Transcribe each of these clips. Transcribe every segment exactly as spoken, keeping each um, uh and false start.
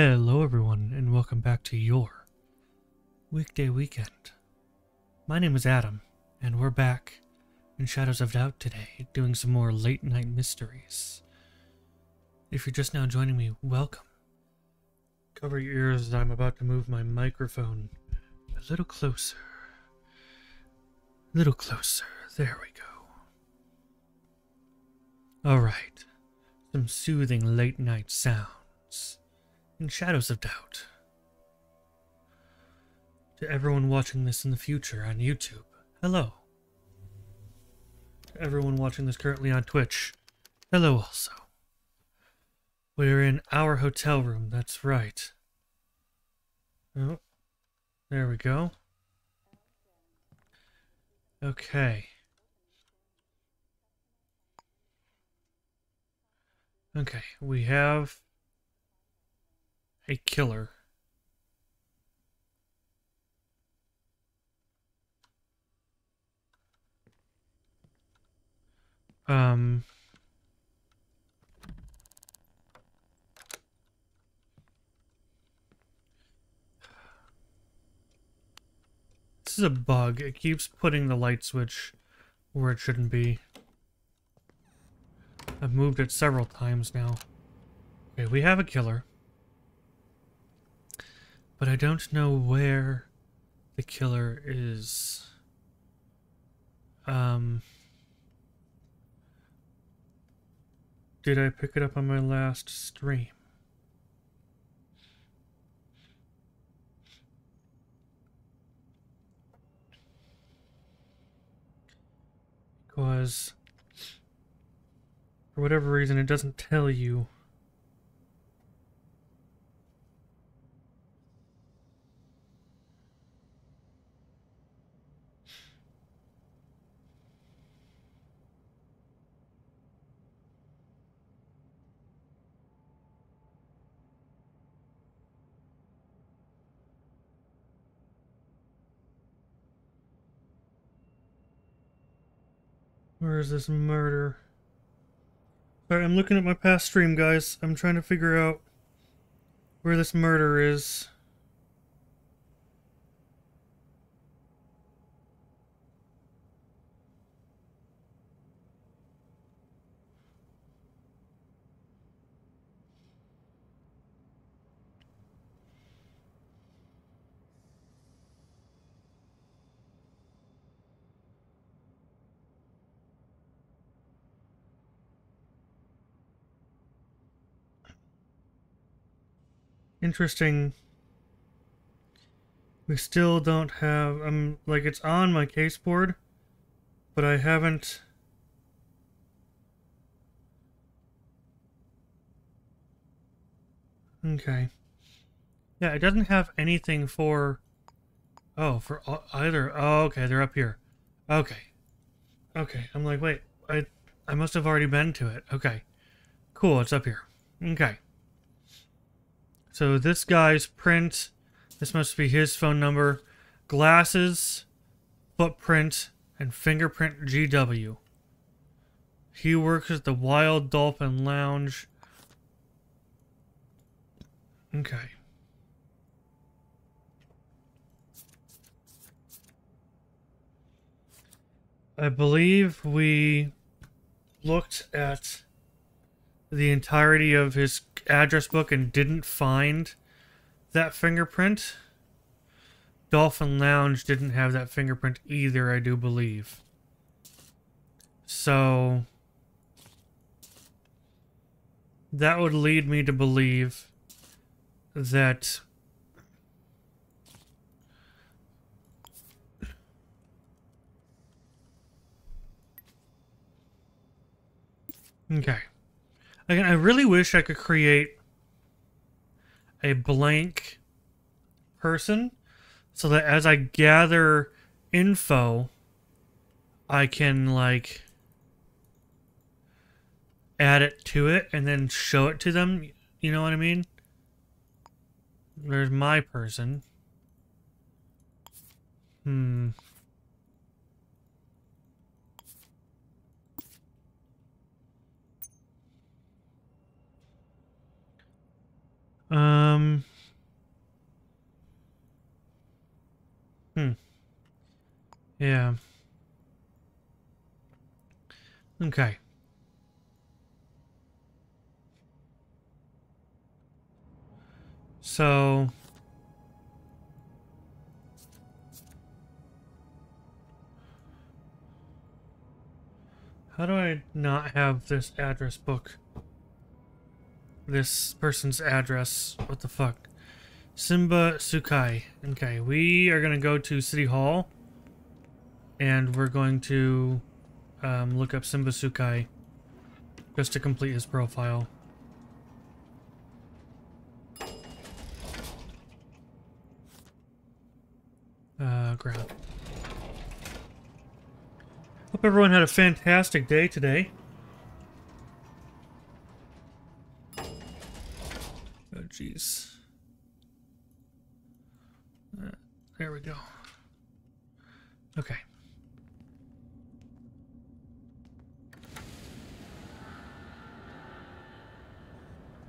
Hello everyone, and welcome back to your weekday weekend. My name is Adam, and we're back in Shadows of Doubt today, doing some more late night mysteries. If you're just now joining me, welcome. Cover your ears as I'm about to move my microphone a little closer. A little closer. There we go. Alright. Some soothing late night sounds in Shadows of Doubt. To everyone watching this in the future on YouTube, hello. To everyone watching this currently on Twitch, hello also. We're in our hotel room, that's right. Oh, there we go. Okay. Okay, we have a killer. Um... This is a bug. It keeps putting the light switch where it shouldn't be. I've moved it several times now. Okay, we have a killer. But I don't know where the killer is. Um, did I pick it up on my last stream? Because for whatever reason it doesn't tell you where is this murder. Alright, I'm looking at my past stream, guys. I'm trying to figure out where this murder is. Interesting. We still don't have, um, like it's on my case board, but I haven't okay. Yeah, it doesn't have anything for oh, for either. Oh, okay, they're up here. Okay. Okay, I'm like, wait, I I must have already been to it. Okay. Cool, it's up here. Okay. So this guy's print, this must be his phone number, glasses, footprint, and fingerprint G W. He works at the Wild Dolphin Lounge. Okay. I believe we looked at the entirety of his address book and didn't find that fingerprint. Dolphin Lounge didn't have that fingerprint either, I do believe. So that would lead me to believe that okay. Again, I really wish I could create a blank person so that as I gather info, I can, like, add it to it and then show it to them. You know what I mean? There's my person. Hmm. Um... Yeah. Okay. So... how do I not have this address book? This person's address. What the fuck? Simba Sukai. Okay, we are going to go to City Hall. And we're going to um, look up Simba Sukai. Just to complete his profile. Uh, grab. Hope everyone had a fantastic day today. Oh, jeez. Uh, there we go. Okay.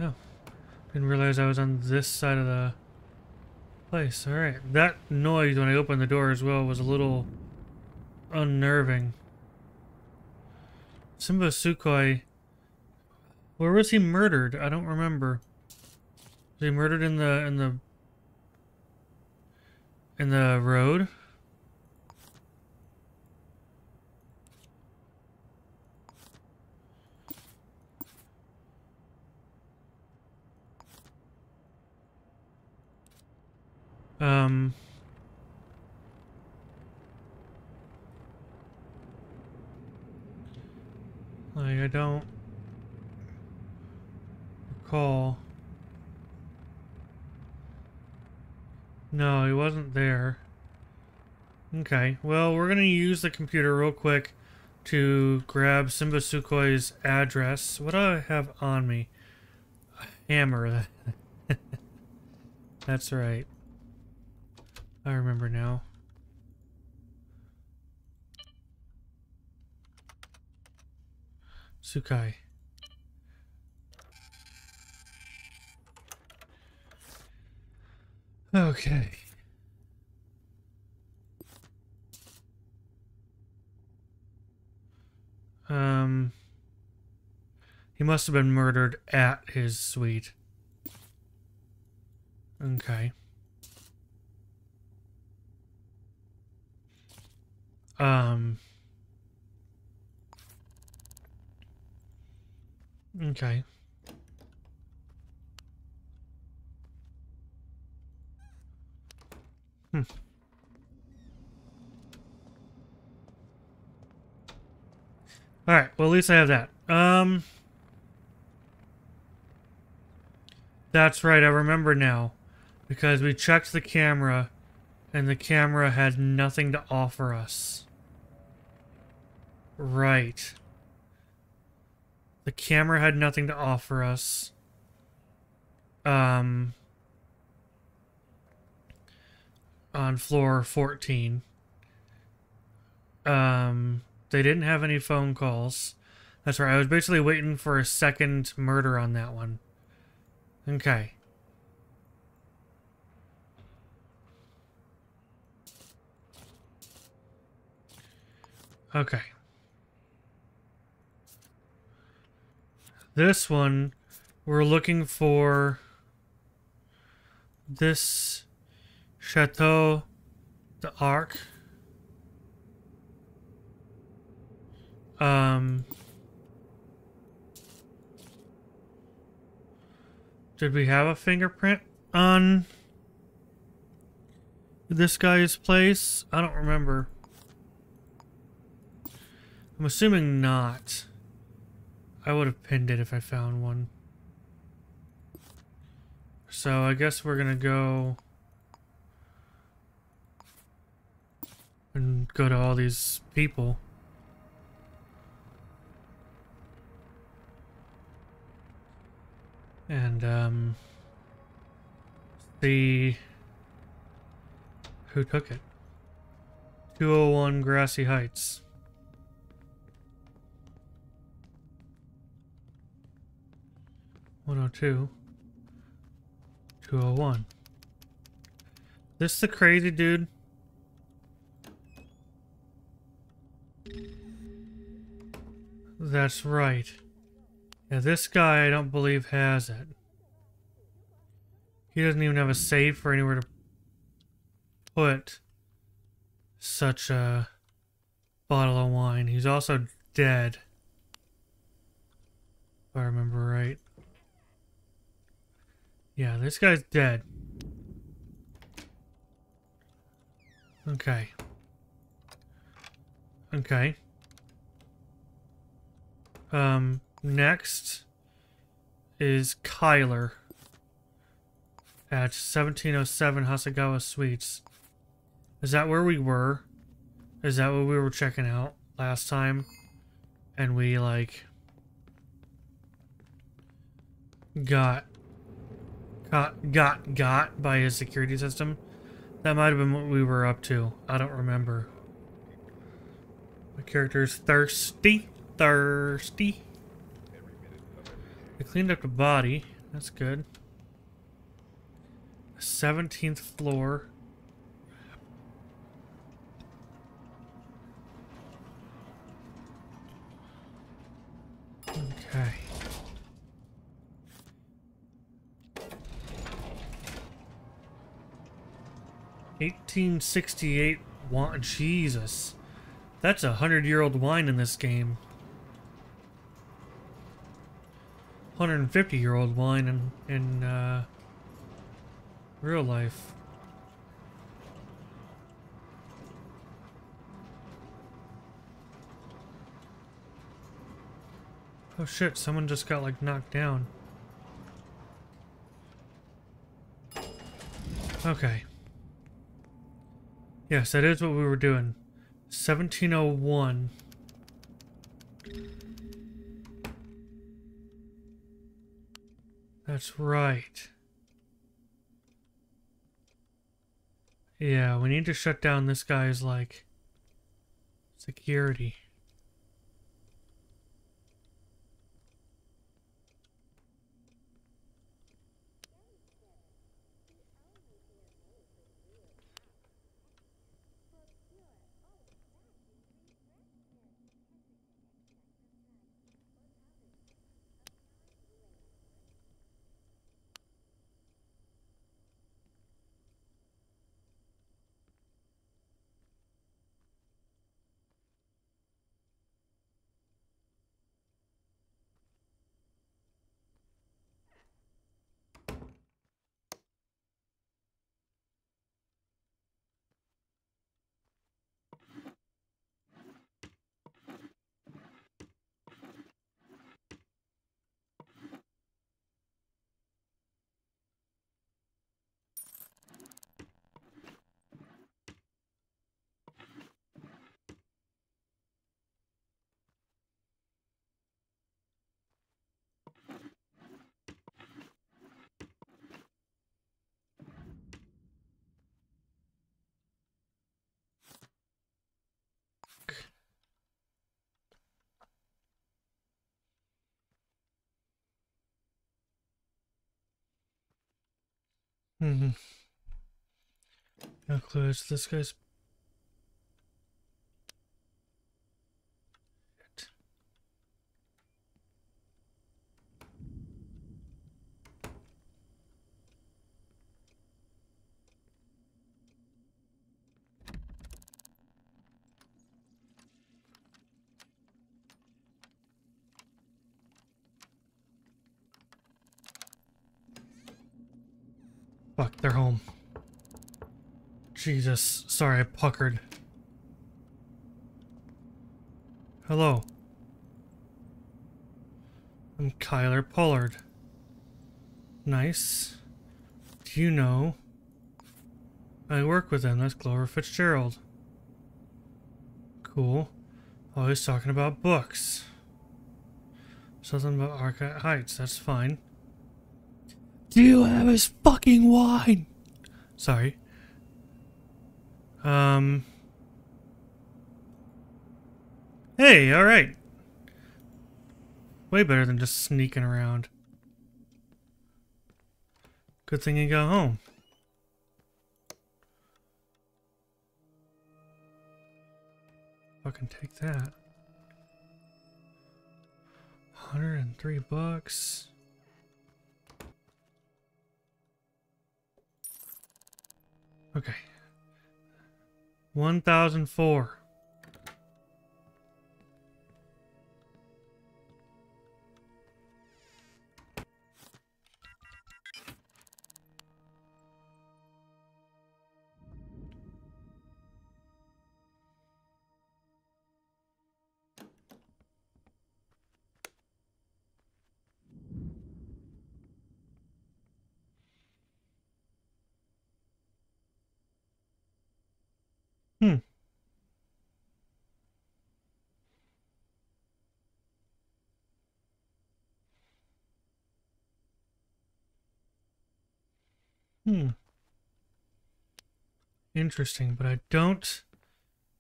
Oh. Didn't realize I was on this side of the place. Alright. That noise when I opened the door as well was a little unnerving. Simba Sukai, where was he murdered? I don't remember. Was he murdered in the in the in the road? Um. Like, I don't recall. No, he wasn't there. Okay, well, we're gonna use the computer real quick to grab Simba Sukai's address. What do I have on me? A hammer. That's right. I remember now. Sukai. Okay. Um. He must have been murdered at his suite. Okay. Um. Okay. Hmm. All right. Well, at least I have that. Um. That's right. I remember now, because we checked the camera, and the camera had nothing to offer us. Right. The camera had nothing to offer us. Um, on floor fourteen. Um, they didn't have any phone calls. That's right. I was basically waiting for a second murder on that one. Okay. Okay. This one, we're looking for this Chateau d'Arc. Um, did we have a fingerprint on this guy's place? I don't remember. I'm assuming not. I would have pinned it if I found one. So I guess we're gonna go and go to all these people. And um see who took it. two oh one Grassy Heights. one oh two, two oh one. This the crazy dude? That's right. Yeah, this guy I don't believe has it. He doesn't even have a safe for anywhere to put such a bottle of wine. He's also dead, if I remember right. Yeah, this guy's dead. Okay. Okay. Um, next is Kyler at seventeen oh seven Hasegawa Suites. Is that where we were? Is that what we were checking out last time? And we, like, got, got, got, got by his security system? That might have been what we were up to. I don't remember. My character's thirsty. Thirsty. I cleaned up the body. That's good. seventeenth floor. Okay. eighteen sixty-eight wine. Jesus. That's a hundred-year-old wine in this game. one hundred fifty-year-old wine in, in uh, real life. Oh shit, someone just got, like, knocked down. Okay. Yes, that is what we were doing. seventeen oh one. That's right. Yeah, we need to shut down this guy's, like, security. Hmm. No clues. This guy's. Shit. Fuck, they're home. Jesus. Sorry, I puckered. Hello. I'm Kyler Pollard. Nice. Do you know? I work with him. That's Glover Fitzgerald. Cool. Always talking about books. Something about Arquette Heights. That's fine. Do you have his fucking wine? Sorry. Um. Hey, alright. Way better than just sneaking around. Good thing you got home. Fucking take that. man. Three bucks. Okay. One thousand four. Hmm. Hmm. Interesting, but I don't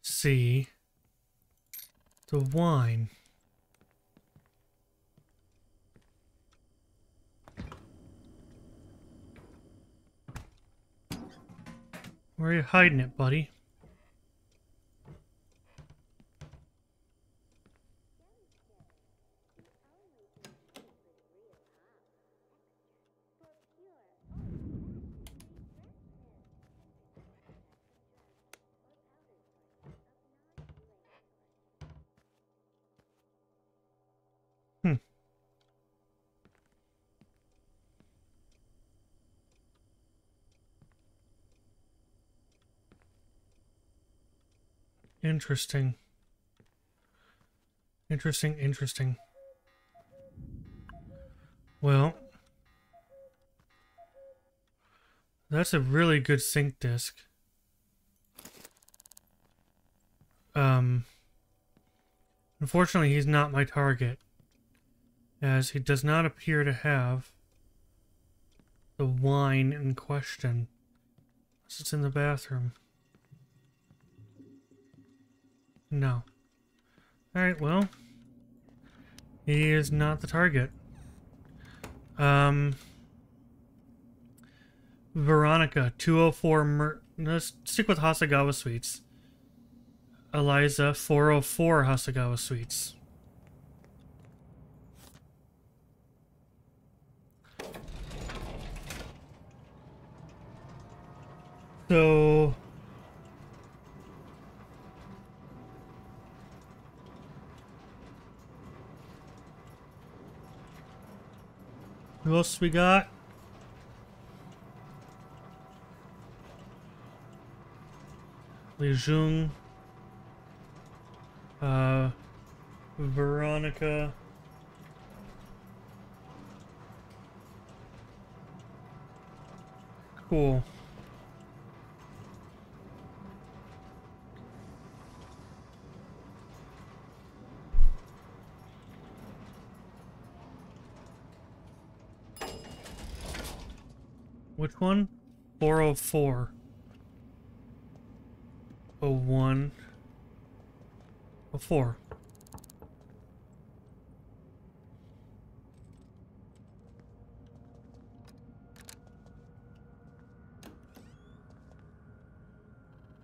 see the wine. Where are you hiding it, buddy? Interesting. Interesting, interesting. Well, that's a really good sink disc. Um, unfortunately, he's not my target, as he does not appear to have the wine in question, unless it's in the bathroom. No. Alright, well, he is not the target. Um, Veronica, two oh four Mer... Let's stick with Hasegawa Suites. Eliza, four oh four Hasegawa Suites. So... who else we got? Li Jung, uh, Veronica, cool. Which one? four oh four. oh one. oh four.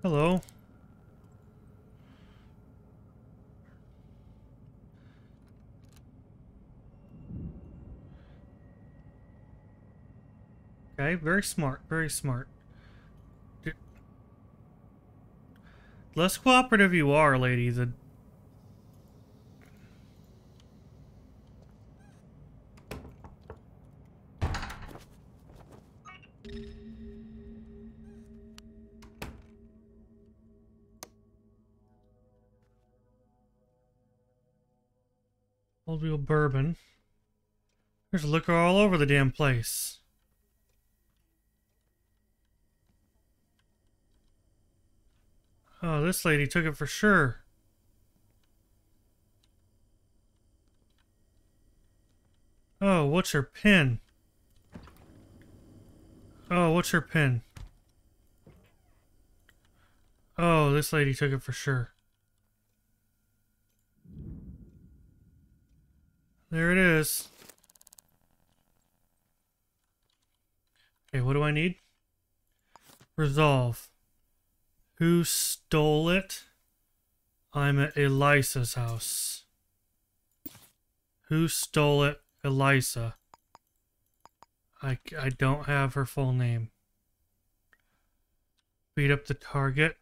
Hello. Okay, very smart, very smart. The less cooperative you are, lady, the... Old Wheel Bourbon. There's liquor all over the damn place. Oh, this lady took it for sure. Oh, what's her pin? Oh, what's her pin? Oh, this lady took it for sure. There it is. Okay, what do I need? Resolve. Who stole it? I'm at Eliza's house. Who stole it? Eliza. I, I don't have her full name. Beat up the target.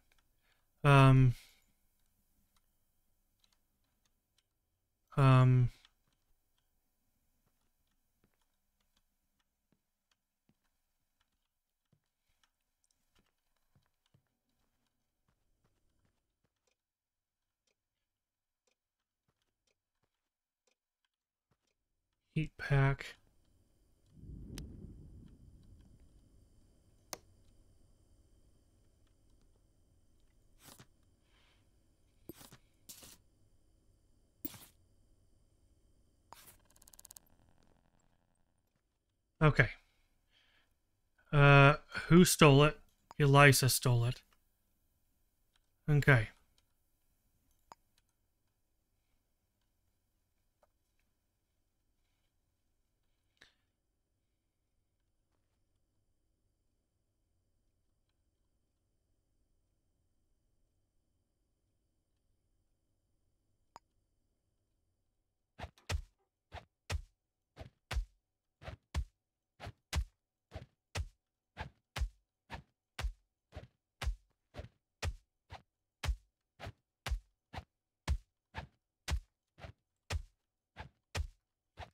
Um... Um... Heat pack. Okay. Uh, who stole it? Eliza stole it. Okay.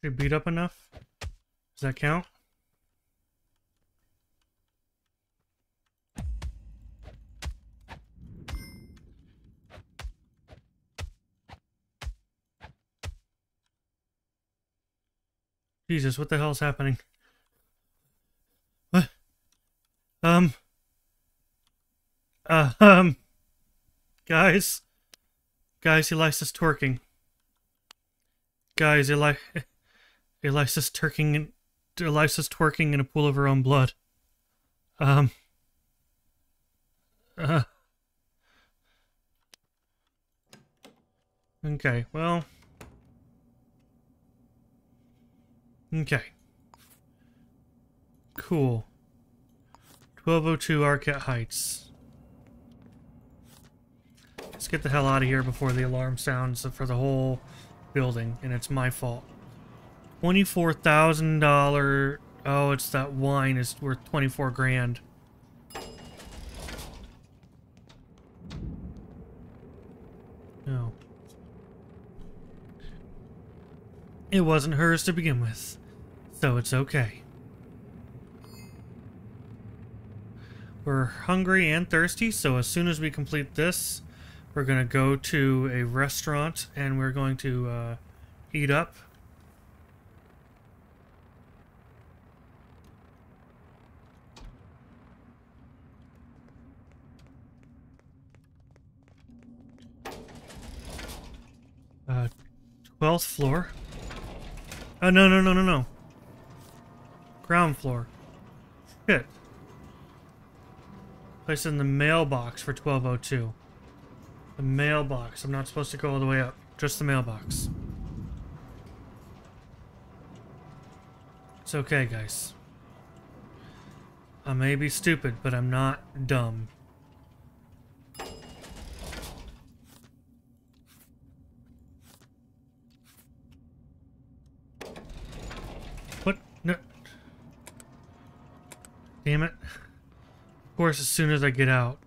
They beat up enough? Does that count? Jesus, what the hell is happening? What? Um. Uh, um. Guys. Guys, Eliza's twerking. Guys, Eli... Eliza's twerking in, Eliza's twerking in a pool of her own blood. Um. Uh, okay, well. Okay. Cool. twelve oh two Arquette Heights. Let's get the hell out of here before the alarm sounds for the whole building, and it's my fault. twenty-four thousand dollars. Oh, it's that wine is worth twenty-four grand. No. It wasn't hers to begin with, so it's okay. We're hungry and thirsty, so as soon as we complete this, we're gonna go to a restaurant and we're going to uh, eat up. Uh, twelfth floor. Oh, no, no, no, no, no. Ground floor. Shit. Place in the mailbox for twelve oh two. The mailbox. I'm not supposed to go all the way up. Just the mailbox. It's okay, guys. I may be stupid, but I'm not dumb. Damn it. Of course, as soon as I get out.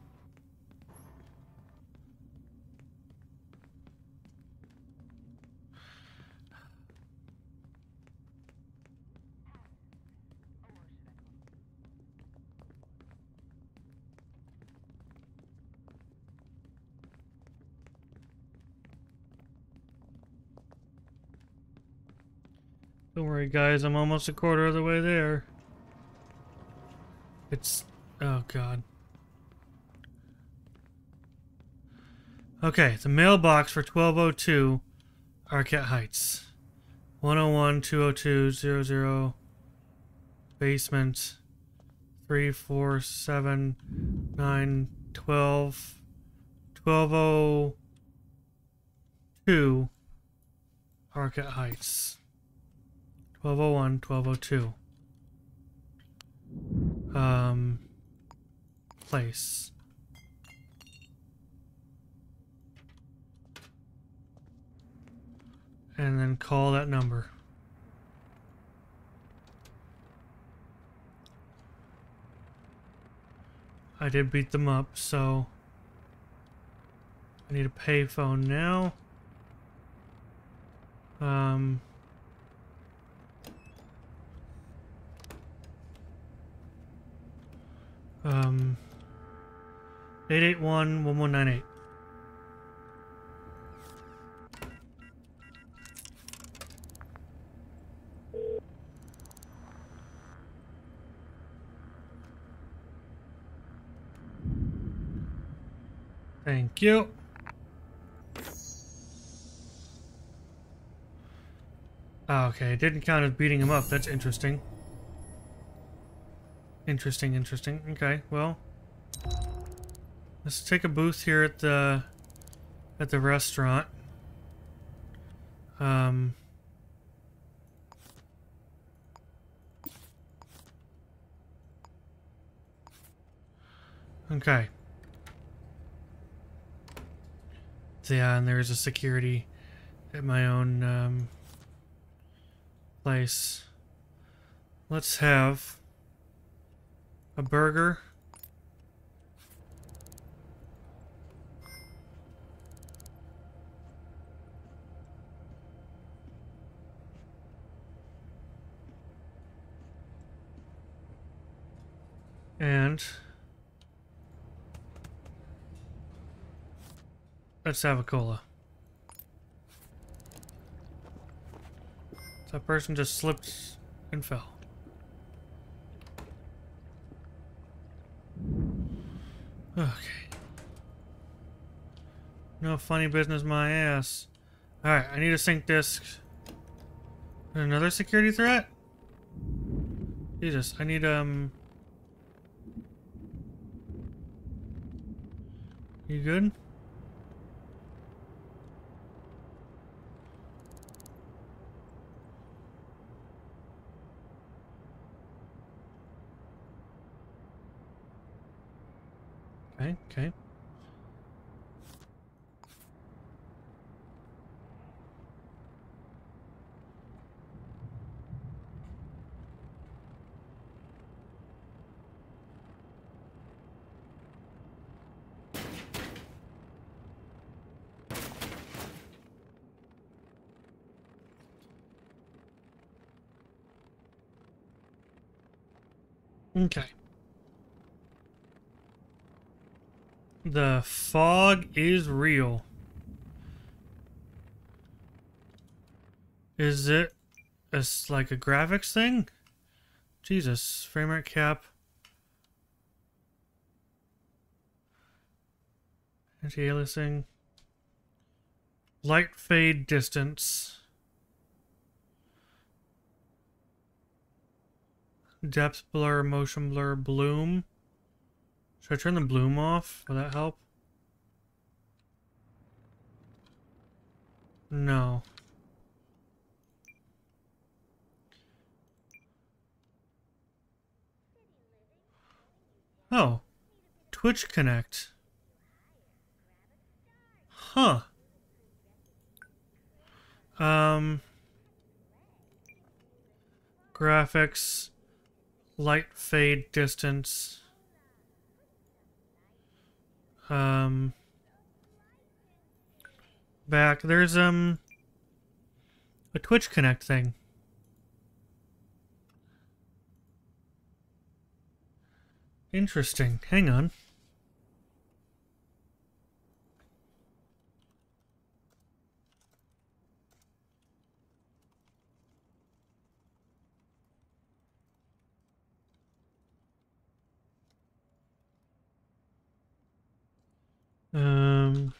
Don't worry, guys. I'm almost a quarter of the way there. It's... oh god. Okay, the mailbox for twelve oh two Arquette Heights. one oh one, two oh two, zero zero basement three four seven nine twelve twelve oh two Arquette Heights. twelve oh one, twelve oh two. Um, place. and then call that number. I did beat them up, so I need a payphone now. Um... Um... eight eight one, one one nine eight. Thank you. Okay, it didn't count as beating him up. That's interesting. Interesting, interesting. Okay, well, let's take a booth here at the at the restaurant. Um. Okay. Yeah, and there's a security at my own um, place. Let's have a burger. And let's have a cola. That person just slipped and fell. Okay. No funny business, my ass. Alright, I need a sync disc. Another security threat? Jesus, I need, um... You good? Okay. Okay. The fog is real. Is it a, like a graphics thing? Jesus. Frame rate cap. Anti-aliasing. Light fade distance. Depth blur, motion blur, bloom. Should I turn the bloom off? Will that help? No. Oh. Twitch Connect. Huh. Um. Graphics. Light fade distance. Um, back, there's, um, a Twitch Connect thing. Interesting. Hang on. Um,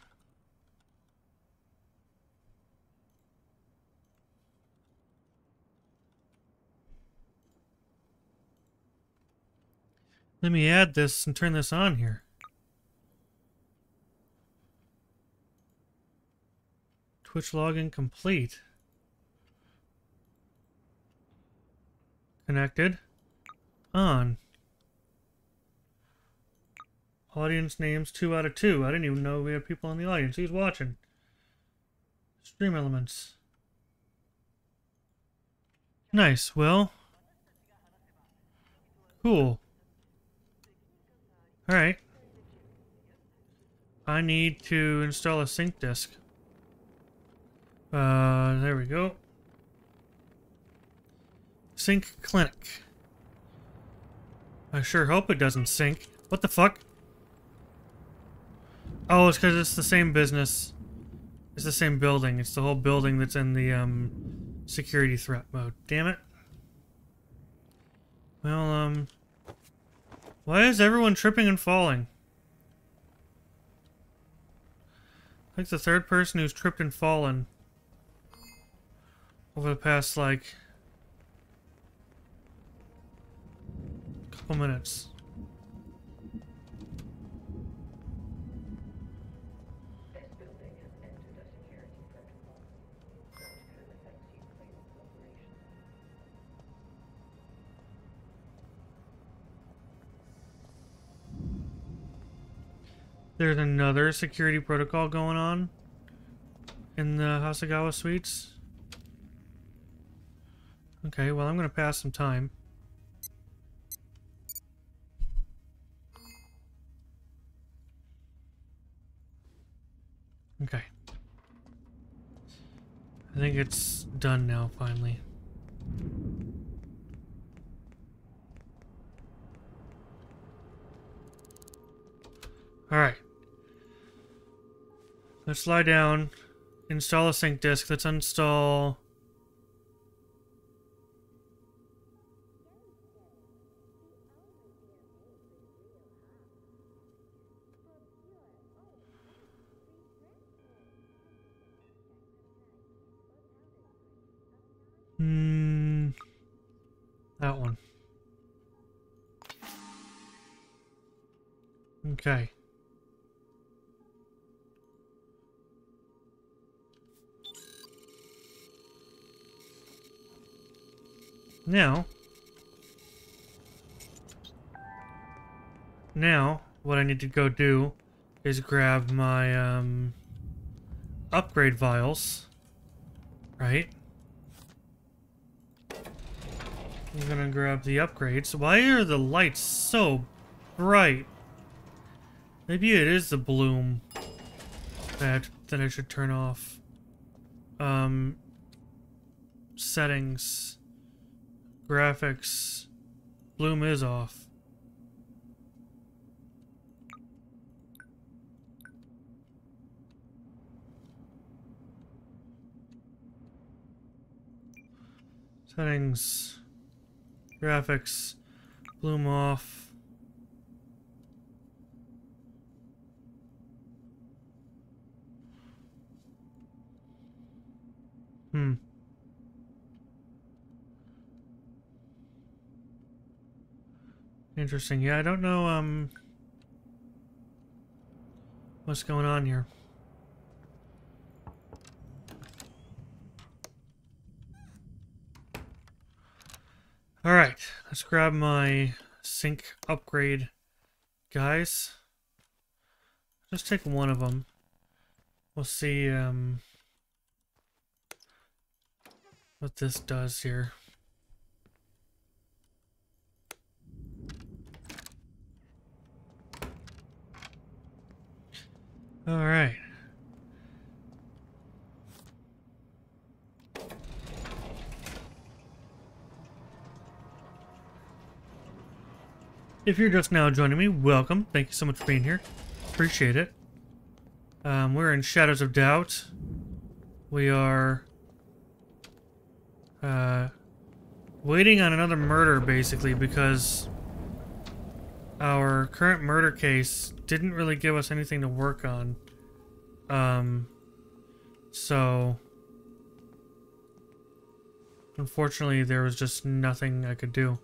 let me add this and turn this on here. Twitch login complete. Connected. On. Audience names two out of two. I didn't even know we had people in the audience. Who's watching? Stream elements. Nice. Well, cool. All right. I need to install a sink desk. Uh, there we go. Sink Clinic. I sure hope it doesn't sink. What the fuck? Oh, it's because it's the same business. It's the same building. It's the whole building that's in the um, security threat mode. Damn it. Well, um... why is everyone tripping and falling? Like the third person who's tripped and fallen over the past, like, couple minutes. There's another security protocol going on in the Hasegawa Suites. Okay, well, I'm going to pass some time. Okay. I think it's done now, finally. Alright. Let's lie down, install a sync disk, let's install... Hmm... that one. Okay. Now, now, what I need to go do is grab my um, upgrade vials, right? I'm gonna grab the upgrades. Why are the lights so bright? Maybe it is the bloom that, that I should turn off. Um, settings. Graphics. Bloom is off. Settings. Graphics. Bloom off. Hmm. Interesting. Yeah, I don't know um, what's going on here. All right, let's grab my sync upgrade, guys. Just take one of them. We'll see um, what this does here. All right. If you're just now joining me, welcome. Thank you so much for being here. Appreciate it. Um, we're in Shadows of Doubt. We are uh, waiting on another murder, basically, because our current murder case didn't really give us anything to work on. Um, so, unfortunately, there was just nothing I could do.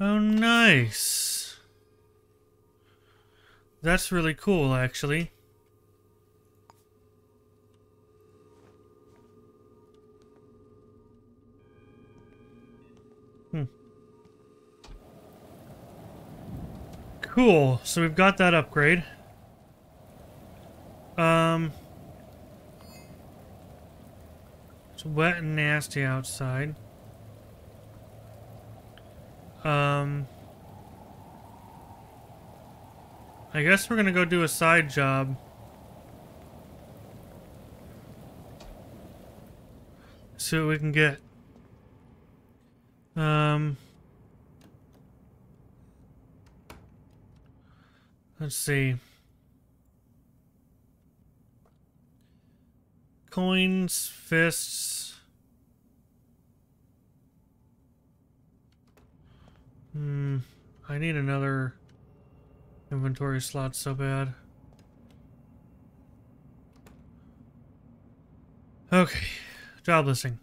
Oh, nice. That's really cool, actually. Cool, so we've got that upgrade. Um, it's wet and nasty outside. Um, I guess we're gonna go do a side job. See what we can get. Um, let's see. Coins, fists. Hmm. I need another inventory slot so bad. Okay. Job listing.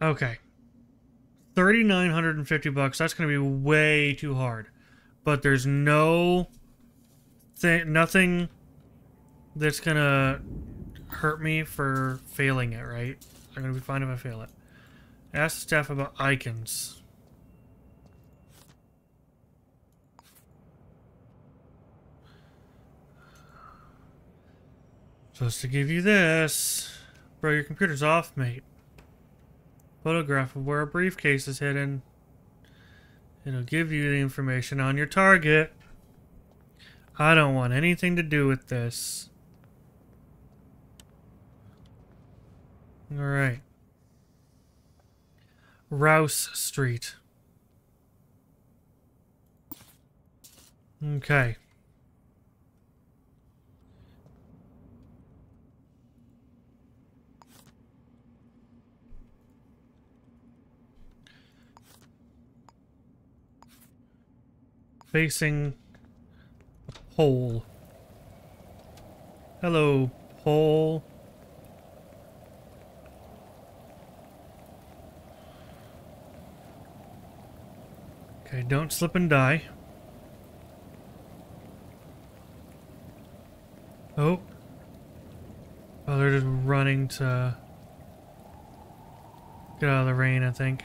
Okay. thirty-nine fifty bucks. That's going to be way too hard. But there's no... Th nothing that's gonna hurt me for failing it, right? I'm gonna be fine if I fail it. Ask the staff about icons. Supposed to give you this. Bro, your computer's off, mate. Photograph of where a briefcase is hidden. It'll give you the information on your target. I don't want anything to do with this. Alright. Rouse Street. Okay. Facing... Pole. Hello, Pole. Okay, don't slip and die. Oh. Oh, they're just running to get out of the rain, I think.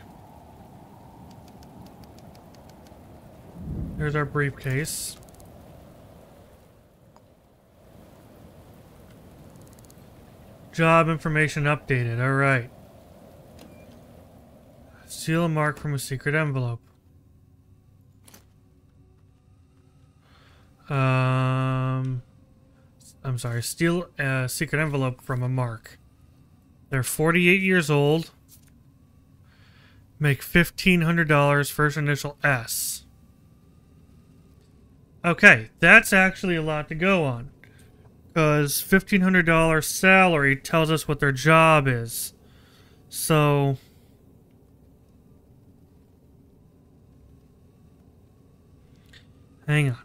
There's our briefcase. Job information updated. All right. Steal a mark from a secret envelope. Um, I'm sorry. Steal a secret envelope from a mark. They're forty-eight years old. Make fifteen hundred dollars. First initial S. Okay, that's actually a lot to go on. Because fifteen hundred dollars salary tells us what their job is. So... Hang on.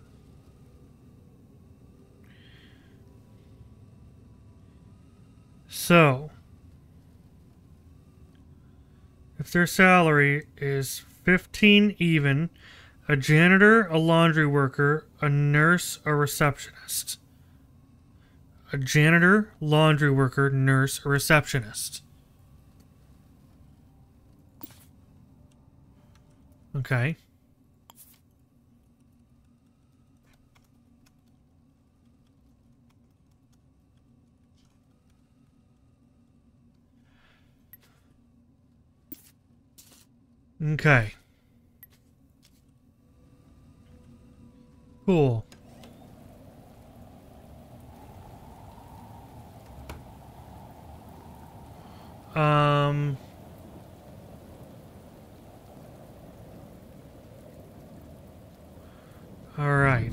So... If their salary is fifteen even, a janitor, a laundry worker, a nurse, a receptionist... A janitor, laundry worker, nurse, or receptionist. Okay. Okay. Cool. Um, all right.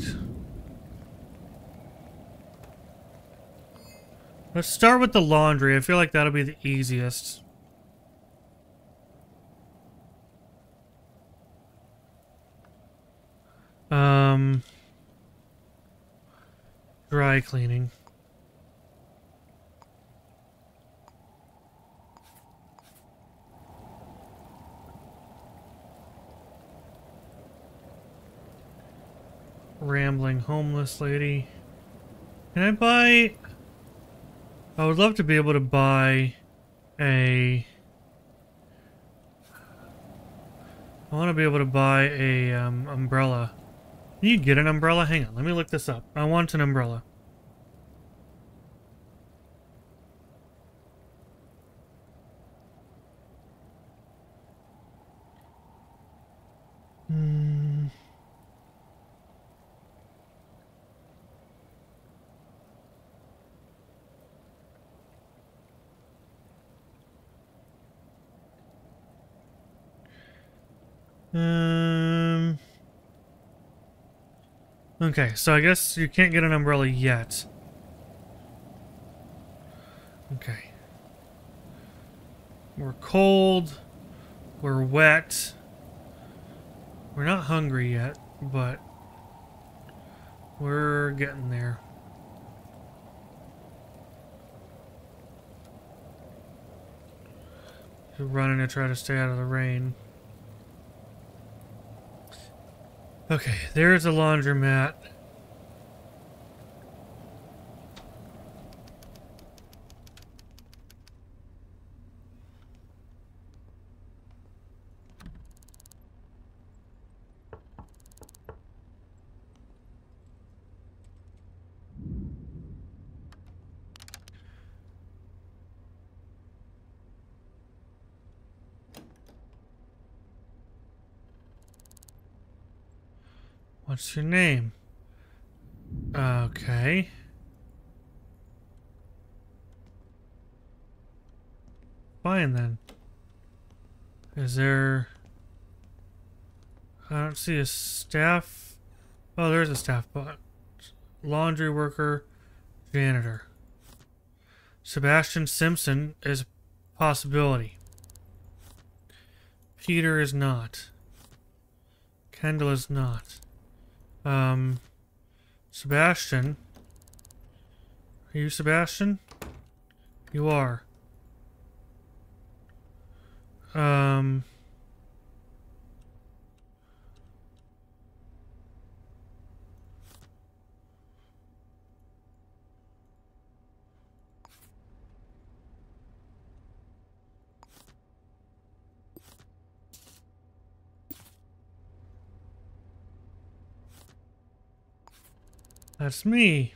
Let's start with the laundry. I feel like that'll be the easiest. Um, dry cleaning. Rambling homeless lady. Can I buy... I would love to be able to buy a... I want to be able to buy a um, umbrella. You get an umbrella? Hang on, let me look this up. I want an umbrella. Hmm. Um... Okay, so I guess you can't get an umbrella yet. Okay. We're cold. We're wet. We're not hungry yet, but we're getting there. We're running to try to stay out of the rain. Okay, there's a laundromat. What's your name? Okay. Fine then. Is there... I don't see a staff... Oh, there's a staff box. Laundry worker, janitor. Sebastian Simpson is a possibility. Peter is not. Kendall is not. Um, Sebastian, are you Sebastian? You are. Um, That's me.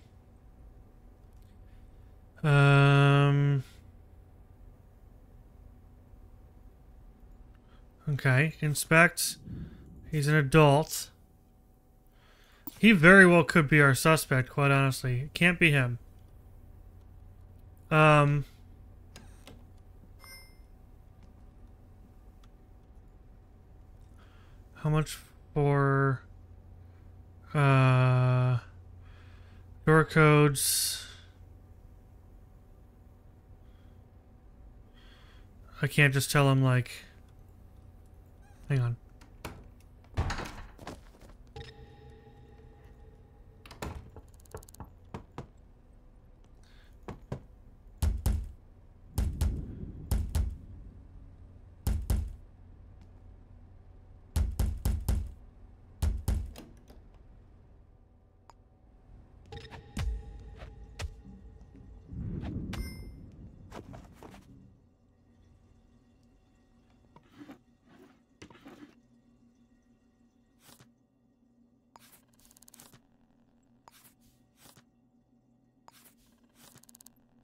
Um. Okay. Inspect. He's an adult. He very well could be our suspect, quite honestly. It can't be him. Um. How much for... Uh... Door codes. I can't just tell him, like... Hang on.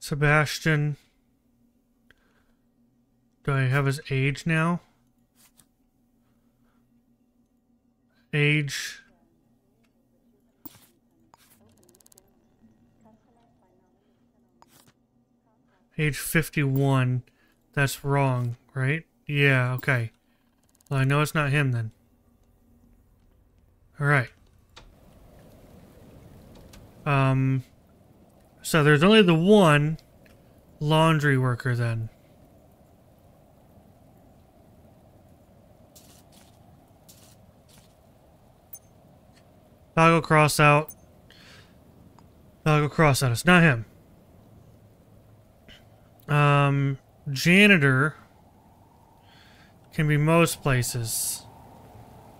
Sebastian. Do I have his age now? Age. Age fifty-one. That's wrong, right? Yeah, okay. Well, I know it's not him then. Alright. Um... So there's only the one laundry worker then. Toggle cross out. Toggle cross out. It's not him. Um, janitor can be most places.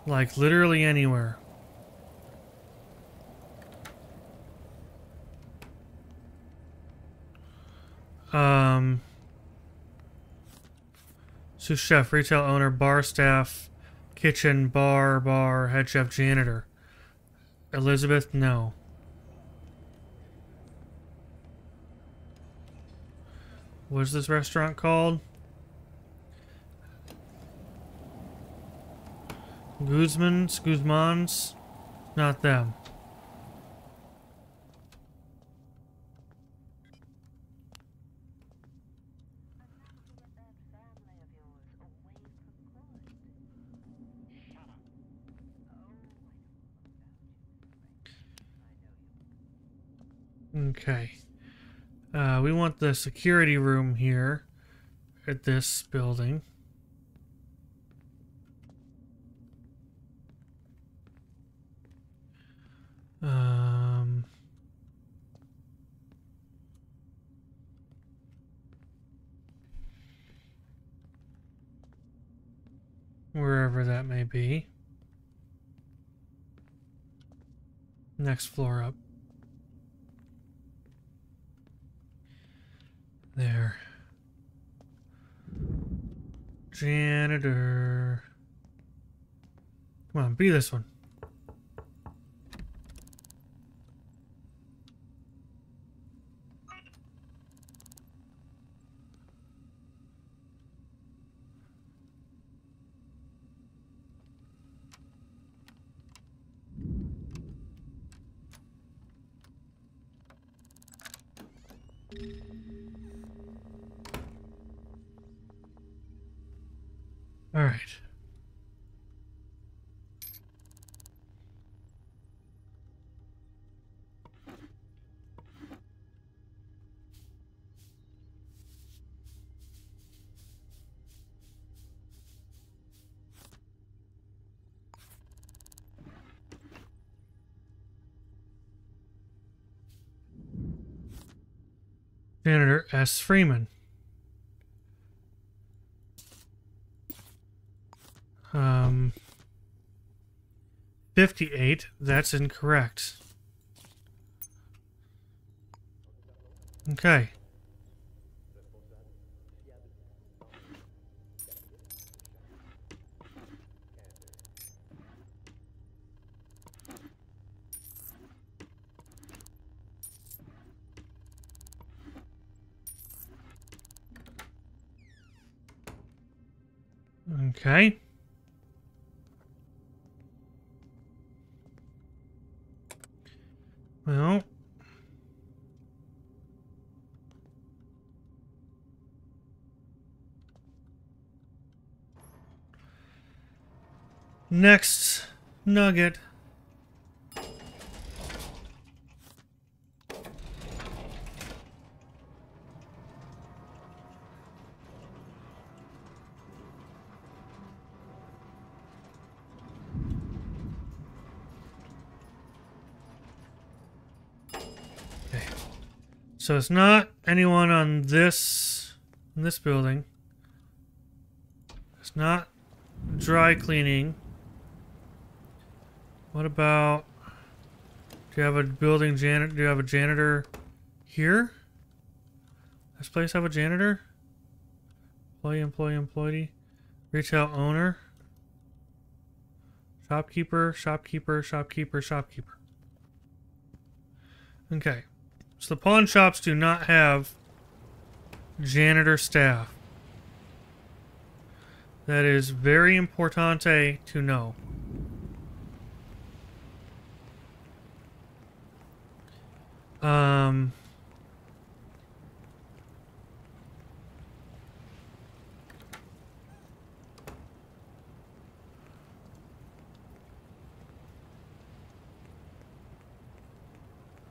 Like literally anywhere. Um, sous chef, retail owner, bar staff, kitchen, bar, bar, head chef, janitor. Elizabeth, no. What's this restaurant called? Guzman's? Guzman's? Not them. Okay. Uh, we want the security room here at this building. Um, wherever that may be. Next floor up. There. Janitor. Come on, be this one. All right. Senator S. Freeman. Um, fifty-eight, that's incorrect. Okay. Okay. Well, next nugget. So it's not anyone on this, in this building. It's not dry cleaning. What about, do you have a building janitor, do you have a janitor here? Does this place have a janitor? Employee, employee, employee. Retail owner. Shopkeeper, shopkeeper, shopkeeper, shopkeeper. Okay. So the pawn shops do not have janitor staff. That is very importante to know. Um,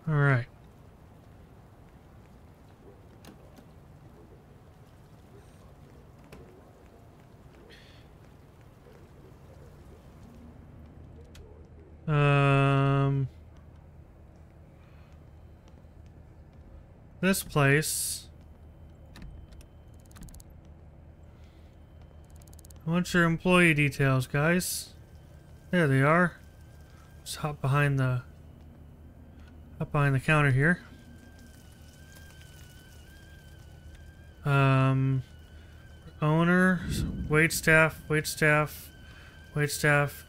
all right. Um, this place. I want your employee details, guys. There they are. Just hop behind the, hop behind the counter here. Um, owner, waitstaff, waitstaff, waitstaff.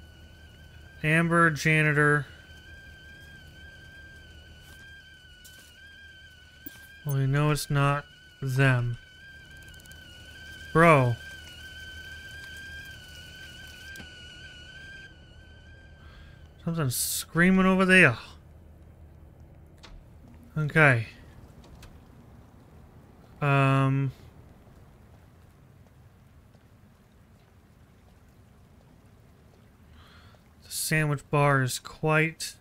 Amber, janitor, Well, we know it's not them. Bro. Something's screaming over there. Okay. Um... The sandwich bar is quite...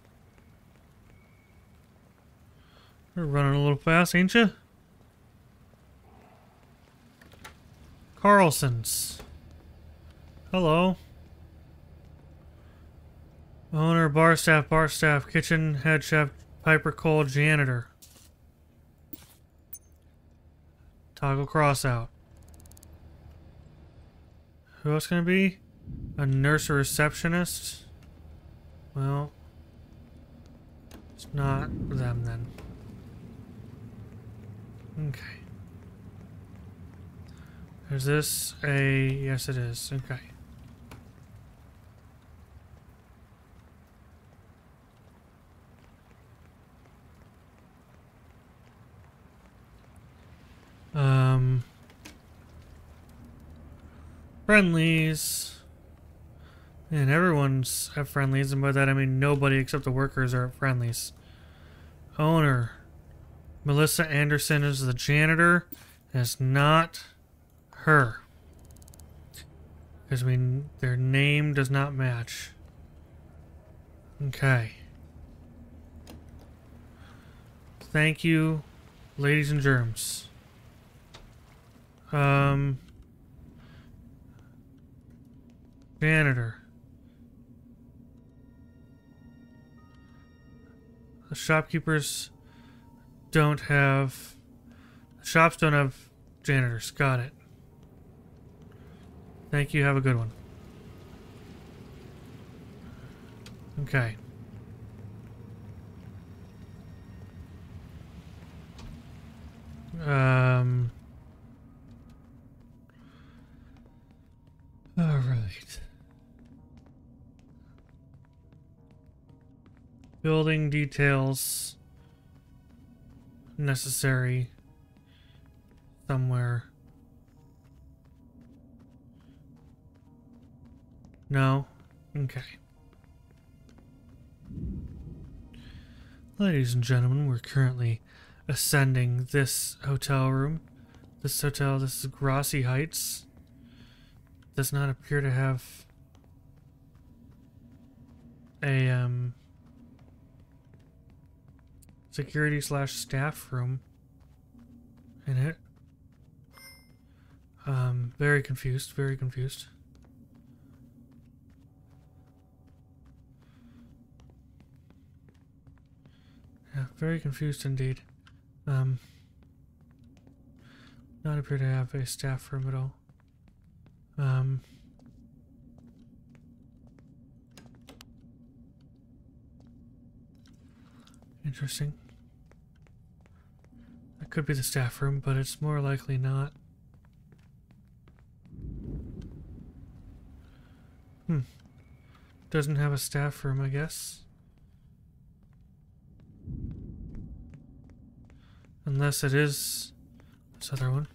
You're running a little fast, ain't you? Carlson's. Hello. Owner, bar staff, bar staff, kitchen, head chef, Piper Cole, janitor. Toggle cross out. Who else gonna be? A nurse or receptionist? Well, it's not them then. Okay. Is this a... Yes, it is. Okay. Um... Friendlies. Man, everyone's at friendlies, and by that I mean nobody except the workers are at friendlies. Owner. Melissa Anderson is the janitor, and it's not her. Because we, their name does not match. Okay. Thank you, ladies and germs. Um. Janitor. The shopkeepers... don't have... Shops don't have janitors. Got it. Thank you. Have a good one. Okay. Um... All right. Building details... necessary somewhere. No? Okay. Ladies and gentlemen, we're currently ascending this hotel room. This hotel, this is Grassy Heights. Does not appear to have a, um... security slash staff room in it. Um, very confused, very confused. Yeah, very confused indeed. Um, not appear to have a staff room at all. Um... Interesting. That could be the staff room, but it's more likely not. Hmm. Doesn't have a staff room, I guess. Unless it is this other one.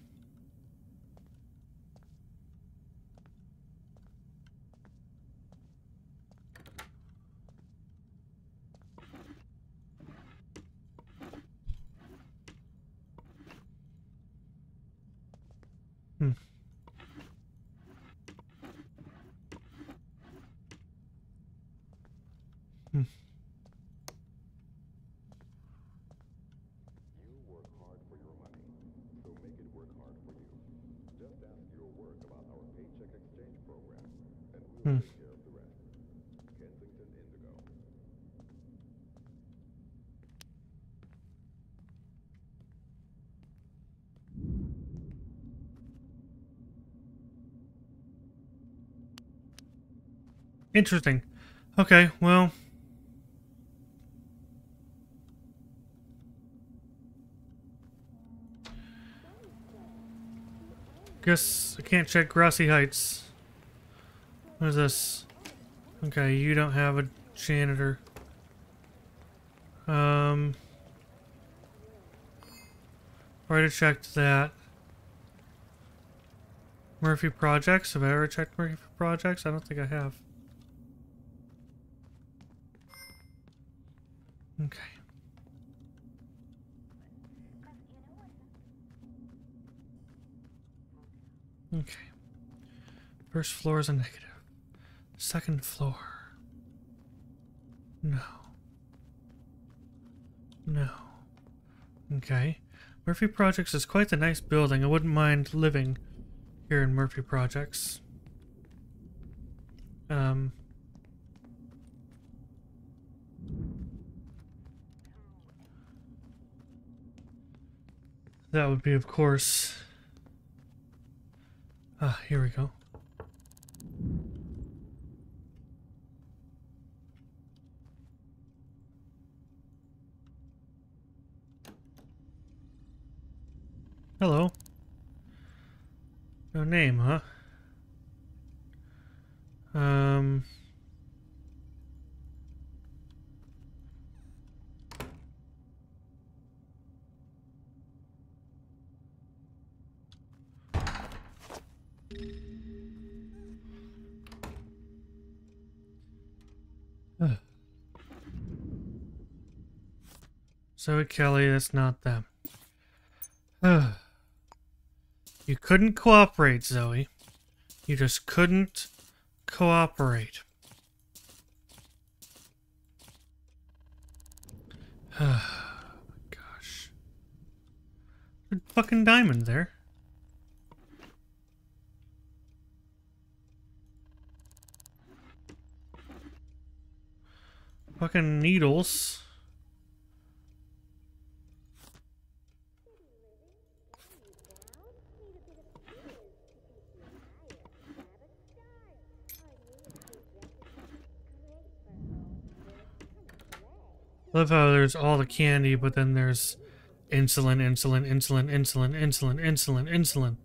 Interesting. Okay, well... guess I can't check Grassy Heights. What is this? Okay, you don't have a janitor. Um... Already checked that. Murphy Projects? Have I ever checked Murphy Projects? I don't think I have. Okay. Okay. First floor is a negative. Second floor. No. No. Okay. Murphy Projects is quite a nice building. I wouldn't mind living here in Murphy Projects. Um. That would be, of course... Ah, here we go. Hello. No name, huh? Um... Ugh. Zoe Kelly, that's not them. Ugh. You couldn't cooperate, Zoe. You just couldn't cooperate. Oh my gosh. Good fucking diamond there. Fucking needles. Love how there's all the candy, but then there's insulin, insulin, insulin, insulin, insulin, insulin, insulin.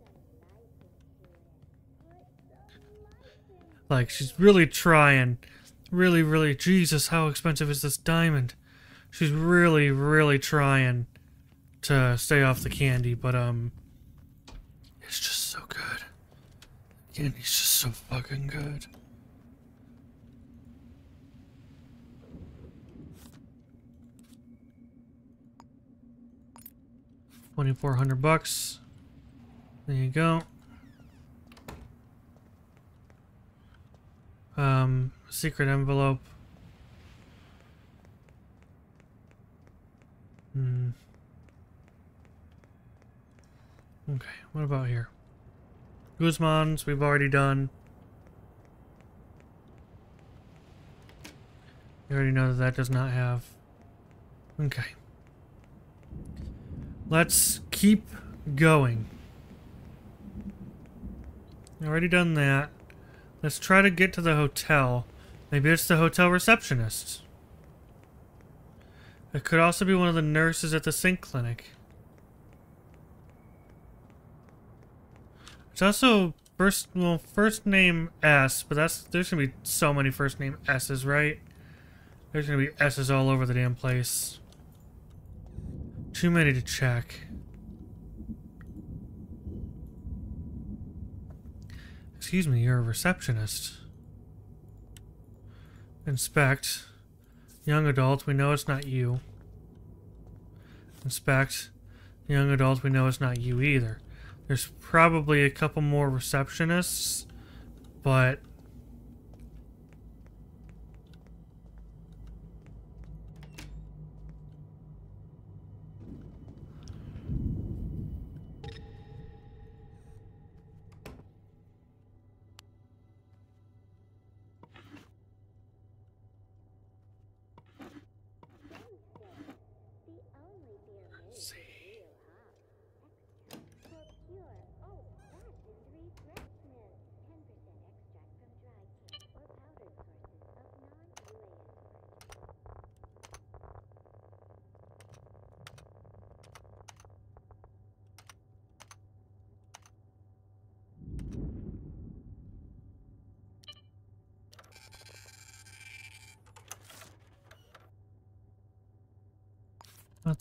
Like, she's really trying. Really, really, Jesus, how expensive is this diamond? She's really, really trying to stay off the candy, but, um, it's just so good. Candy's just so fucking good. twenty-four hundred bucks. There you go. Um... Secret envelope. Hmm. Okay, what about here? Guzman's, we've already done. You already know that that does not have. Okay. Let's keep going. Already done that. Let's try to get to the hotel. Maybe it's the hotel receptionist. It could also be one of the nurses at the Sink Clinic. It's also first, well, first name S, but that's there's gonna be so many first name S's, right? There's gonna be S's all over the damn place. Too many to check. Excuse me, you're a receptionist. Inspect. Young adult, we know it's not you. Inspect. Young adult, we know it's not you either. There's probably a couple more receptionists, but...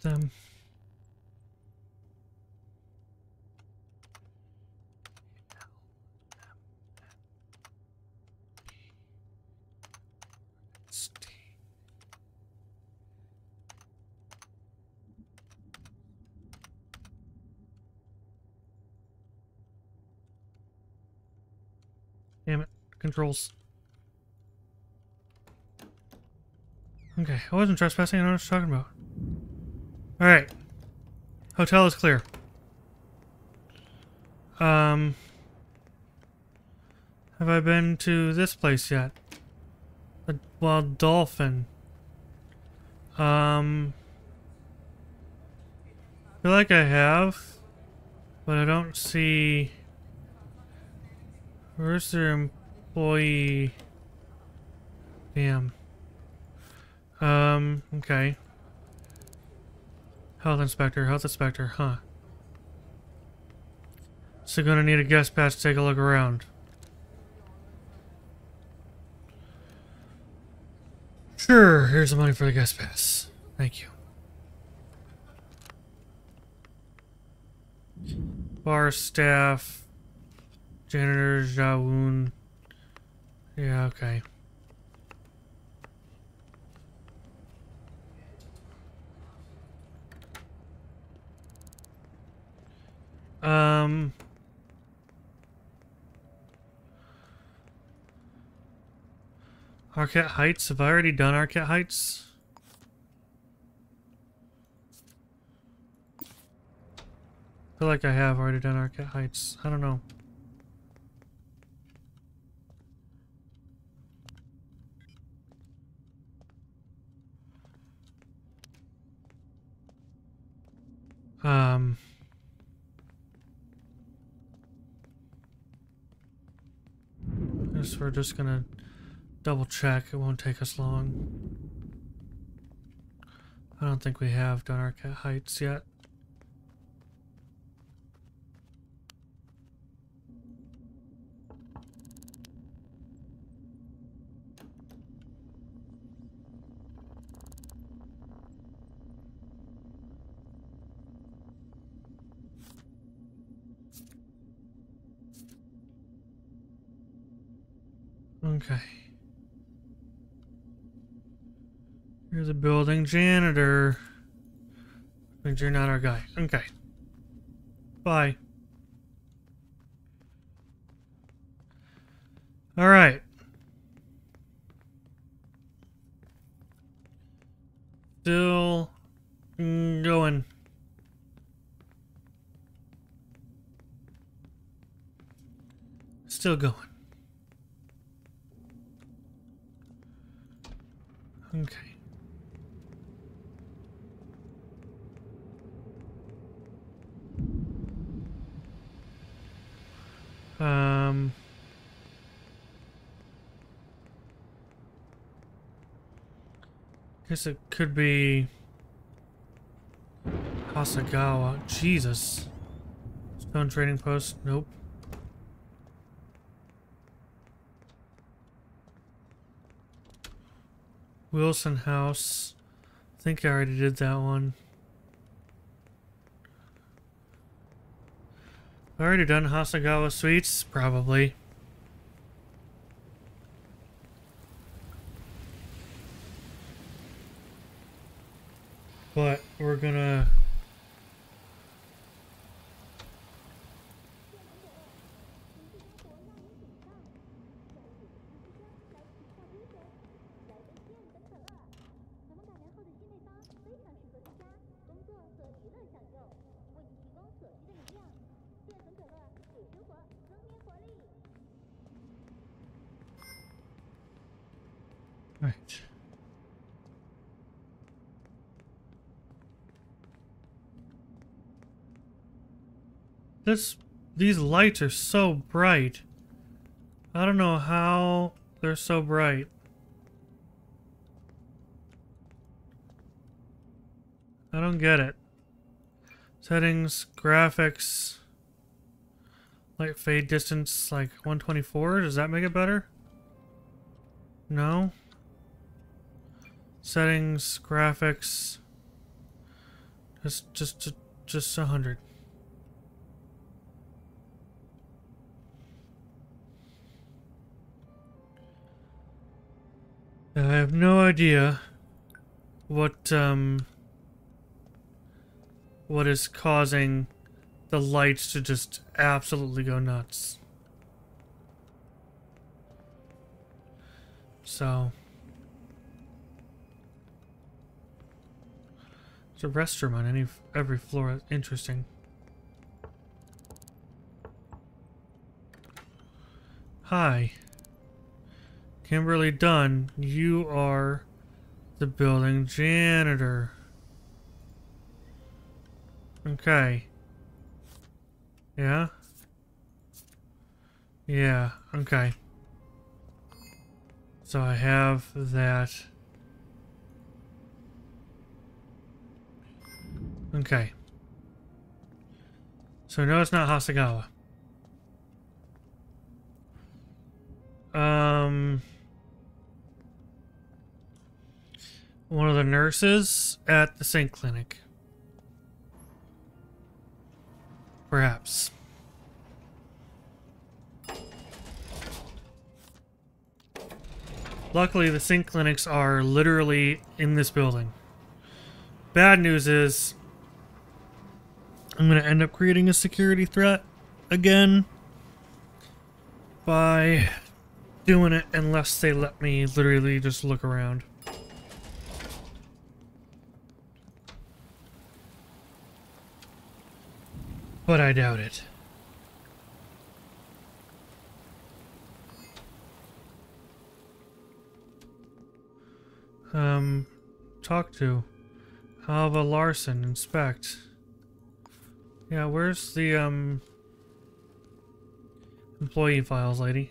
them. controls. Okay, I wasn't trespassing. I don't know what you're talking about. Alright. Hotel is clear. Um... Have I been to this place yet? The Wild Dolphin. Um... I feel like I have, but I don't see... Where's their employee? Damn. Um, okay. Health inspector, health inspector, huh. So gonna need a guest pass to take a look around. Sure, here's the money for the guest pass. Thank you. Bar staff, janitor, Jawoon. Yeah, okay. Um. Arquette Heights. Have I already done Arquette Heights? I feel like I have already done Arquette Heights. I don't know. Um. We're just gonna double check. It won't take us long. I don't think we have done Arquette Heights yet. Okay. Here's a building janitor. Means you're not our guy. Okay. Bye. Alright. Still going. Still going. Okay. Um. Guess it could be Hasegawa. Jesus. Stone trading post. Nope. Wilson House. I think I already did that one. I've already done Hasegawa Suites, probably. But we're gonna This, these lights are so bright. I don't know how they're so bright. I don't get it. Settings, graphics, light fade distance, like one twenty-four. Does that make it better? No. Settings, graphics, just, just, just one hundred. I have no idea what um, what is causing the lights to just absolutely go nuts. So there's a restroom on any every floor. Interesting. Hi, Kimberly Dunn, you are the building janitor. Okay. Yeah? Yeah, okay. So I have that. Okay. So no, it's not Hasegawa. Um, one of the nurses at the Sink Clinic. Perhaps. Luckily, the Sink Clinics are literally in this building. Bad news is I'm going to end up creating a security threat again by doing it unless they let me literally just look around. But I doubt it. Um, talk to Alva Larson, inspect. Yeah, where's the um employee files, lady?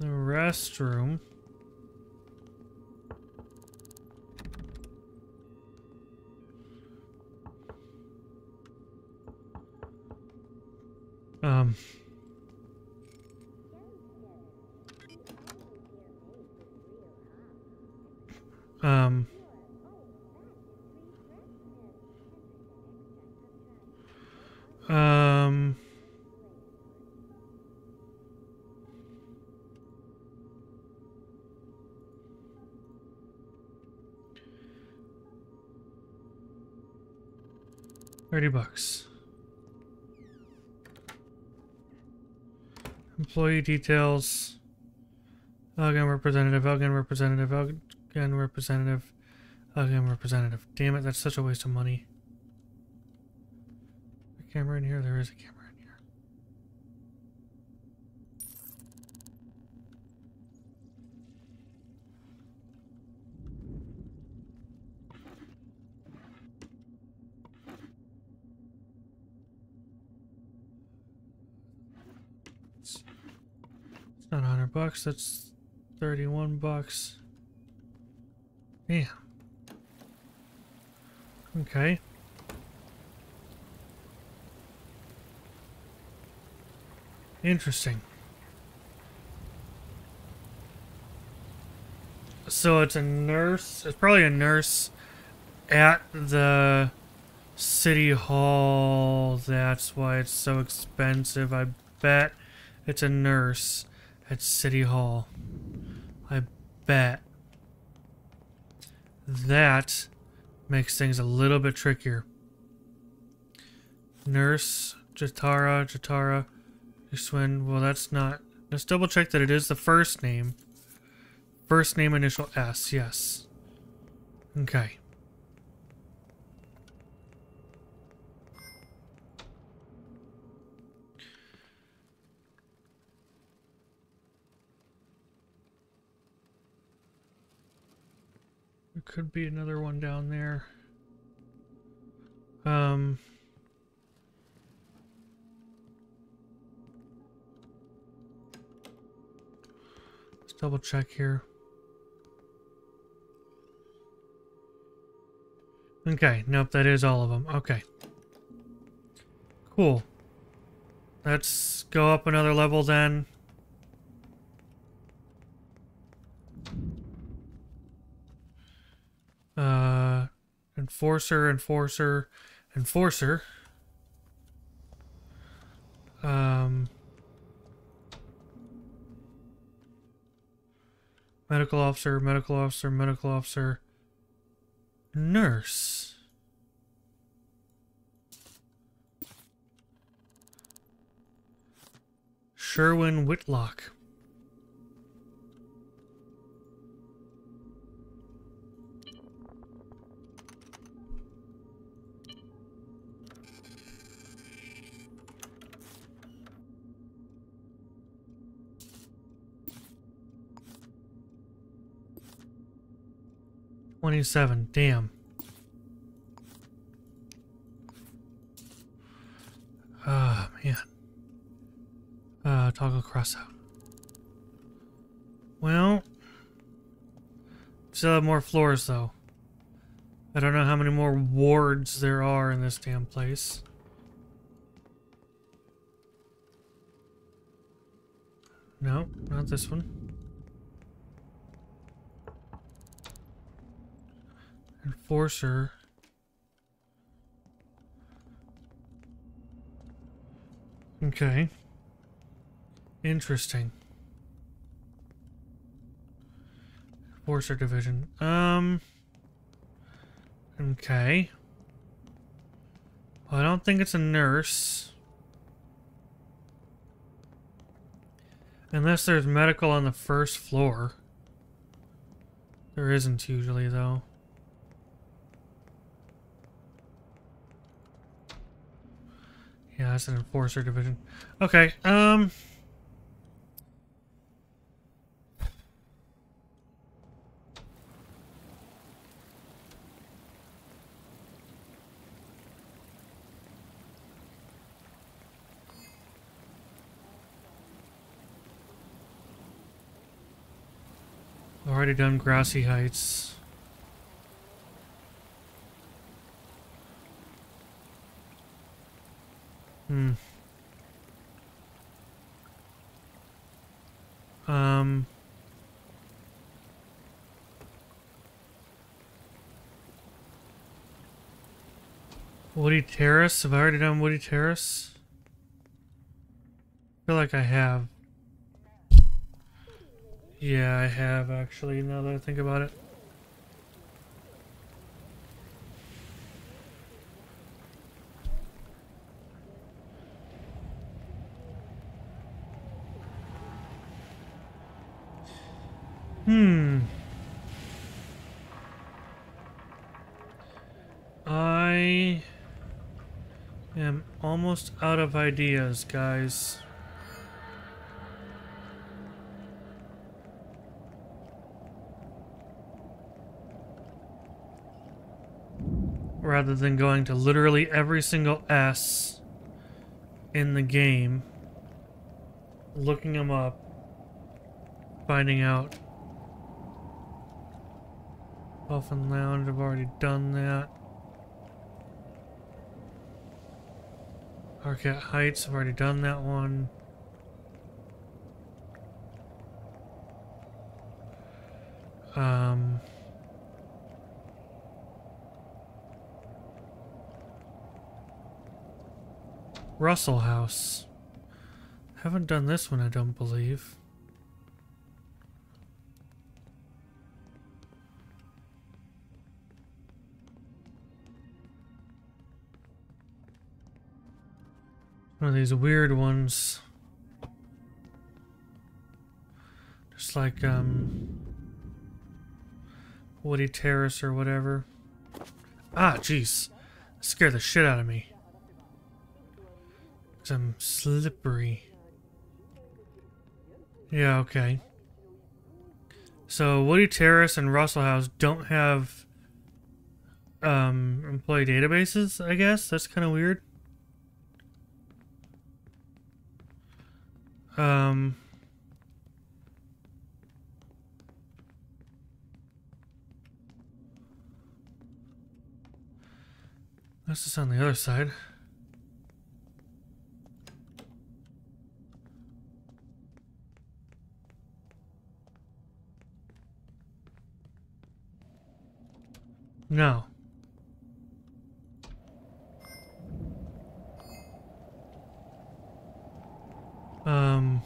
The restroom. Um. Um. Um. Thirty bucks. Employee details. Elgin representative. Elgin representative. Elgin representative. Elgin representative. Damn it! That's such a waste of money. Is there a camera in here? There is a camera in here. It's not a hundred bucks. That's thirty-one bucks. Yeah. Okay. Interesting. So it's a nurse. It's probably a nurse at the city hall. That's why it's so expensive. I bet it's a nurse at city hall. I bet. That makes things a little bit trickier. Nurse, Jatara, Jatara. Swin, well, that's not. Let's double check that it is the first name. First name, initial S, yes. Okay. There could be another one down there. Um. Double check here. Okay, nope, that is all of them. Okay. Cool. Let's go up another level then. Uh, enforcer, enforcer, enforcer. Um... Medical officer, medical officer, medical officer, nurse. Sherwin Whitlock. twenty-seven, damn. Ah, oh, man. Uh, toggle cross out. Well, still have more floors, though. I don't know how many more wards there are in this damn place. No, not this one. Enforcer. Okay. Interesting. Enforcer division. Um. Okay. Well, I don't think it's a nurse. Unless there's medical on the first floor. There isn't usually, though. Yeah, that's an enforcer division. Okay, um... already done Grassy Heights. Hmm. Um. Woody Terrace? Have I already done Woody Terrace? I feel like I have. Yeah, I have, actually, now that I think about it. Hmm. I am almost out of ideas, guys. Rather than going to literally every single S in the game, looking them up, finding out. Dolphin Lounge, I've already done that. Arquette Heights, I've already done that one. Um... Russell House. Haven't done this one, I don't believe. One of these weird ones. Just like, um... Woody Terrace or whatever. Ah, jeez. That scared the shit out of me. Because I'm slippery. Yeah, okay. So, Woody Terrace and Russell House don't have... Um, employee databases, I guess? That's kind of weird. Um, this is on the other side. No. Um.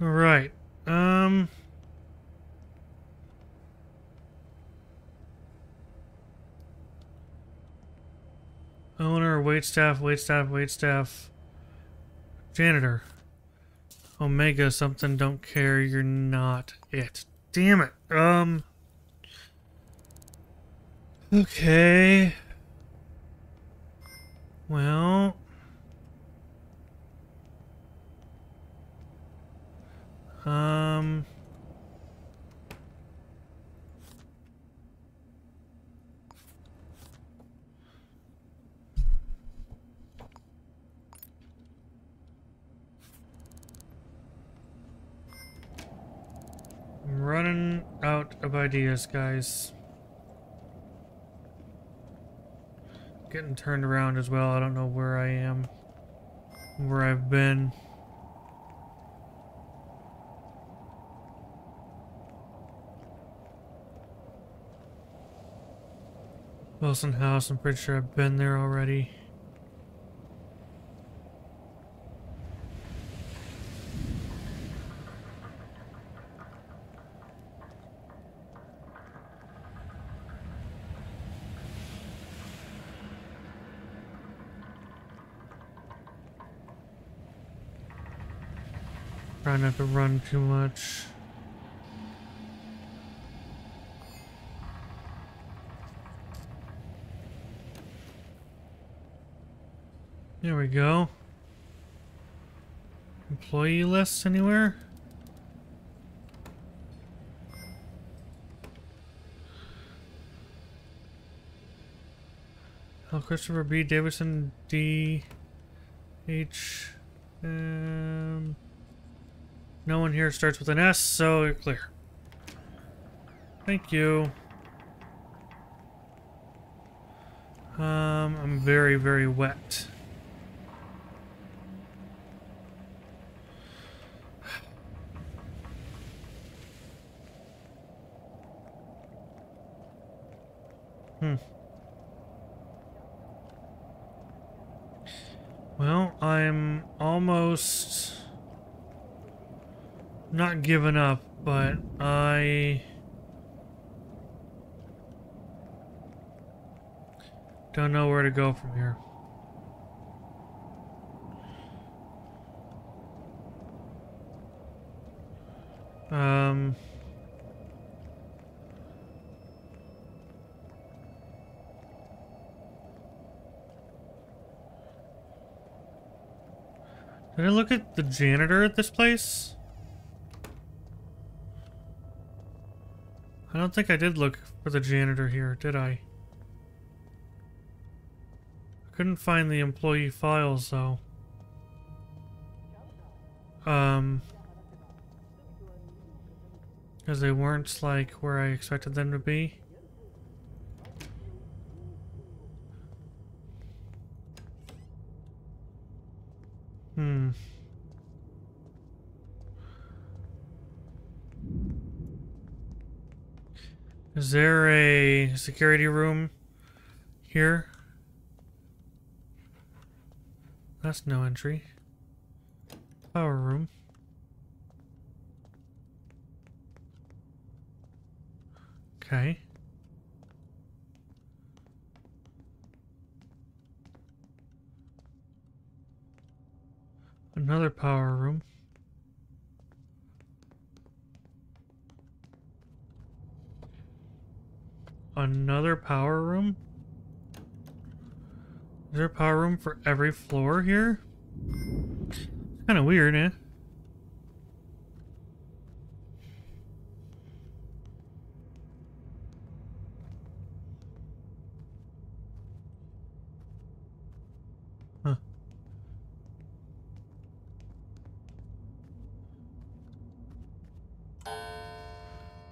All right. Um. wait staff, wait staff, wait staff. Janitor. Omega something, don't care, you're not it. Damn it. Um. Okay. Well. Um. I'm running out of ideas, guys. Getting turned around as well. I don't know where I am, where I've been. Wilson House, I'm pretty sure I've been there already. Try not to run too much. There we go. Employee list anywhere? L. Christopher B. Davidson D. H. M. No one here starts with an S, so you're clear. Thank you. Um, I'm very, very wet. Hmm. Well, I'm almost not giving up, but I don't know where to go from here. Um... Did I look at the janitor at this place? I don't think I did look for the janitor here, did I? I couldn't find the employee files, though. Um... Because they weren't, like, where I expected them to be. Hmm. Is there a security room here? That's no entry. Power room. Okay. Another power room. Another power room? Is there a power room for every floor here? It's kind of weird, eh?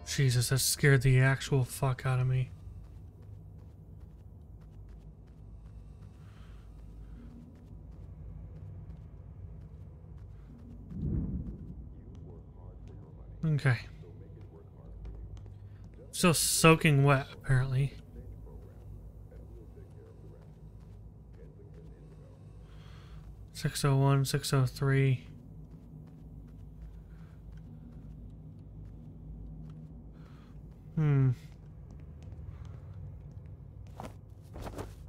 Jesus, that scared the actual fuck out of me. Okay. Still soaking wet, apparently. six oh one, six oh three. Hmm.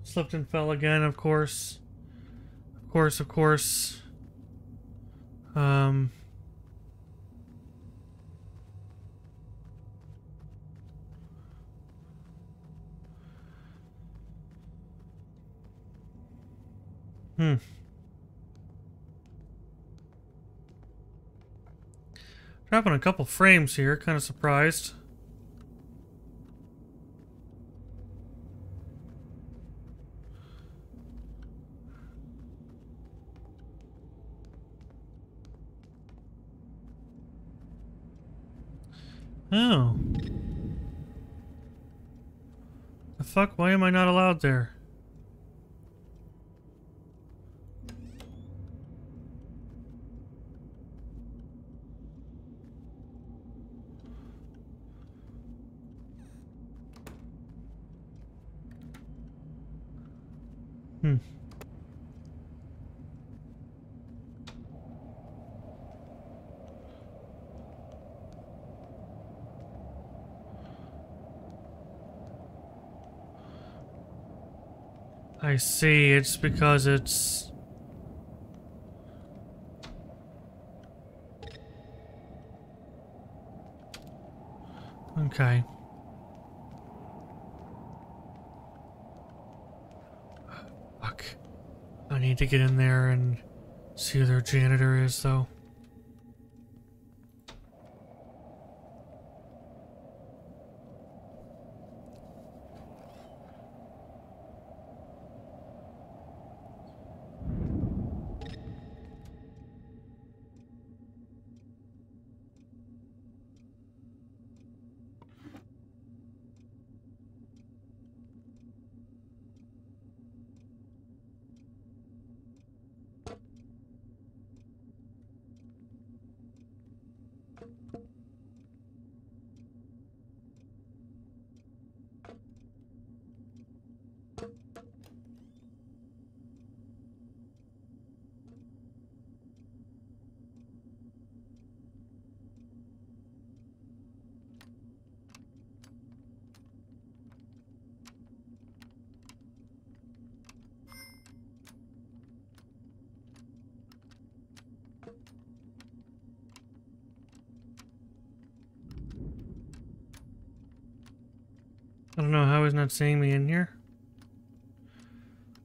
Slipped and fell again, of course. Of course, of course. Um... Hmm. Dropping a couple frames here, kind of surprised. Oh. The fuck, why am I not allowed there? Hmm. I see, it's because it's... Okay. Fuck. I need to get in there and see who their janitor is, though. I don't know how he's not seeing me in here,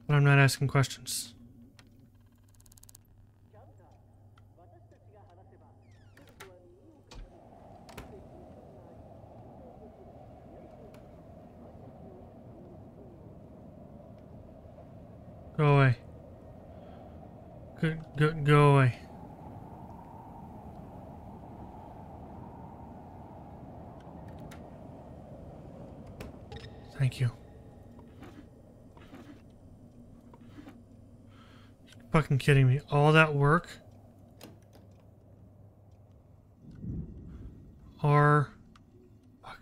but I'm not asking questions. Go away. Go, go, go away. Thank you. You're fucking kidding me. All that work? Or... Fuck.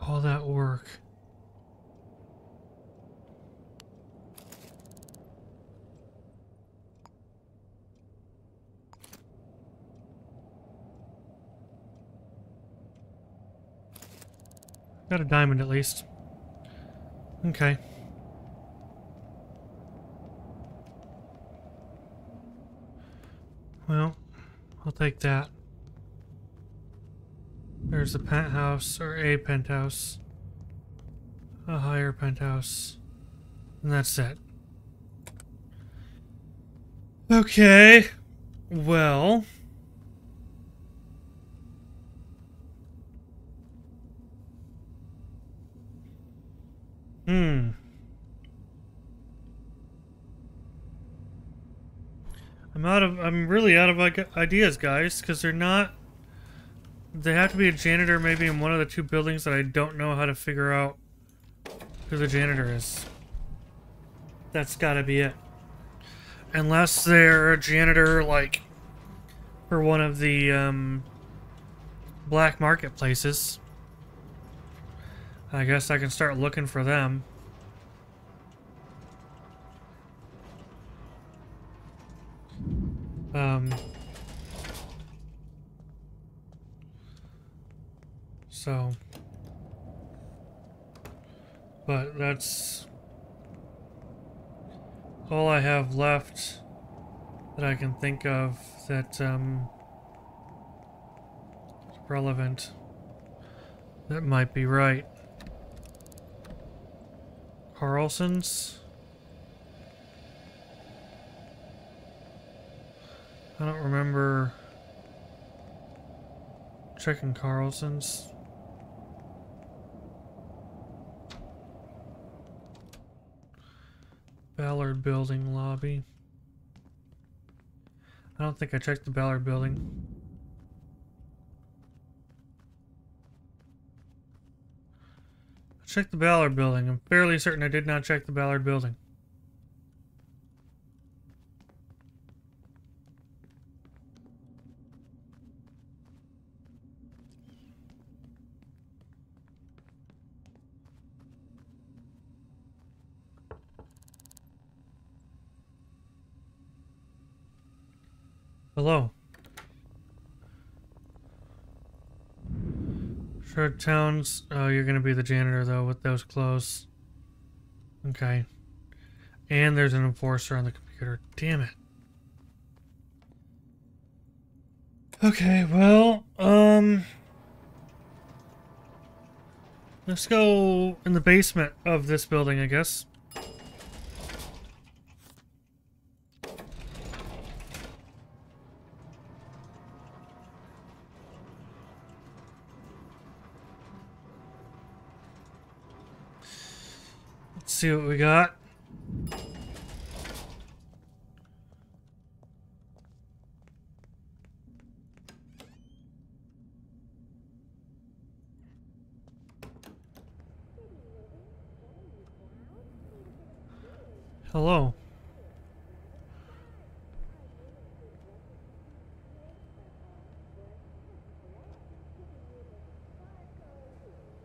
All that work. Got a diamond at least. Okay. Well, I'll take that. There's a penthouse, or a penthouse. A higher penthouse. And that's it. Okay. Well... Hmm. I'm out of, I'm really out of ideas, guys, because they're not, they have to be a janitor maybe in one of the two buildings that I don't know how to figure out who the janitor is. That's gotta be it. Unless they're a janitor, like, for one of the, um, black marketplaces. I guess I can start looking for them. Um, so, but that's all I have left that I can think of that um, is relevant, that might be right. Carlson's? I don't remember checking Carlson's. Ballard Building lobby. I don't think I checked the Ballard Building. I checked the Ballard Building. I'm fairly certain I did not check the Ballard Building. Hello. Sure, Towns. Oh, you're going to be the janitor, though, with those clothes. Okay. And there's an enforcer on the computer. Damn it. Okay, well, um... let's go in the basement of this building, I guess. See what we got. Hello.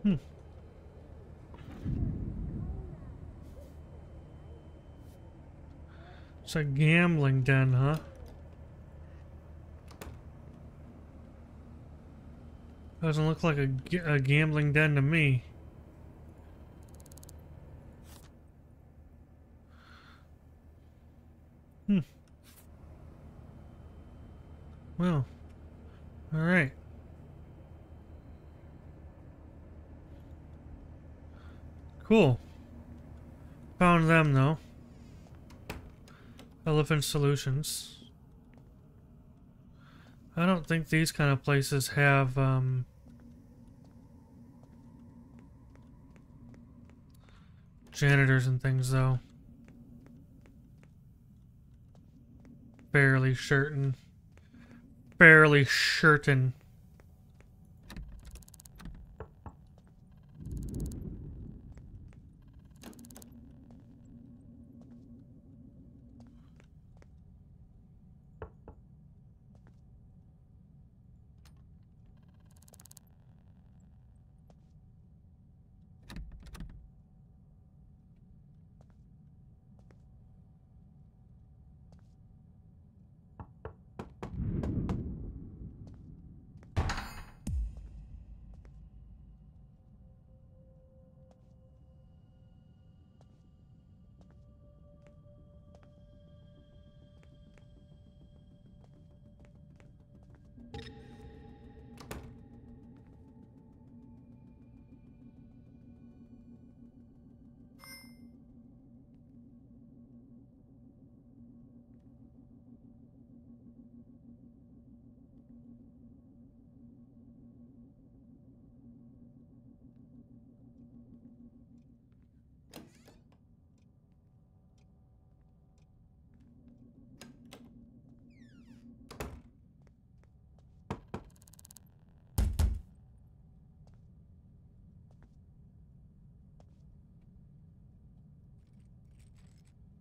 Hmm. It's a gambling den, huh? Doesn't look like a, a gambling den to me. Hmm. Well. Alright. Cool. Found them, though. Elephant Solutions. I don't think these kind of places have um, janitors and things, though. Barely shirtin'. Barely shirtin'.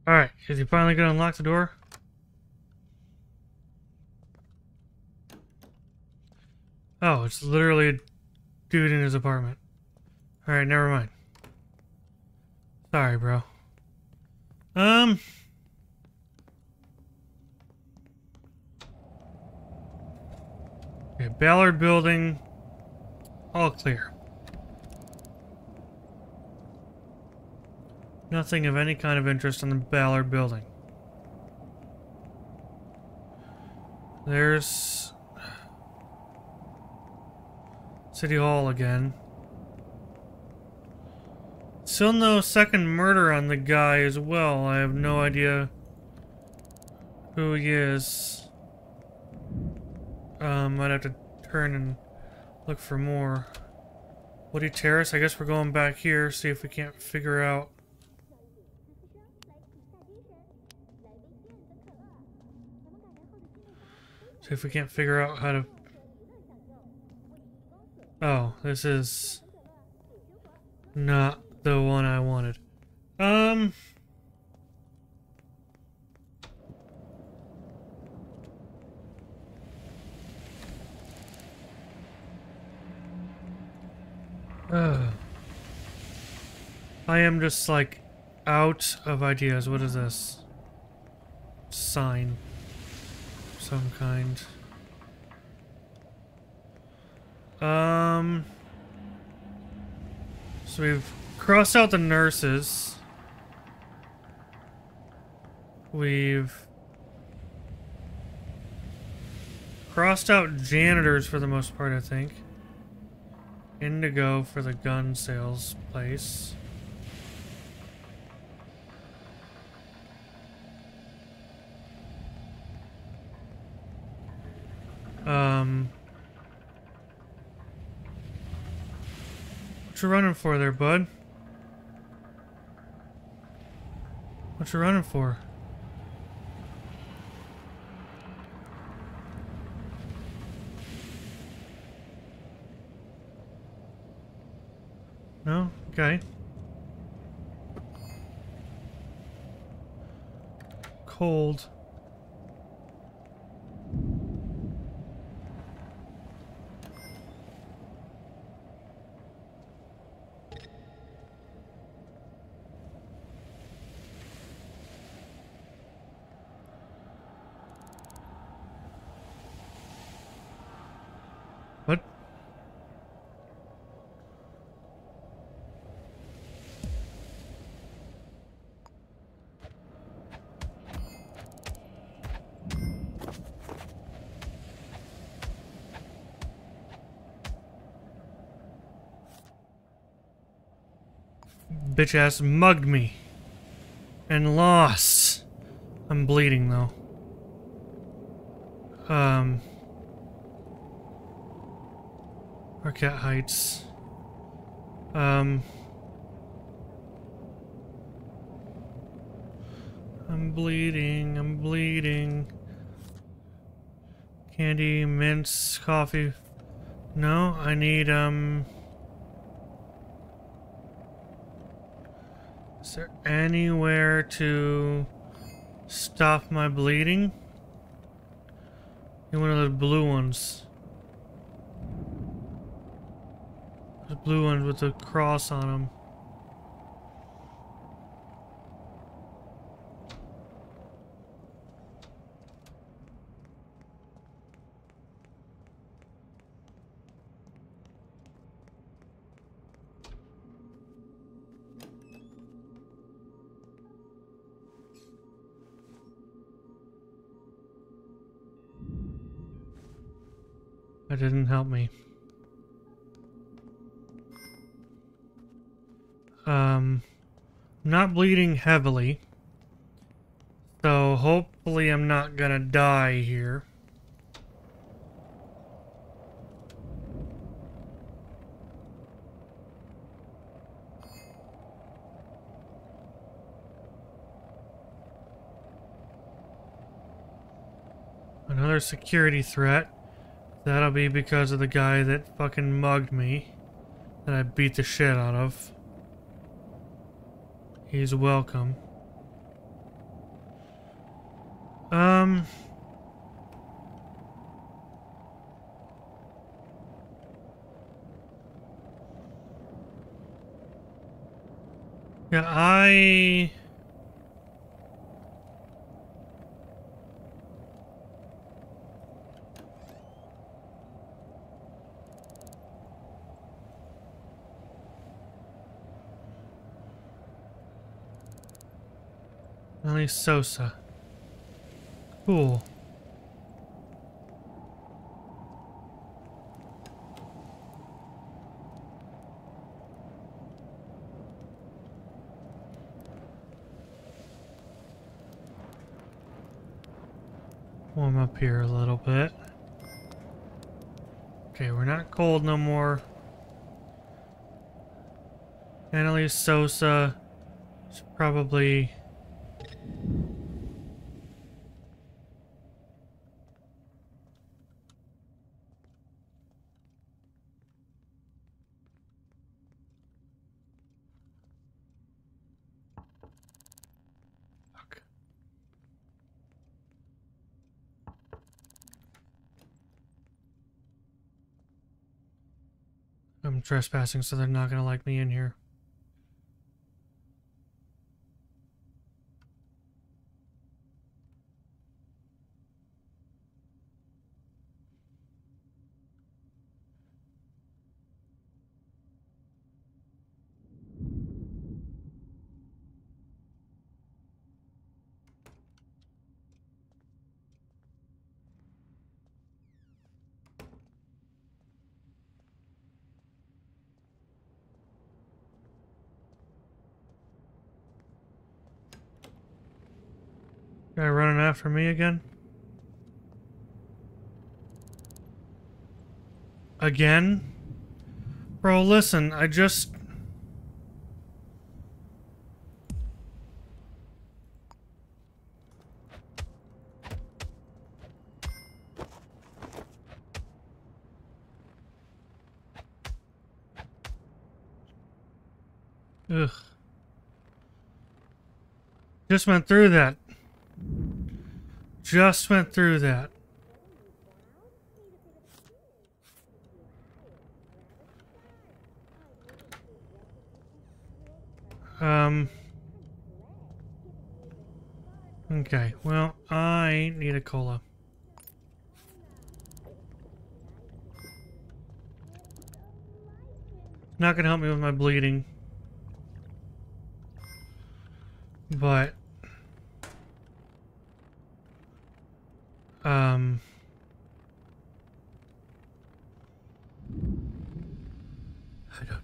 Alright, is he finally gonna unlock the door? Oh, it's literally a dude in his apartment. Alright, never mind. Sorry, bro. Um... Okay, Ballard Building. All clear. Nothing of any kind of interest in the Ballard Building. There's City Hall again. Still no second murder on the guy as well. I have no idea who he is. Um, I'd have to turn and look for more. Woody Terrace, I guess we're going back here, see if we can't figure out. See if we can't figure out how to... Oh, this is not the one I wanted. Um... Uh, I am just like out of ideas. What is this? Sign of some kind. Um So we've crossed out the nurses. We've crossed out janitors for the most part, I think. Indigo for the gun sales place. Um, what you running for there, bud? What you running for? No? Okay. Cold. Bitch ass mugged me and lost. I'm bleeding though. Um, Arquette Heights. Um, I'm bleeding. I'm bleeding. Candy, mints, coffee. No, I need um. Is there anywhere to stop my bleeding? One of those blue ones. Those blue ones with the cross on them. That didn't help me. Um, I'm not bleeding heavily, so hopefully I'm not gonna die here. Another security threat. That'll be because of the guy that fucking mugged me, that I beat the shit out of. He's welcome. Um... Yeah, I... Ellie Sosa. Cool. Warm up here a little bit. Okay, we're not cold no more. Annalise Sosa is probably trespassing, so they're not gonna like me in here. Guy running after me again? Again? Bro, listen, I just... Ugh. Just went through that. Just went through that. Um. Okay, well, I need a cola. Not gonna help me with my bleeding. But... Um, I don't know.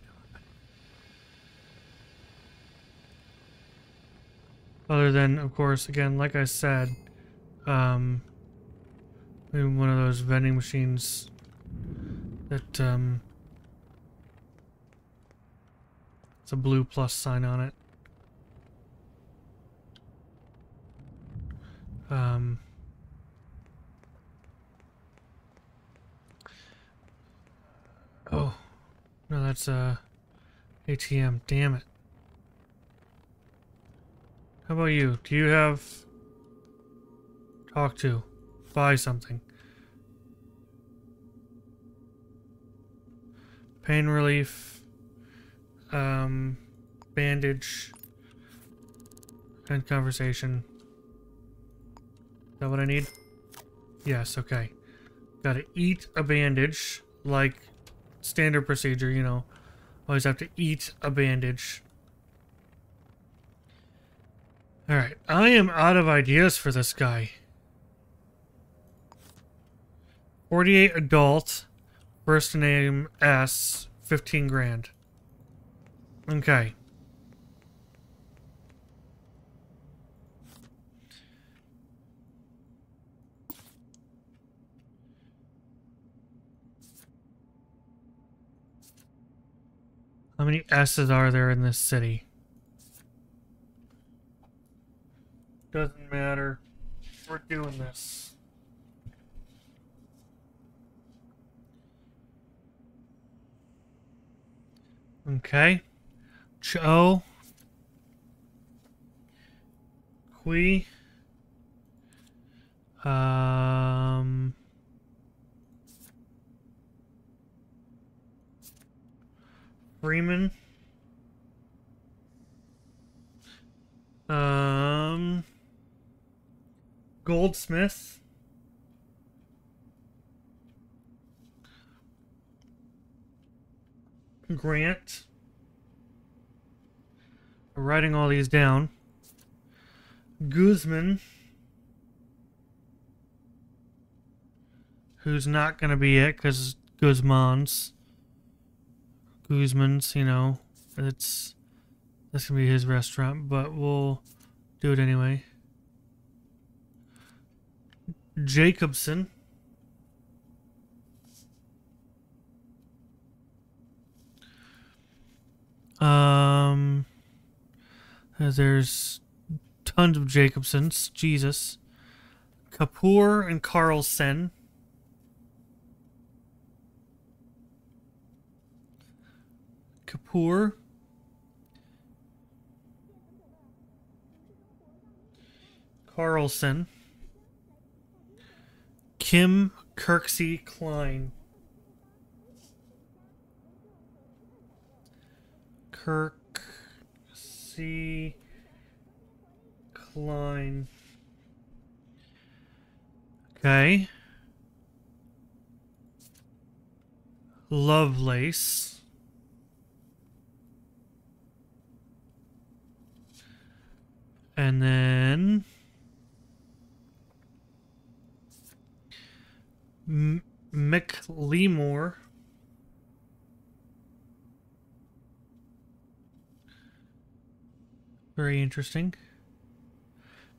Other than, of course, again, like I said, um, maybe one of those vending machines that, um, it's a blue plus sign on it. Um... Oh, no, that's a uh, A T M. Damn it. How about you? Do you have... Talk to. Buy something. Pain relief. Um, bandage. And conversation. Is that what I need? Yes, okay. Gotta eat a bandage. Like... Standard procedure, you know. Always have to eat a bandage. Alright, I am out of ideas for this guy. forty-eight adult, first name S, fifteen grand. Okay. How many S's are there in this city? Doesn't matter. We're doing this. Okay. Cho. Qui. Um... Freeman. Um, Goldsmith. Grant. I'm writing all these down. Guzman, who's not going to be it because Guzman's, Guzman's, you know, it's, that's going to be his restaurant, but we'll do it anyway. Jacobson. Um, there's tons of Jacobsons. Jesus. Kapoor and Carlson. Kapoor. Carlson. Kim Kirksey Klein. Kirksey Klein. Okay. Lovelace. And then McLemore. Very interesting.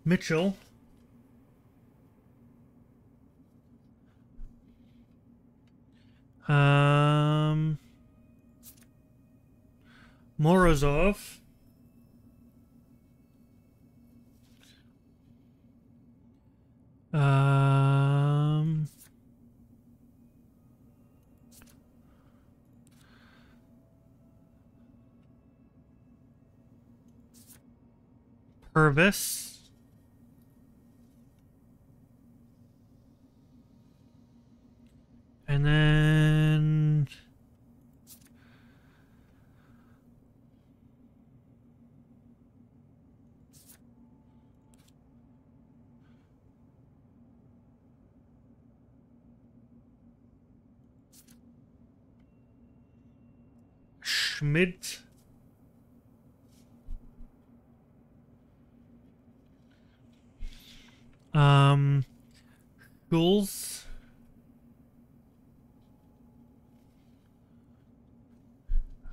Mitchell. Um, Morozov. Um, Purvis. And then Schmidt. Um, Schulz.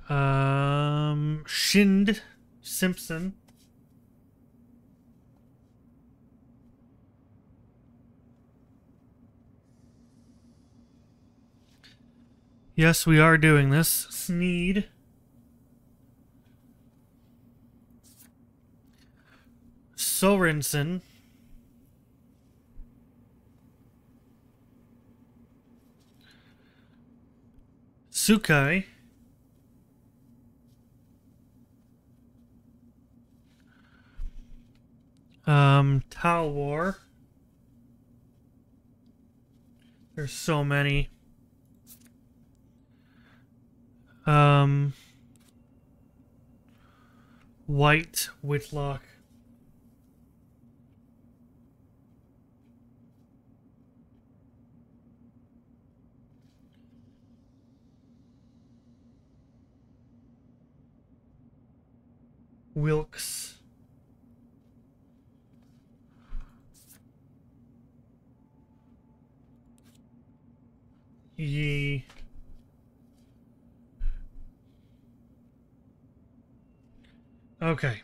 Um, Shind Simpson. Yes, we are doing this. Sneed. Sorensen. Sukai. Um, Talwar. There's so many. Um, White, Whitlock. Wilkes. Yee. Okay.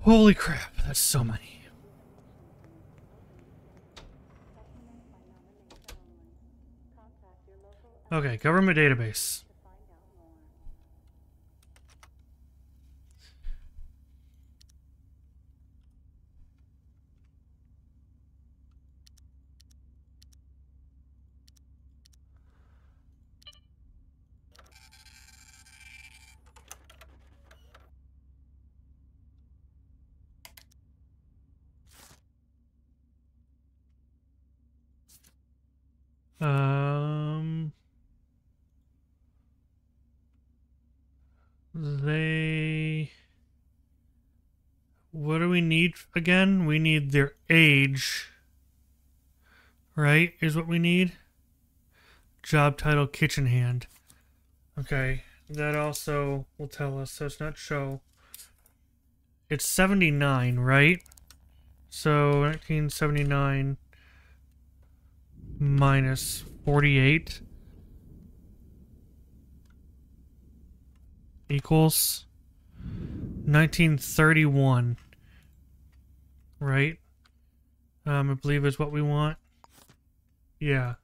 Holy crap, that's so many. Okay, government database. Um, they, what do we need again? We need their age, right? Is what we need. Job title, kitchen hand. Okay. That also will tell us, so it's not show. it's seventy-nine, right? So nineteen seventy-nine minus forty-eight equals nineteen thirty-one, right? Um, I believe is what we want. Yeah,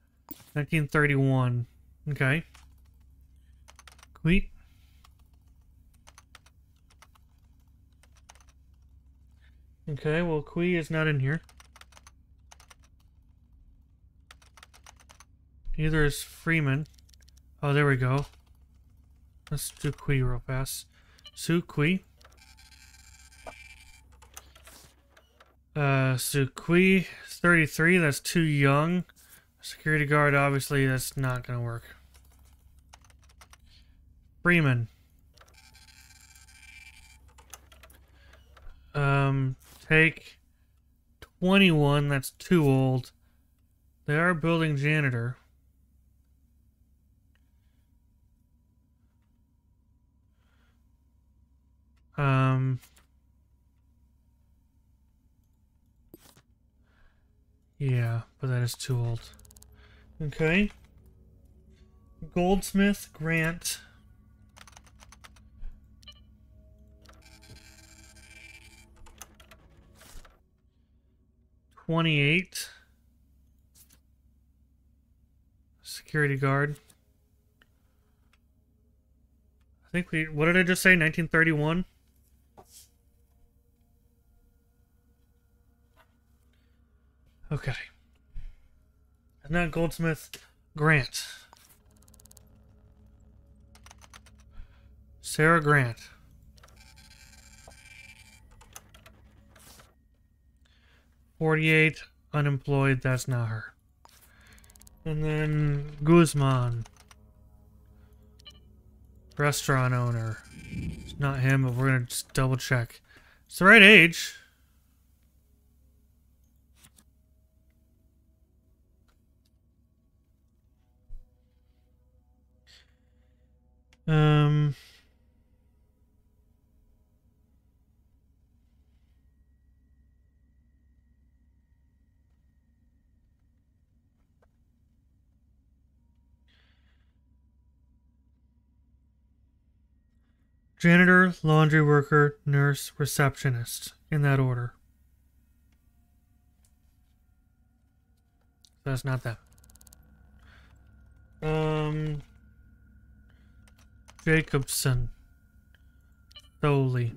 nineteen thirty-one. Okay. Wheat. Okay, well, Kui is not in here. Neither is Freeman. Oh, there we go. Let's do Kui real fast. Su Kui. Uh, Su Kui, thirty-three, that's too young. Security guard, obviously, that's not gonna work. Freeman. Um... Take twenty-one, that's too old. They are building janitor. Um, yeah, but that is too old. Okay. Goldsmith, Grant. twenty-eight. Security guard. I think we... What did I just say? nineteen thirty-one? Okay. And now Goldsmith Grant. Sarah Grant. forty-eight, unemployed, that's not her. And then Guzman, restaurant owner. It's not him, but we're going to just double check. It's the right age. Um... Janitor, laundry worker, nurse, receptionist. In that order. That's not that. Um, Jacobson. Soley.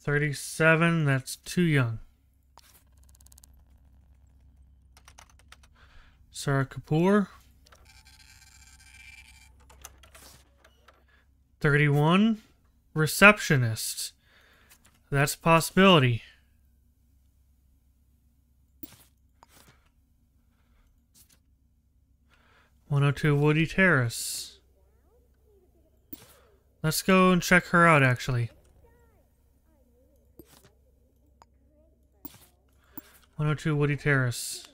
thirty-seven, that's too young. Sarah Kapoor. thirty-one, receptionist. That's a possibility. one oh two Woody Terrace. Let's go and check her out, actually. one oh two Woody Terrace.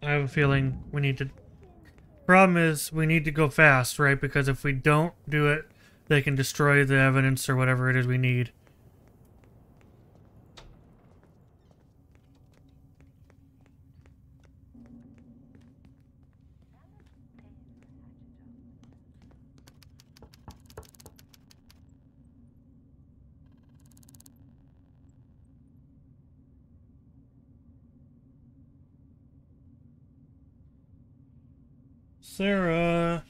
I have a feeling we need to... Problem is, we need to go fast, right? Because if we don't do it, they can destroy the evidence or whatever it is we need. Sarah,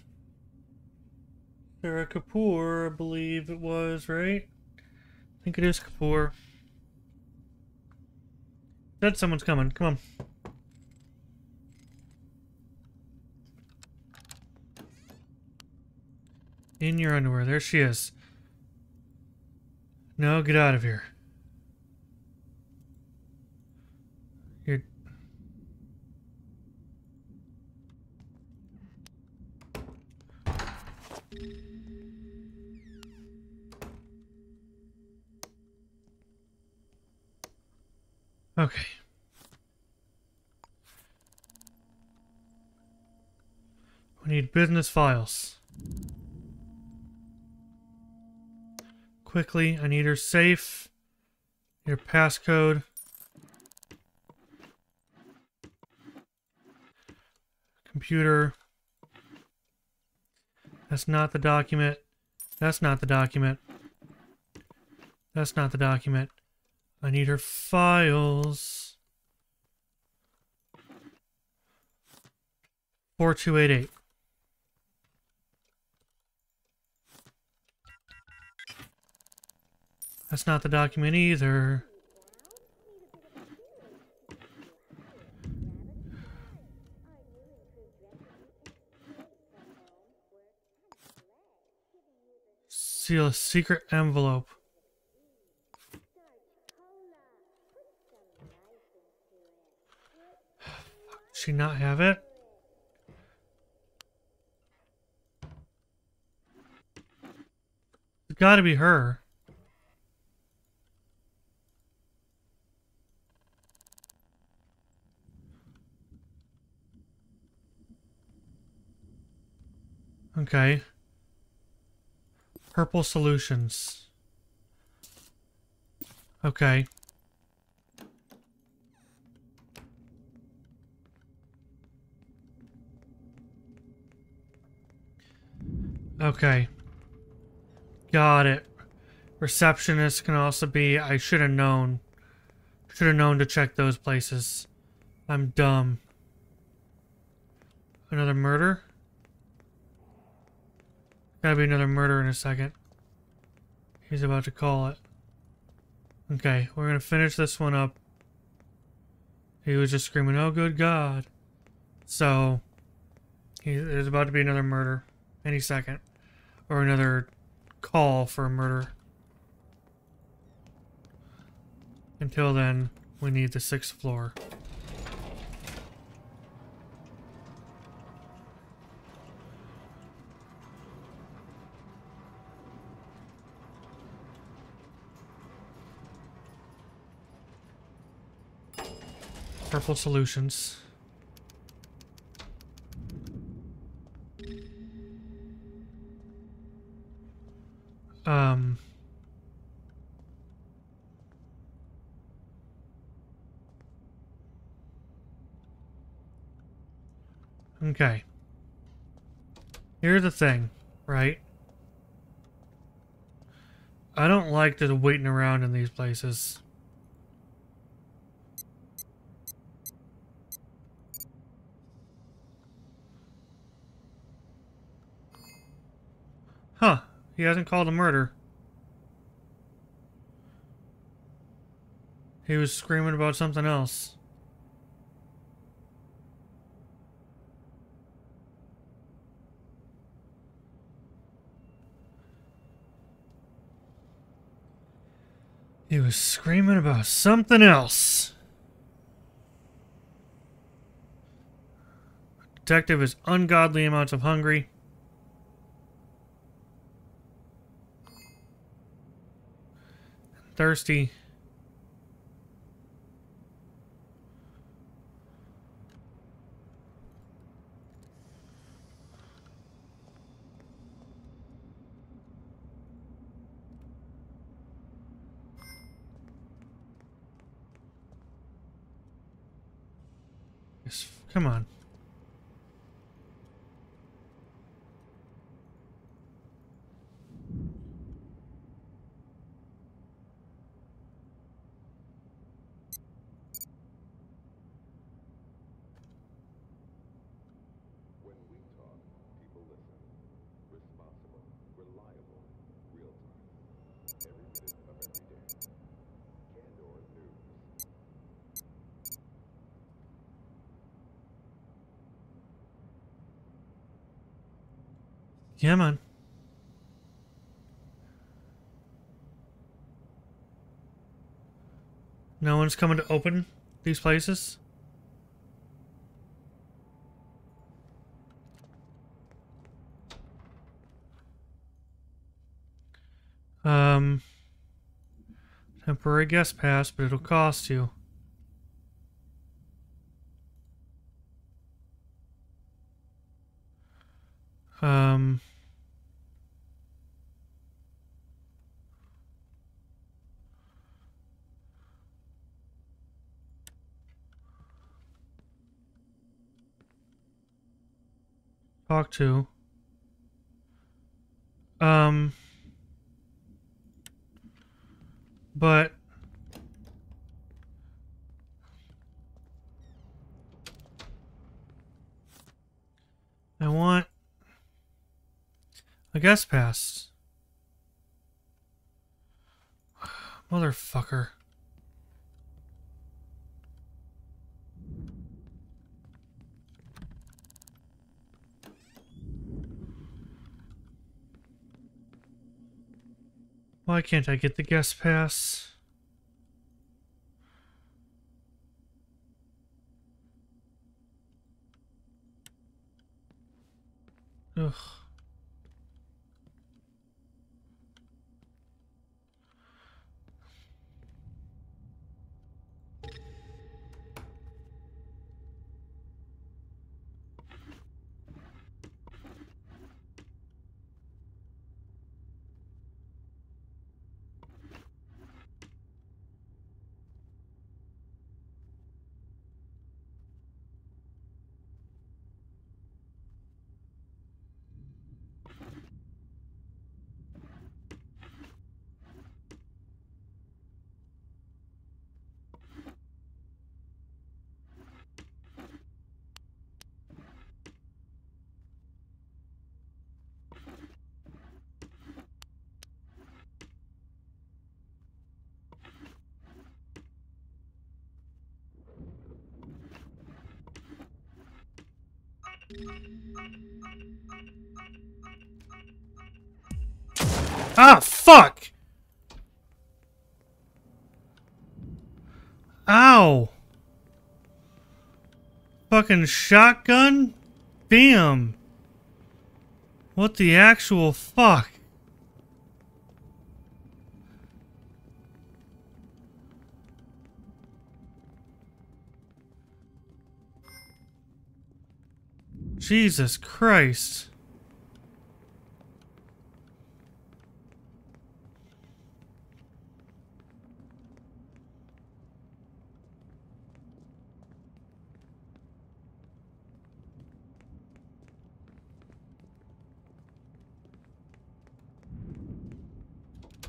Sarah Kapoor, I believe it was, right? I think it is Kapoor. That someone's coming. Come on. In your underwear. There she is. No, get out of here. You're... Okay. We need business files. Quickly, I need her safe. Your passcode. Computer. That's not the document. That's not the document. That's not the document. I need her files. four two eight eight. That's not the document either. Seal a secret envelope. Does she not have it? It's gotta be her. Okay. Purple Solutions. Okay. Okay. Got it. Receptionist can also be... I should have known. Should have known to check those places. I'm dumb. Another murder? Gotta be another murder in a second. He's about to call it. Okay, we're gonna finish this one up. He was just screaming, oh good God. So, he, there's about to be another murder any second. Or another call for a murder. Until then, we need the sixth floor. Purple Solutions. Um. Okay. Here's the thing, right? I don't like just waiting around in these places. Huh, he hasn't called a murder. He was screaming about something else. He was screaming about something else. Detective is ungodly amounts of hungry. Thirsty. Yes, come on. Yeah, man. No one's coming to open these places? Um, temporary guest pass, but it'll cost you. Um... Talk to. Um, but I want a guest pass. Motherfucker. Why can't I get the guest pass? Ugh. Ah, fuck! Ow! Fucking shotgun? Bam! What the actual fuck? Jesus Christ.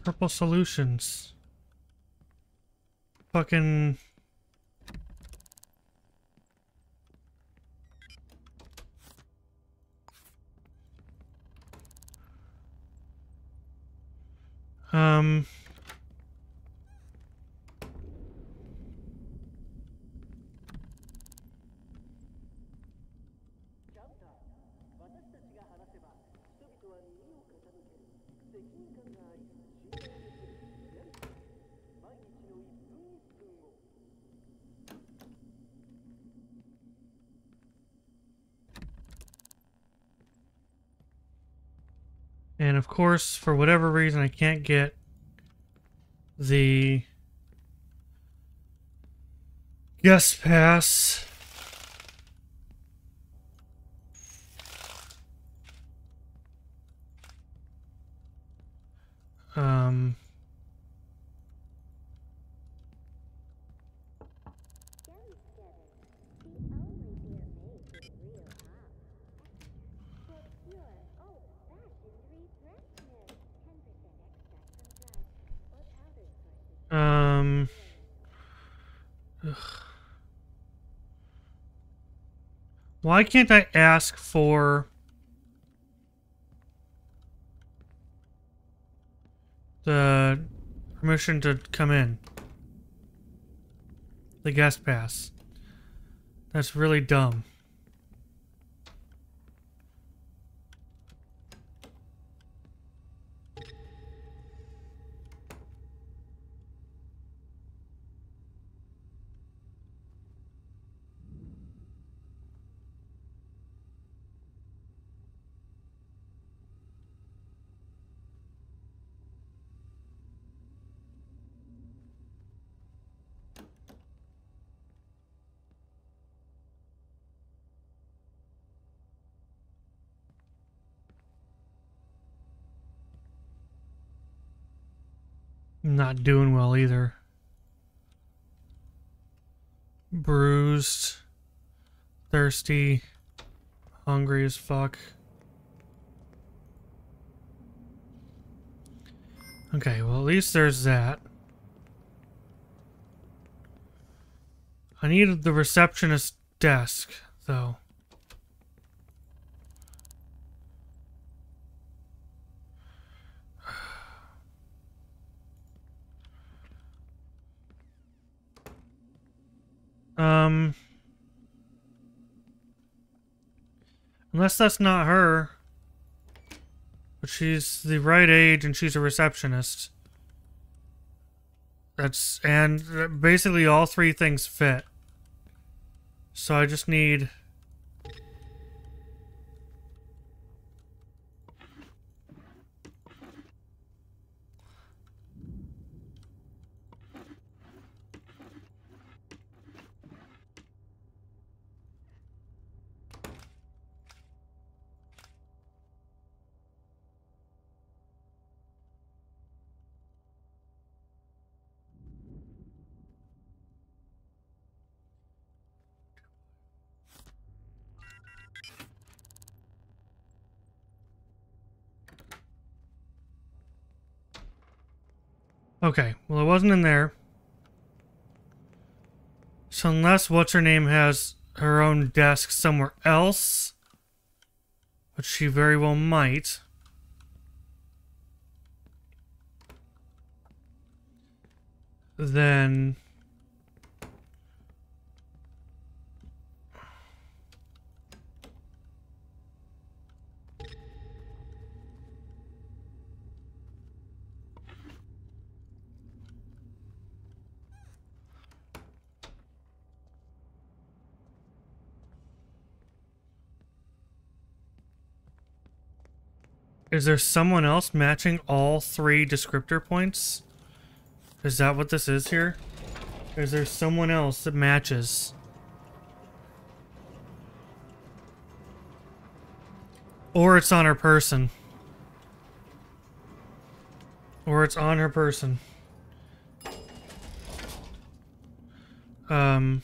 Purple Solutions. Fucking... Um, and of course, for whatever reason, I can't get the guest pass. Um... Um, ugh. Why can't I ask for the permission to come in? The guest pass. That's really dumb. not doing well either. Bruised, thirsty, hungry as fuck. Okay, well, at least there's that. I needed the receptionist desk, though. Um, unless that's not her, but she's the right age and she's a receptionist. That's, and basically all three things fit. So I just need Okay, well, it wasn't in there. So unless What's-Her-Name has her own desk somewhere else, which she very well might. Then... is there someone else matching all three descriptor points? Is that what this is here? Is there someone else that matches? Or it's on her person. Or it's on her person. Um...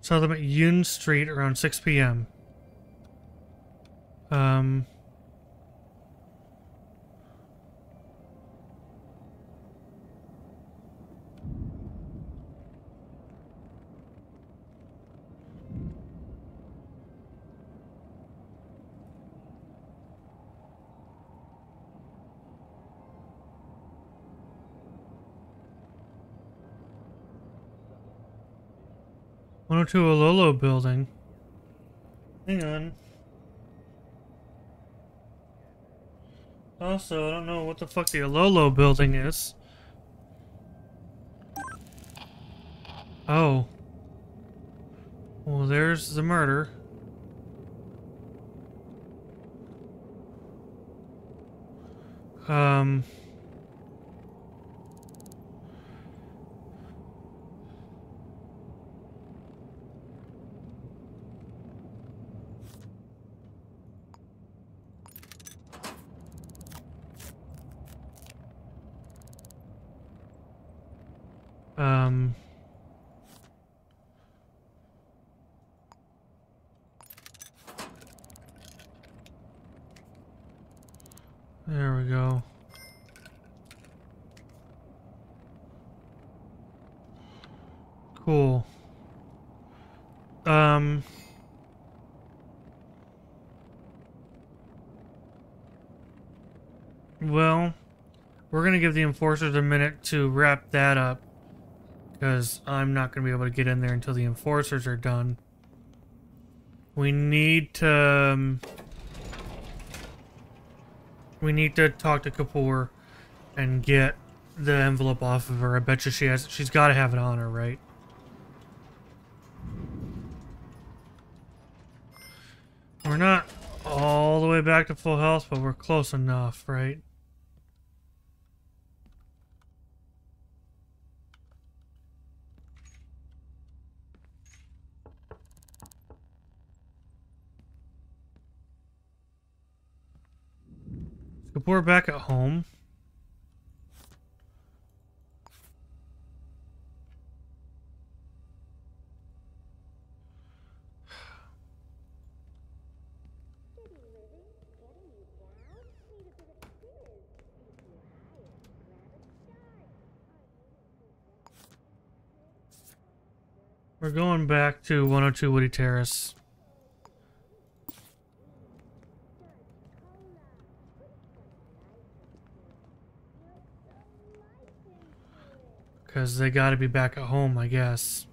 Saw them at Yoon Street around six p m Um, to Aloalo building. Hang on. Also, I don't know what the fuck the Aloalo building is. Oh. Well, there's the murder. Um... Um... There we go. Cool. Um... Well, we're gonna give the enforcers a minute to wrap that up. Because I'm not going to be able to get in there until the enforcers are done. We need to... Um, we need to talk to Kapoor and get the envelope off of her. I bet you she has. She's got to have it on her, right? We're not all the way back to full health, but we're close enough, right? So we're back at home. We're going back to one oh two Woody Terrace. Because they gotta be back at home, I guess.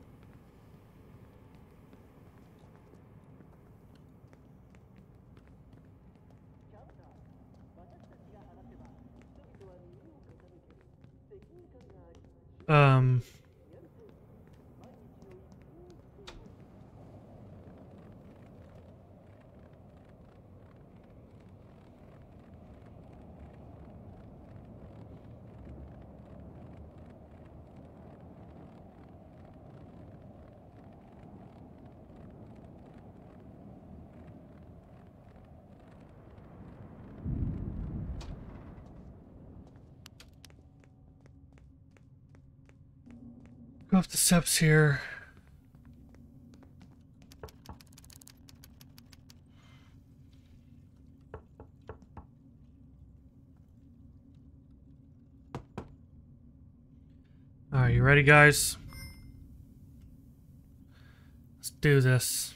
Um... Go up the steps here. Are you ready, guys? Let's do this.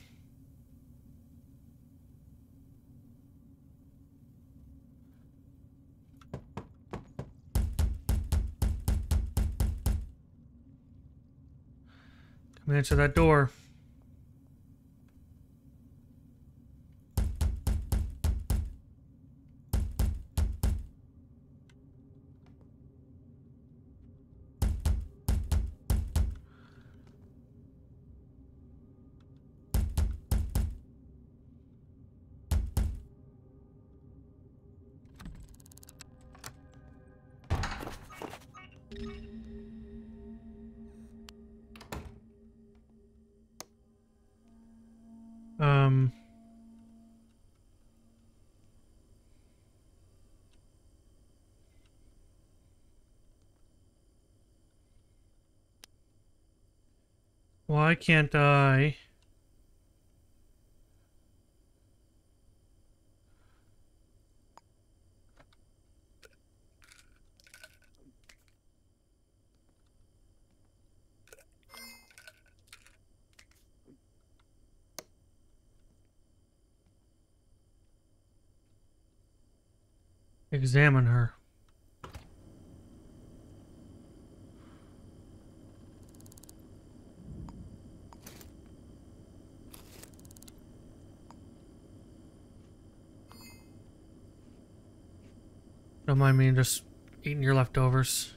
Answer that door. Um, why can't I? Examine her. Don't mind me just eating your leftovers.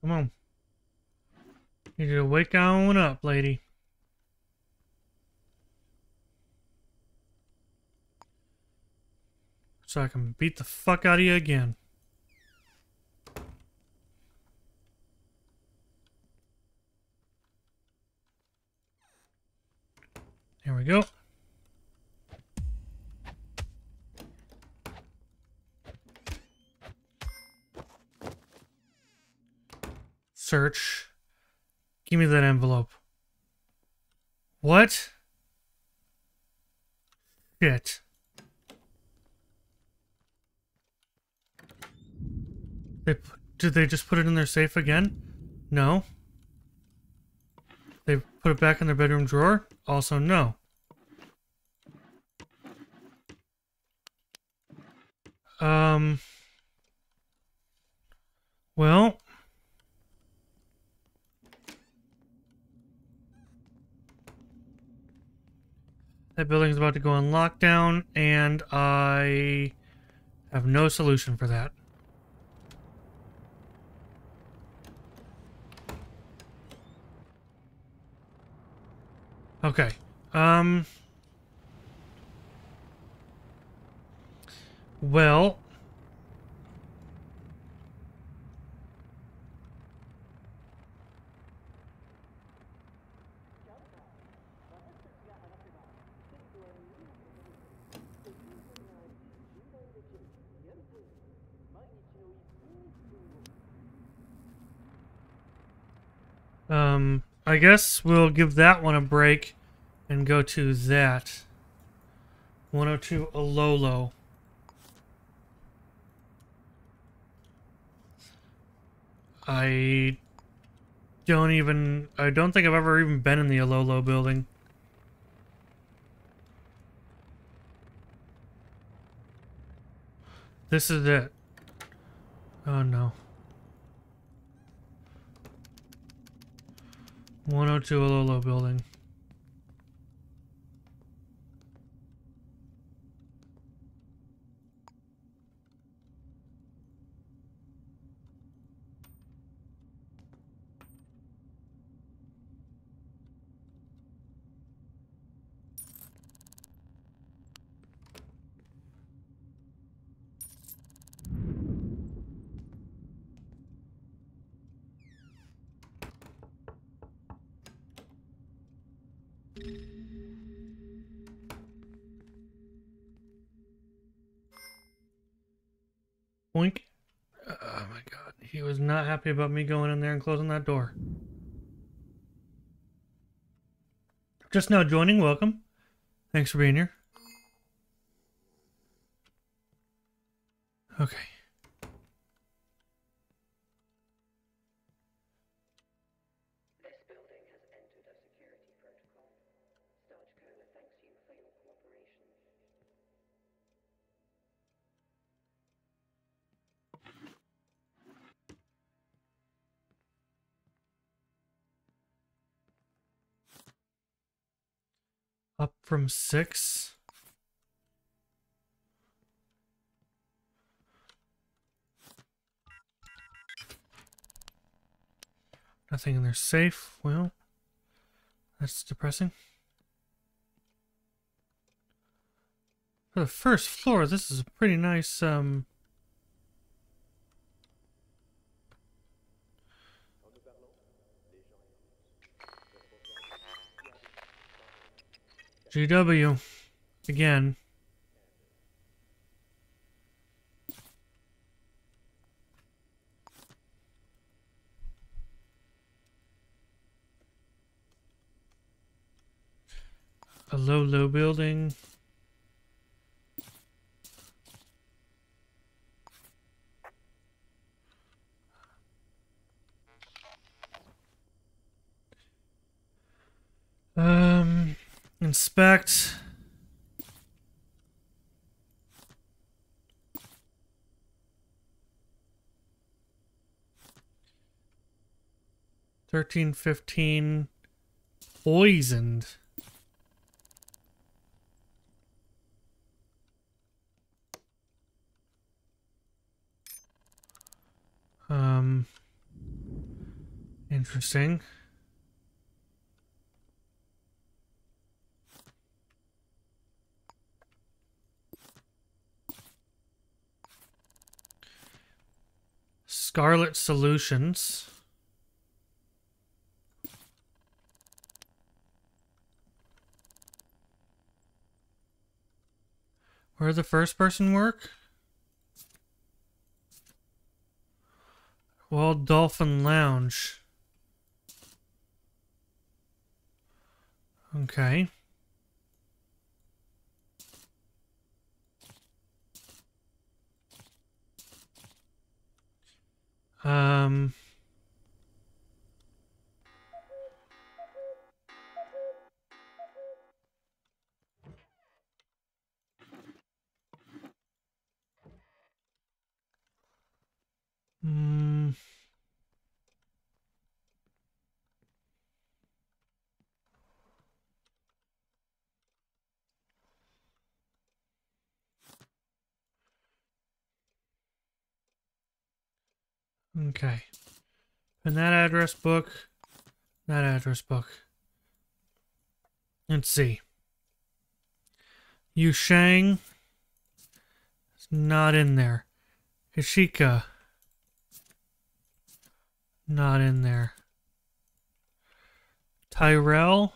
Come on. Need you to wake on up, lady. So I can beat the fuck out of you again. Here we go. Search. Give me that envelope. What? Shit. They, did they just put it in their safe again? No. They put it back in their bedroom drawer? Also no. Um... Well... That building's about to go on lockdown, and I have no solution for that. Okay. Um. Well. Um, I guess we'll give that one a break and go to that. one oh two Aloalo. I don't even... I don't think I've ever even been in the Aloalo building. This is it. Oh no. one oh two Aloalo building. Boink. Oh my god. He was not happy about me going in there and closing that door. Just now joining, welcome. Thanks for being here. Okay. Up from six. Nothing in there safe. Well, that's depressing. For the first floor, this is a pretty nice, um... G W again. Aloalo building. Um. Inspect. Thirteen fifteen poisoned. Um interesting. Scarlet Solutions. Where the first person work? Wild Dolphin Lounge. Okay. Um... Mm. Okay. And that address book, that address book. Let's see. Yu Shang is not in there. Hishika. Not in there. Tyrell?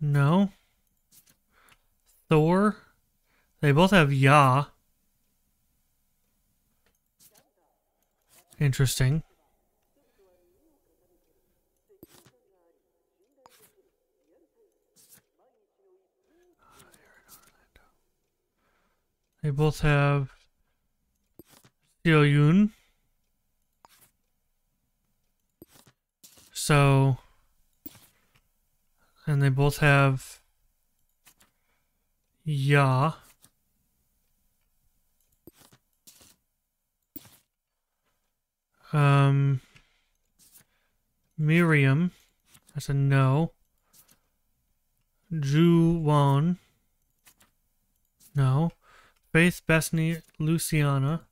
No. Thor? They both have Ya. Interesting. They both have Seo Yoon. So, and they both have Ya. Um, Miriam, that's a no. Ju-won, no. Faith, Bethany, Luciana.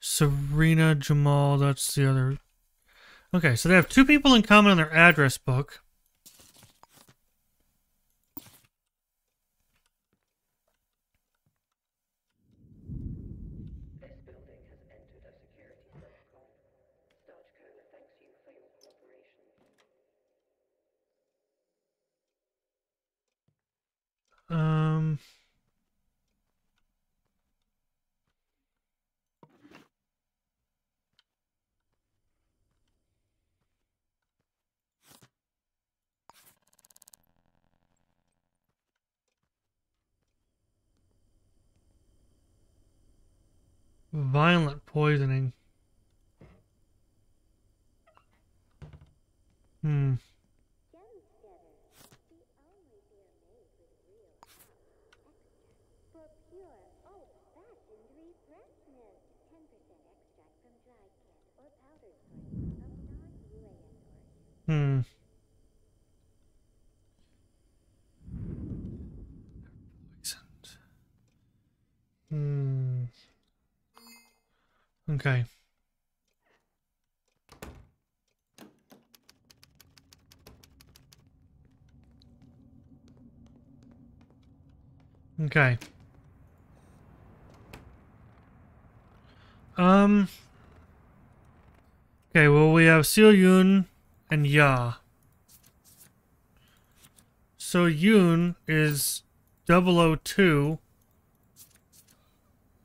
Serena, Jamal, that's the other... Okay, so they have two people in common on their address book. This building has entered a security protocol. Starchcode thanks you for your cooperation. Um... Violent poisoning. Hmm. Hmm. Hmm. Okay. Okay. Um. Okay, well, we have Seo Yoon and Ya. So Yoon is double oh two.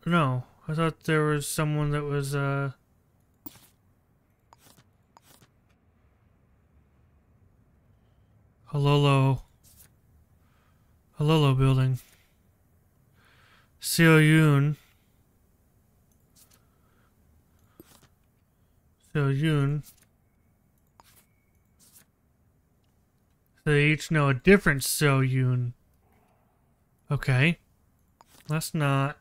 No. I thought there was someone that was, uh... Aloalo... Aloalo building. Seo Yoon. Seo Yoon. They each know a different Seo Yoon. Okay. That's not...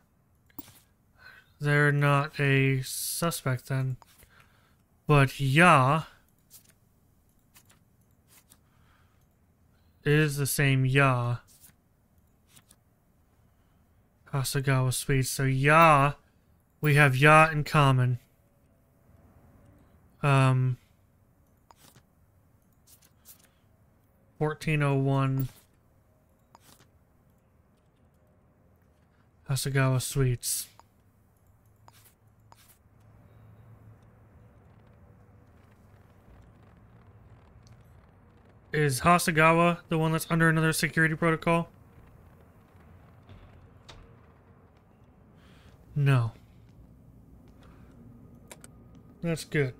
They're not a suspect then. But Ya is the same Ya. Hasegawa Suites. So Ya, we have Ya in common. Um, fourteen oh one Hasegawa Suites. Is Hasegawa the one that's under another security protocol? No. That's good.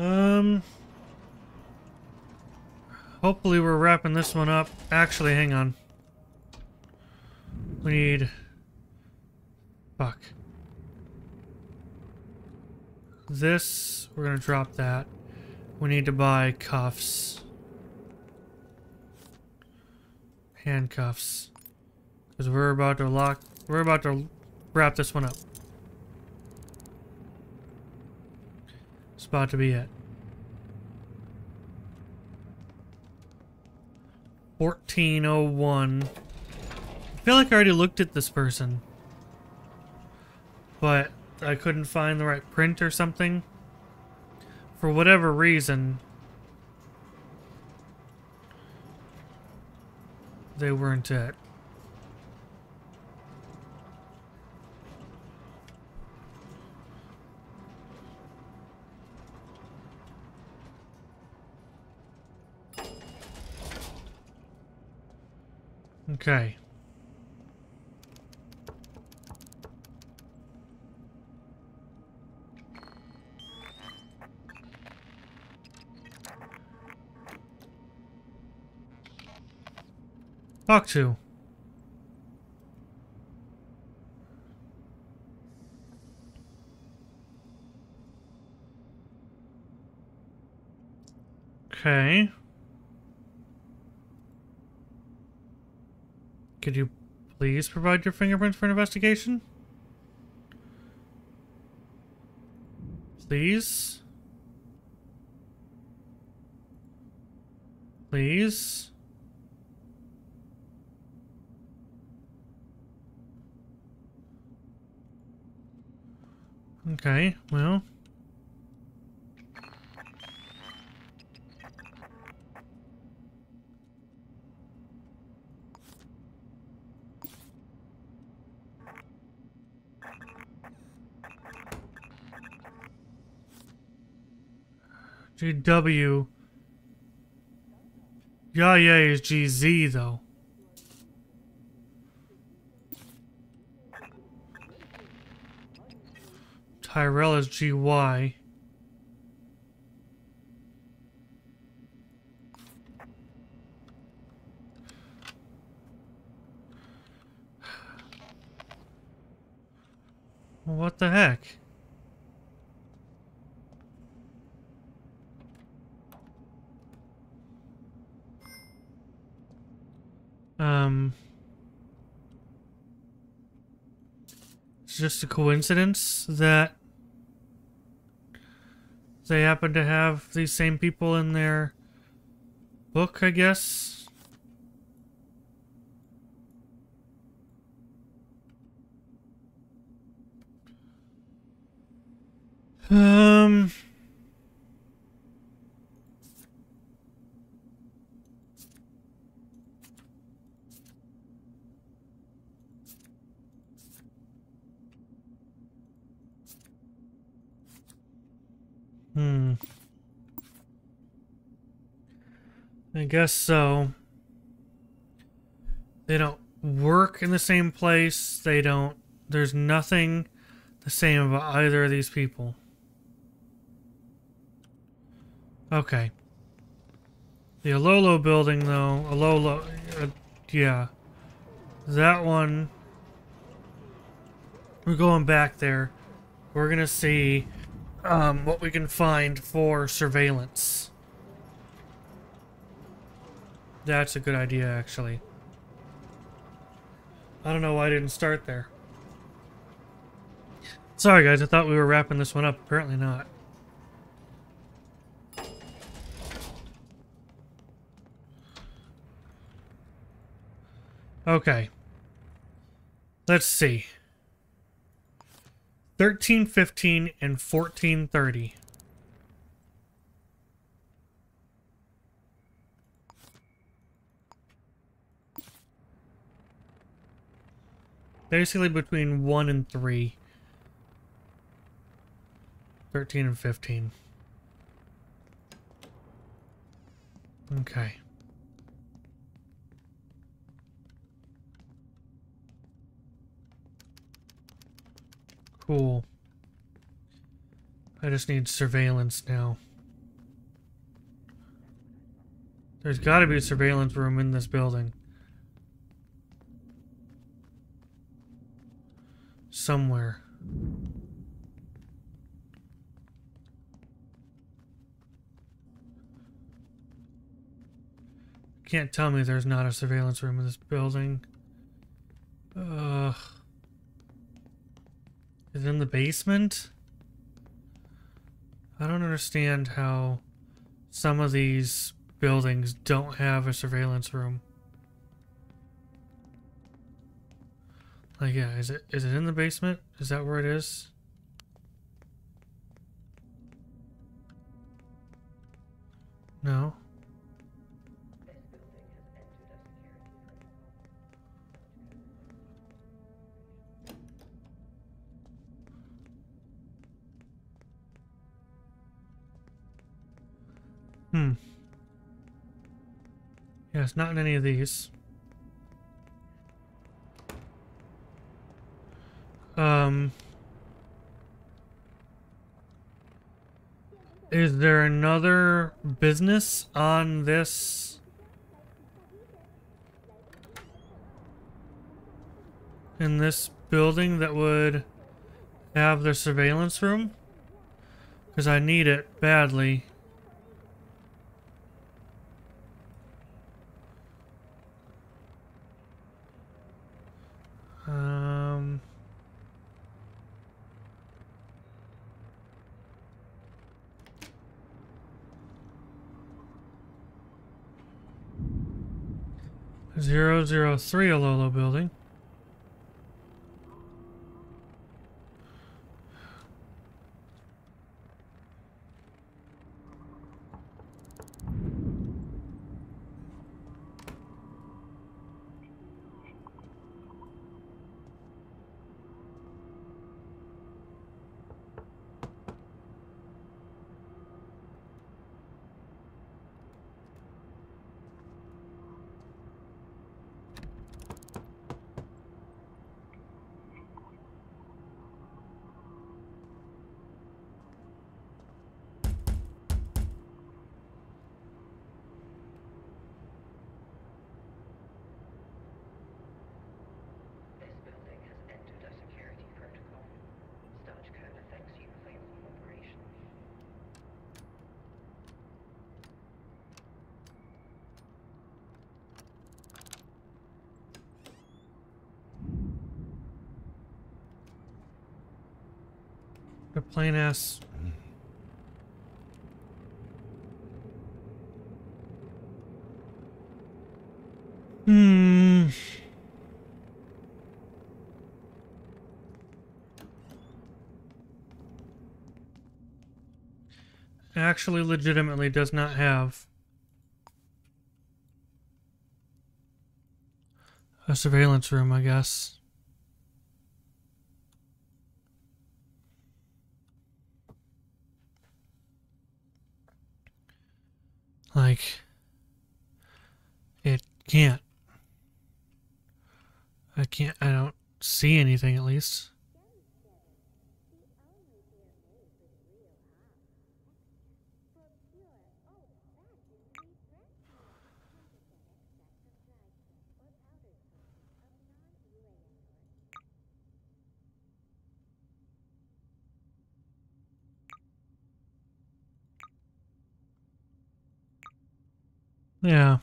Um, hopefully we're wrapping this one up. Actually, hang on. We need... Fuck. This, we're gonna drop that. We need to buy cuffs. Handcuffs. Because we're about to lock... We're about to wrap this one up. It's about to be it. fourteen oh one. I feel like I already looked at this person. But I couldn't find the right print or something. For whatever reason, they weren't it. Okay. Talk to. Okay. Could you please provide your fingerprints for an investigation? Please? Please? Okay, well... G W. Yeah, yeah, is G Z though. Tyrell is G Y. What the heck? Um, it's just a coincidence that they happen to have these same people in their book, I guess. Um... Hmm. I guess so. They don't work in the same place. They don't... There's nothing the same about either of these people. Okay. The Aloalo building, though... Aloalo... Uh, yeah. That one... We're going back there. We're gonna see... Um, what we can find for surveillance. That's a good idea, actually. I don't know why I didn't start there. Sorry, guys. I thought we were wrapping this one up. Apparently not. Okay. Let's see. thirteen fifteen and fourteen thirty. Basically between one and three. thirteen and fifteen. Okay. Cool. I just need surveillance now. There's got to be a surveillance room in this building. Somewhere. Can't tell me there's not a surveillance room in this building. Ugh. Is it in the basement? I don't understand how some of these buildings don't have a surveillance room. Like, yeah, is it is it in the basement? Is that where it is? No. Hmm. Yeah, it's not in any of these. Um. Is there another business on this? In this building that would have their surveillance room? Because I need it badly. Um, zero zero three Aloalo building. Plain ass. Hmm. Actually, legitimately does not have a surveillance room, I guess. Like, it can't. I can't, I don't see anything at least. Yeah.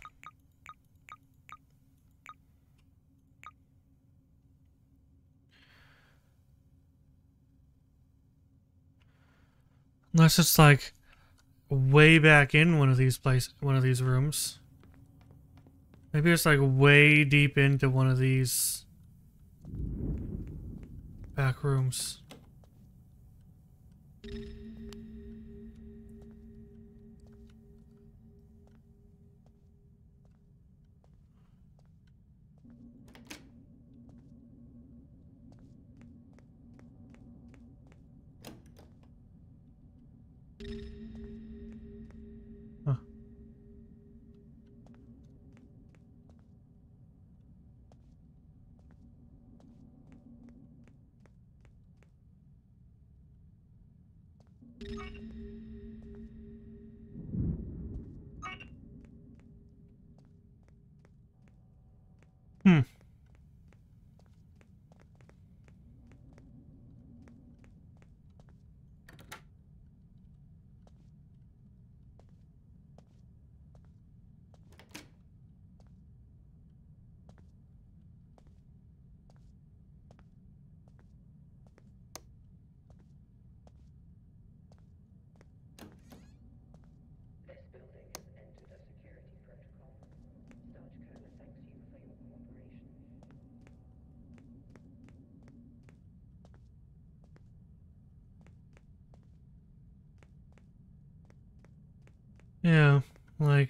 Unless it's like way back in one of these place, one of these rooms. Maybe it's like way deep into one of these back rooms. Yeah, like...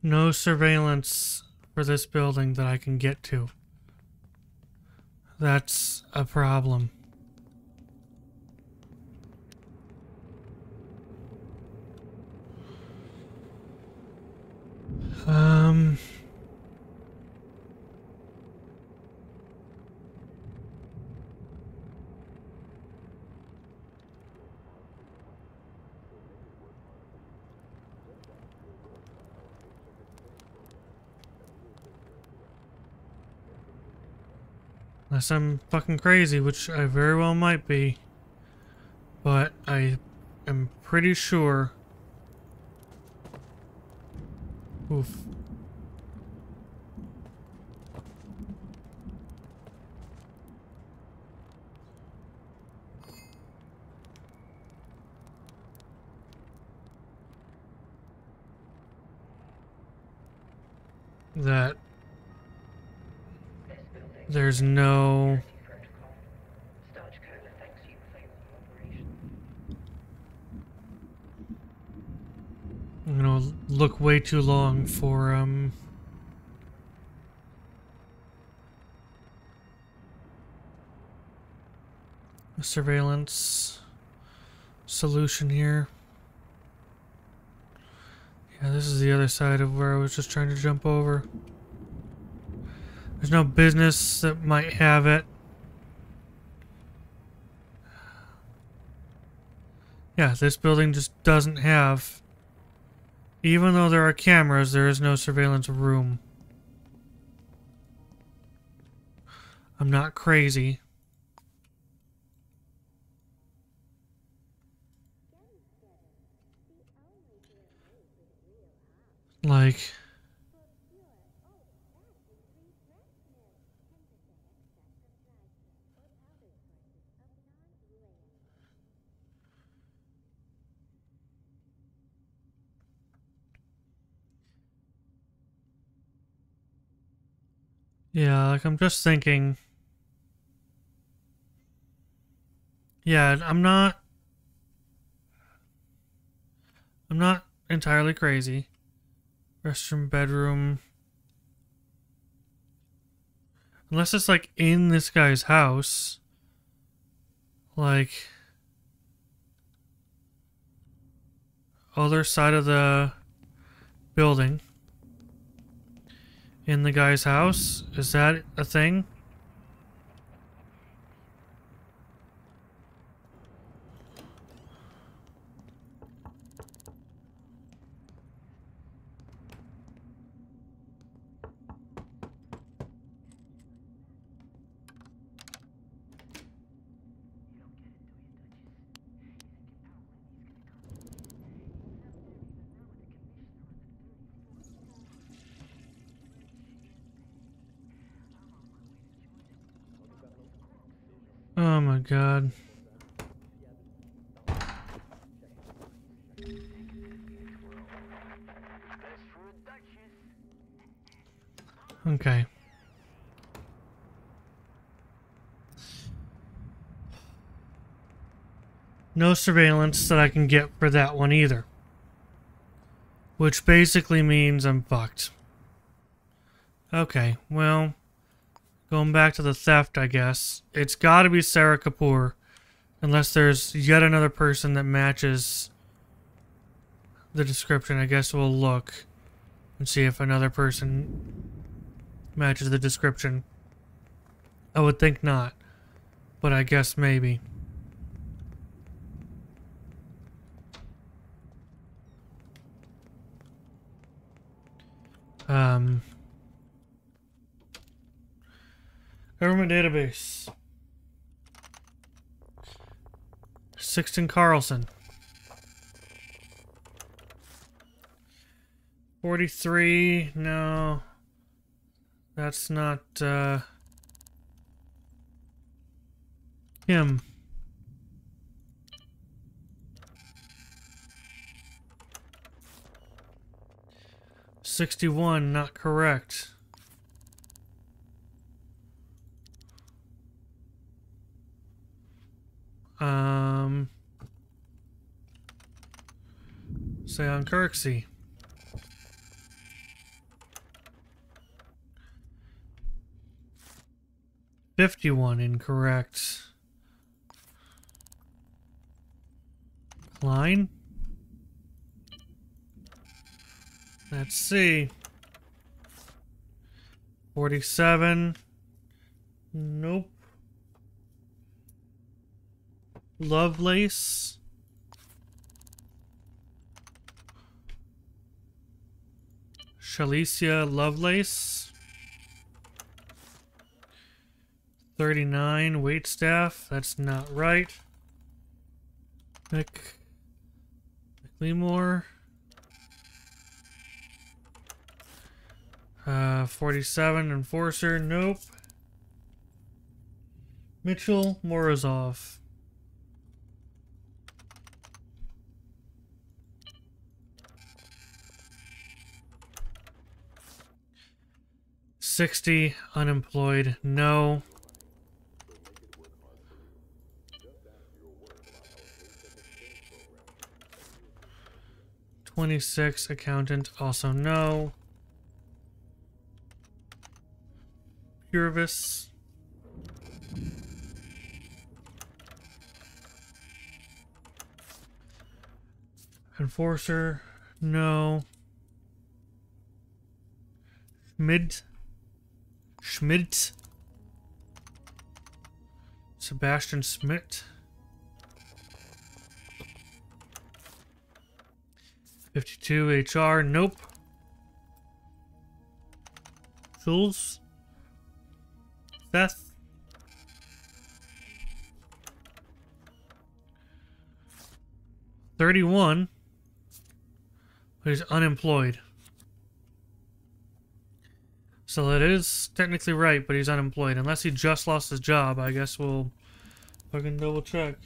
no surveillance for this building that I can get to. That's a problem. Um... Unless I'm fucking crazy, which I very well might be, but I am pretty sure. Oof. That there's no... I'm gonna look way too long for, um... a surveillance solution here. Yeah, this is the other side of where I was just trying to jump over. There's no business that might have it. Yeah, this building just doesn't have... even though there are cameras, there is no surveillance room. I'm not crazy. Like... yeah, like, I'm just thinking... yeah, I'm not... I'm not entirely crazy. Restroom, bedroom... unless it's, like, in this guy's house. Like... other side of the building. In the guy's house? Is that a thing? Oh my god. Okay. No surveillance that I can get for that one either. Which basically means I'm fucked. Okay, well... going back to the theft, I guess. It's gotta be Sarah Kapoor. Unless there's yet another person that matches the description. I guess we'll look and see if another person matches the description. I would think not. But I guess maybe. Um... Government database. Sixton Carlson. forty-three, no. That's not, uh... him. sixty-one, not correct. Say on Kirksey. fifty-one incorrect. Klein? Let's see. forty-seven. Nope. Lovelace. Shalicia Lovelace. thirty-nine. Waitstaff. That's not right. Nick McLemore. Uh, forty-seven, Enforcer, nope. Mitchell Morozov. sixty, unemployed, no. twenty-six, accountant, also no. Purvis. Enforcer, no. Schmidt. Schmidt. Sebastian Schmidt. fifty-two H R, nope. Schultz. Seth. thirty-one, who's unemployed. So that is technically right, but he's unemployed. Unless he just lost his job, I guess we'll fucking double check.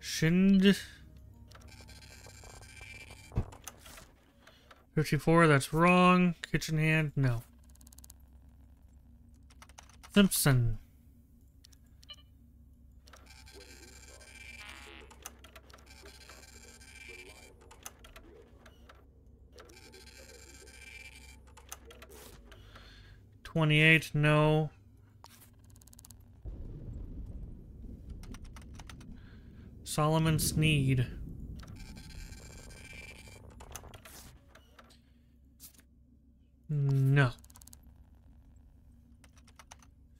Shind. fifty-four, that's wrong. Kitchen hand, no. Simpson. twenty-eight, no. Solomon Sneed. No.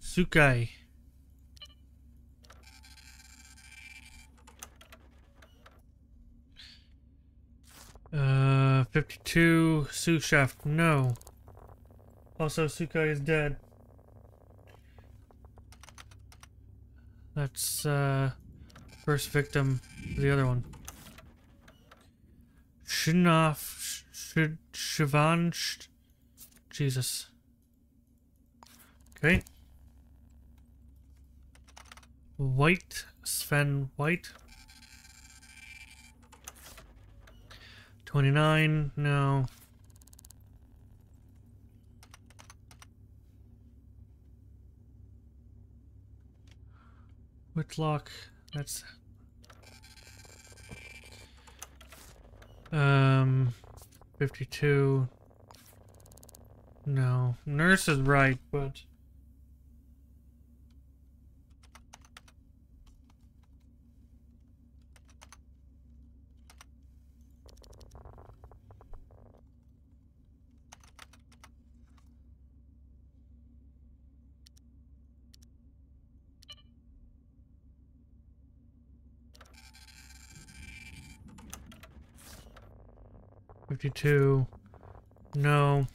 Sukai. Uh, fifty-two, sous chef, no. Also, Sukai is dead. That's, uh, first victim to the other one. Shinoff, Sh Shivan, Sh Jesus. Okay. White, Sven White. twenty-nine, no. Whitlock, that's it. Um, fifty-two, no. Nurse is right, but... fifty-two, no.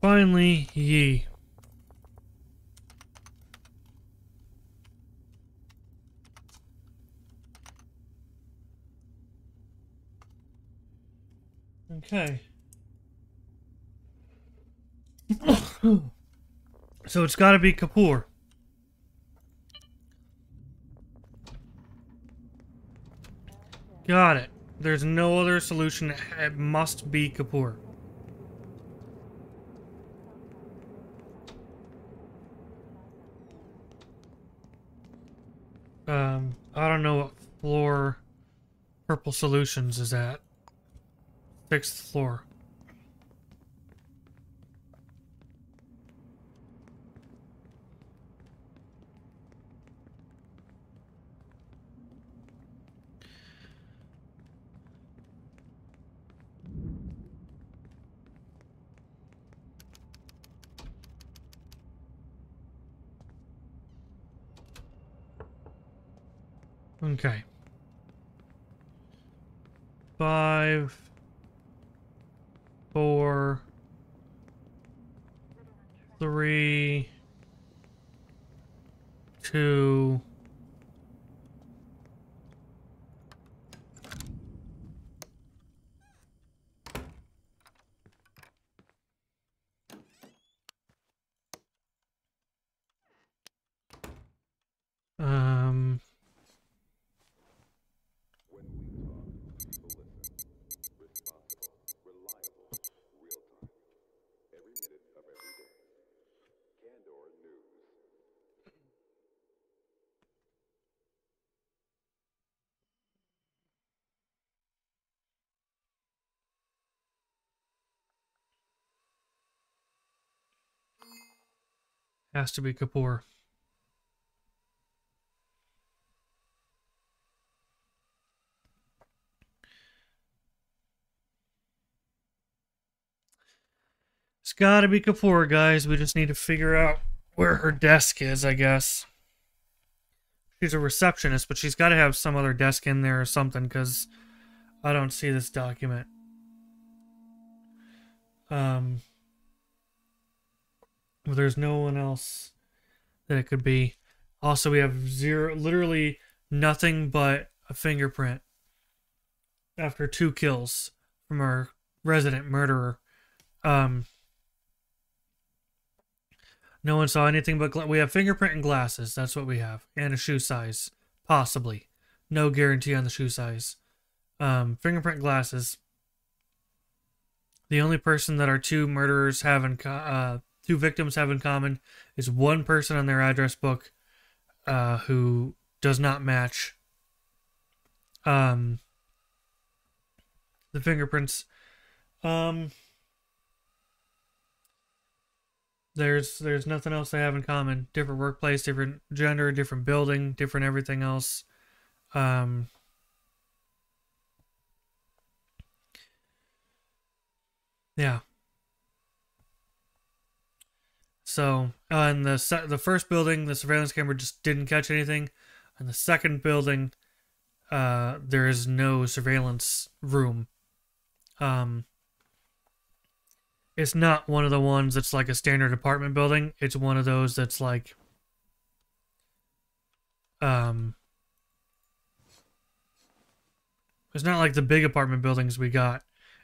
Finally, ye. Okay. So it's gotta be Kapoor. Got it. There's no other solution. It must be Kapoor. Um, I don't know what floor Purple Solutions is at sixth floor. Okay. Five, four, three, two, um, has to be Kapoor. It's gotta be Kapoor, guys. We just need to figure out where her desk is, I guess. She's a receptionist, but she's gotta have some other desk in there or something, because I don't see this document. Um... Well, there's no one else that it could be. Also, we have zero, literally nothing but a fingerprint after two kills from our resident murderer. Um, no one saw anything but gla- we have fingerprint and glasses. That's what we have, and a shoe size, possibly. No guarantee on the shoe size. Um, fingerprint, glasses. The only person that our two murderers have in co- uh, two victims have in common is one person on their address book uh, who does not match. Um, the fingerprints. Um, there's there's nothing else they have in common. Different workplace, different gender, different building, different everything else. Um, yeah. So, on uh, the the first building, the surveillance camera just didn't catch anything. On the second building, uh, there is no surveillance room. Um, it's not one of the ones that's like a standard apartment building. It's one of those that's like, um, it's not like the big apartment buildings we got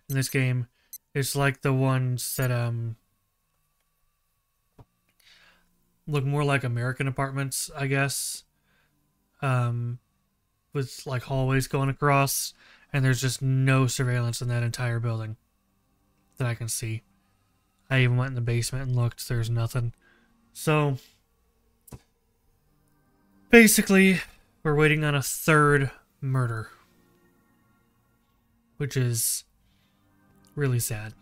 in this game. It's like the ones that um. look more like American apartments, I guess. Um, with like hallways going across, and there's just no surveillance in that entire building that I can see. I even went in the basement and looked, there's nothing. So, basically, we're waiting on a third murder, which is really sad.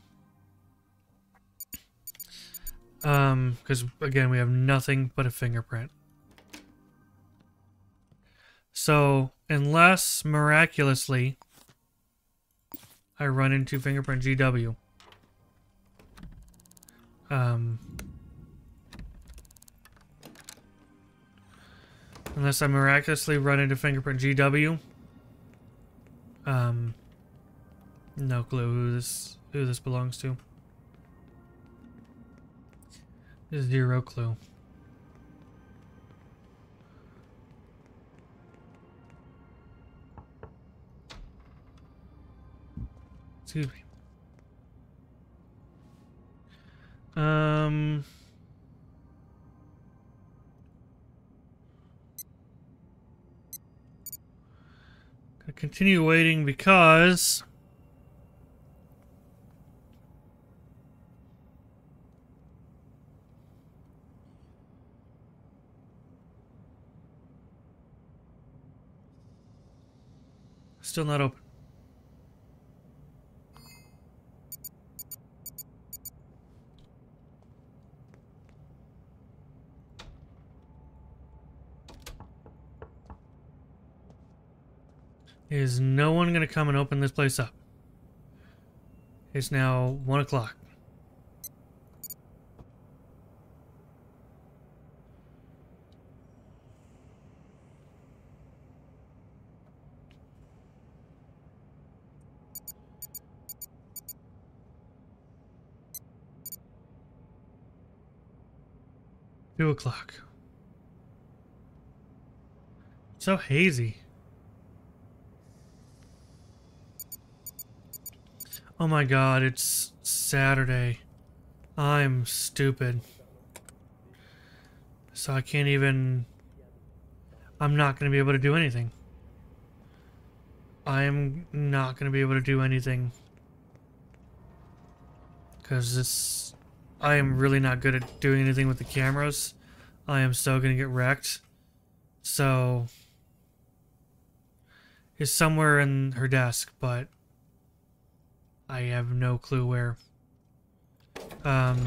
Um, because, again, we have nothing but a fingerprint. So, unless, miraculously, I run into fingerprint G W. Um, unless I miraculously run into fingerprint G W. Um, no clue who this, who this belongs to. Zero clue. Excuse me. Um. Gonna continue waiting because. still not open. Is no one going to come and open this place up? It's now one o'clock. Two o'clock. So hazy. Oh my god, it's Saturday. I'm stupid. So I can't even... I'm not going to be able to do anything. I'm not going to be able to do anything. Because this... I am really not good at doing anything with the cameras. I am so going to get wrecked. So... It's somewhere in her desk, but... I have no clue where. Um,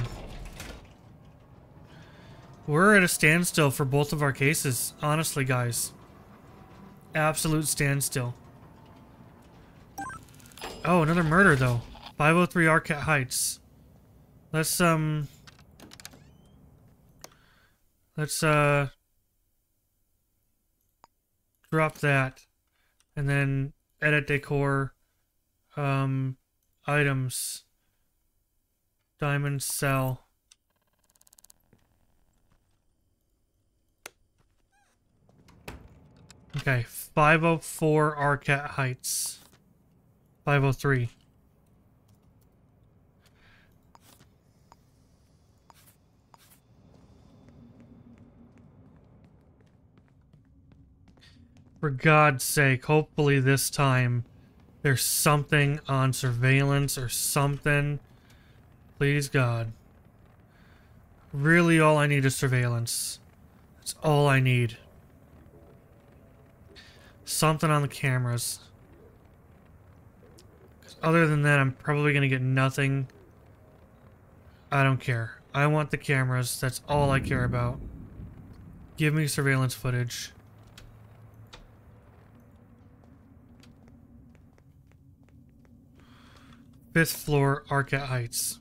we're at a standstill for both of our cases. Honestly, guys. Absolute standstill. Oh, another murder, though. five oh three Arquette Heights. Let's, um... Let's, uh... drop that. And then edit decor. Um... Items. Diamond cell. Okay, five oh four Arquette Heights. five oh three. For God's sake, hopefully this time... There's something on surveillance or something. Please, God. Really, all I need is surveillance. That's all I need. Something on the cameras. 'Cause other than that, I'm probably going to get nothing. I don't care. I want the cameras. That's all I care about. Give me surveillance footage. Fifth floor, Arquette Heights.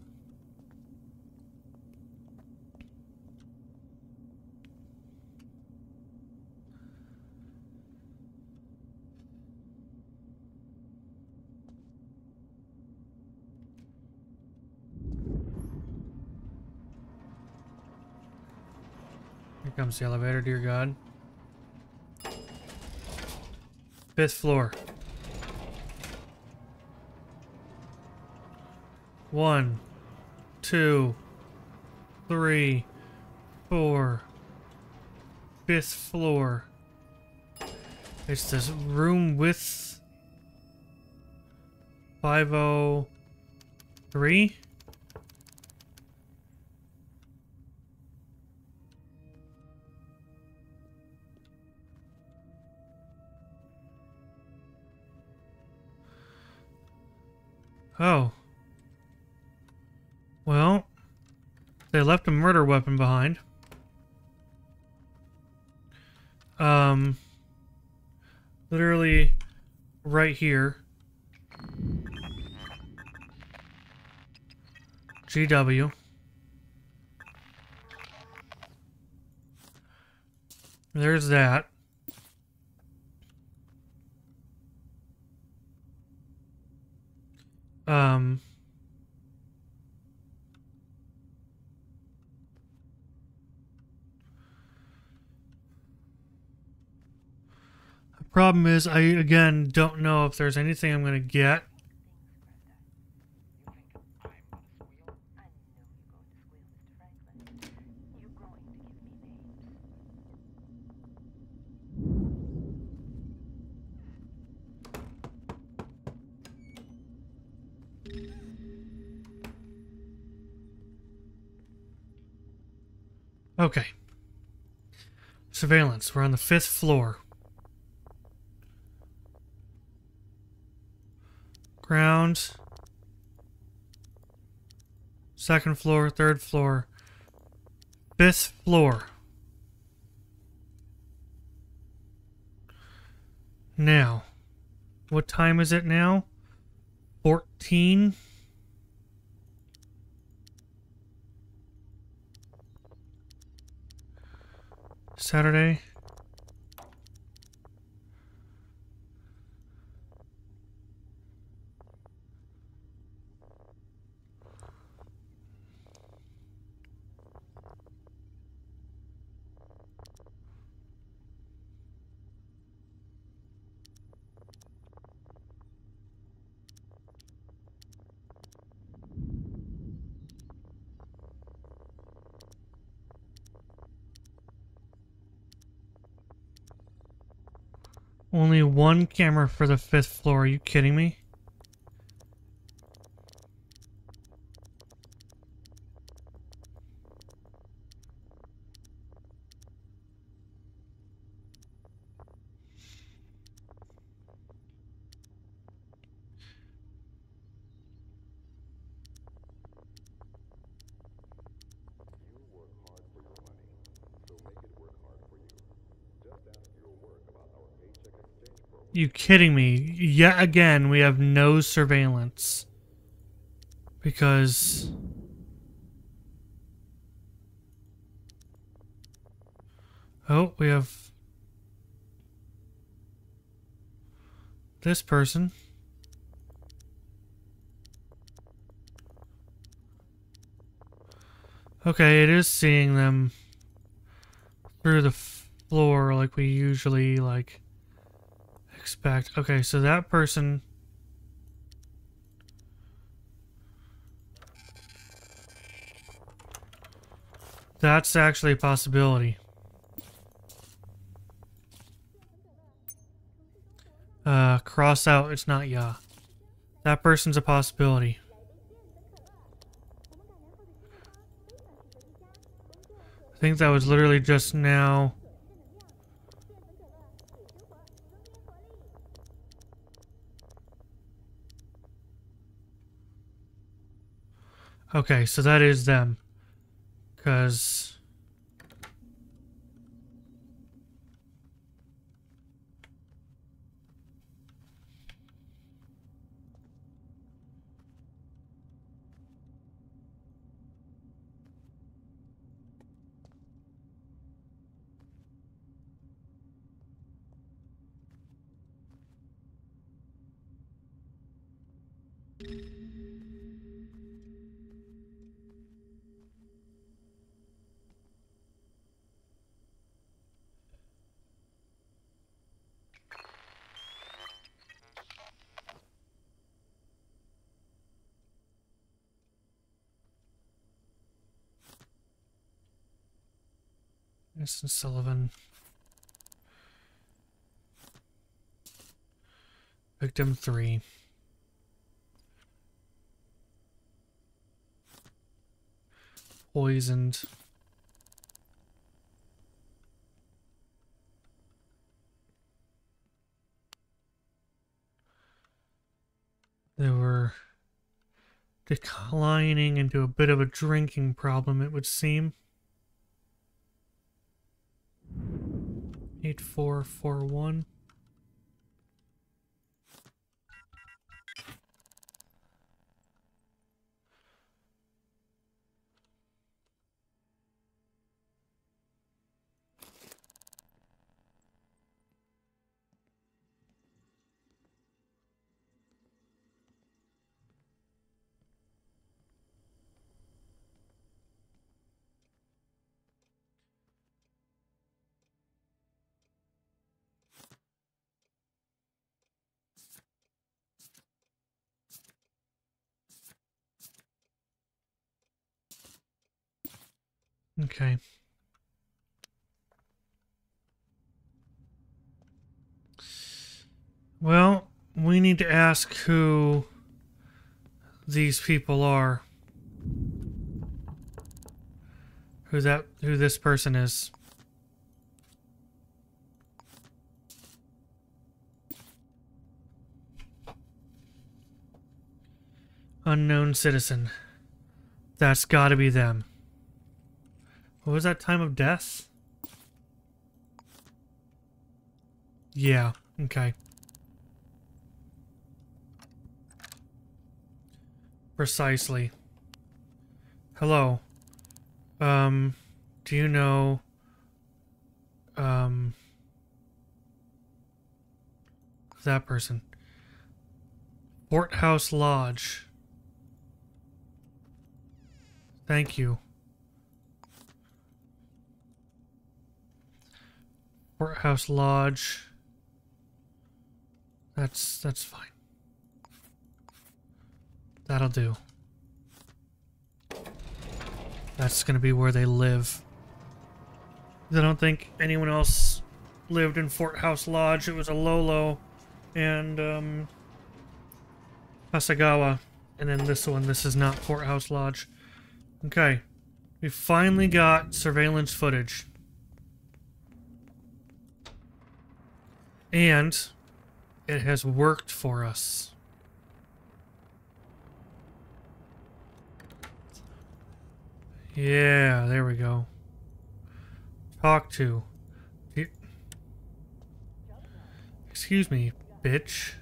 Here comes the elevator, dear God. Fifth floor. One, two, three, four, fifth floor. It's this room with five oh three. Oh. Well, they left a murder weapon behind. Um, literally right here. G W. There's that. Um... Problem is, I again don't know if there's anything I'm going to get. Okay. Surveillance. We're on the fifth floor. ground, second floor, third floor, fifth floor. Now, what time is it now? fourteen. Saturday. Only one camera for the fifth floor. Are you kidding me? You kidding me? Yet again, we have no surveillance because oh, we have this person. Okay, it is seeing them through the floor like we usually like expect. Okay, so that person that's actually a possibility. Uh, cross out, it's not ya. That person's a possibility. I think that was literally just now. Okay, so that is them, because and Sullivan. Victim three. Poisoned. They were declining into a bit of a drinking problem, it would seem. eight four four one. Okay. Well, we need to ask who these people are. Who that who this person is. Unknown citizen. That's gotta be them. What was that time of death? Yeah, okay. Precisely. Hello. Um, do you know... Um... that person. Porthouse Lodge. Thank you. Porthouse Lodge. That's, that's fine. That'll do. That's gonna be where they live. I don't think anyone else lived in Porthouse Lodge. It was Aloalo and um, Hasegawa. And then this one. This is not Porthouse Lodge. Okay. We finally got surveillance footage. And... it has worked for us. Yeah, there we go. Talk to. Excuse me, bitch.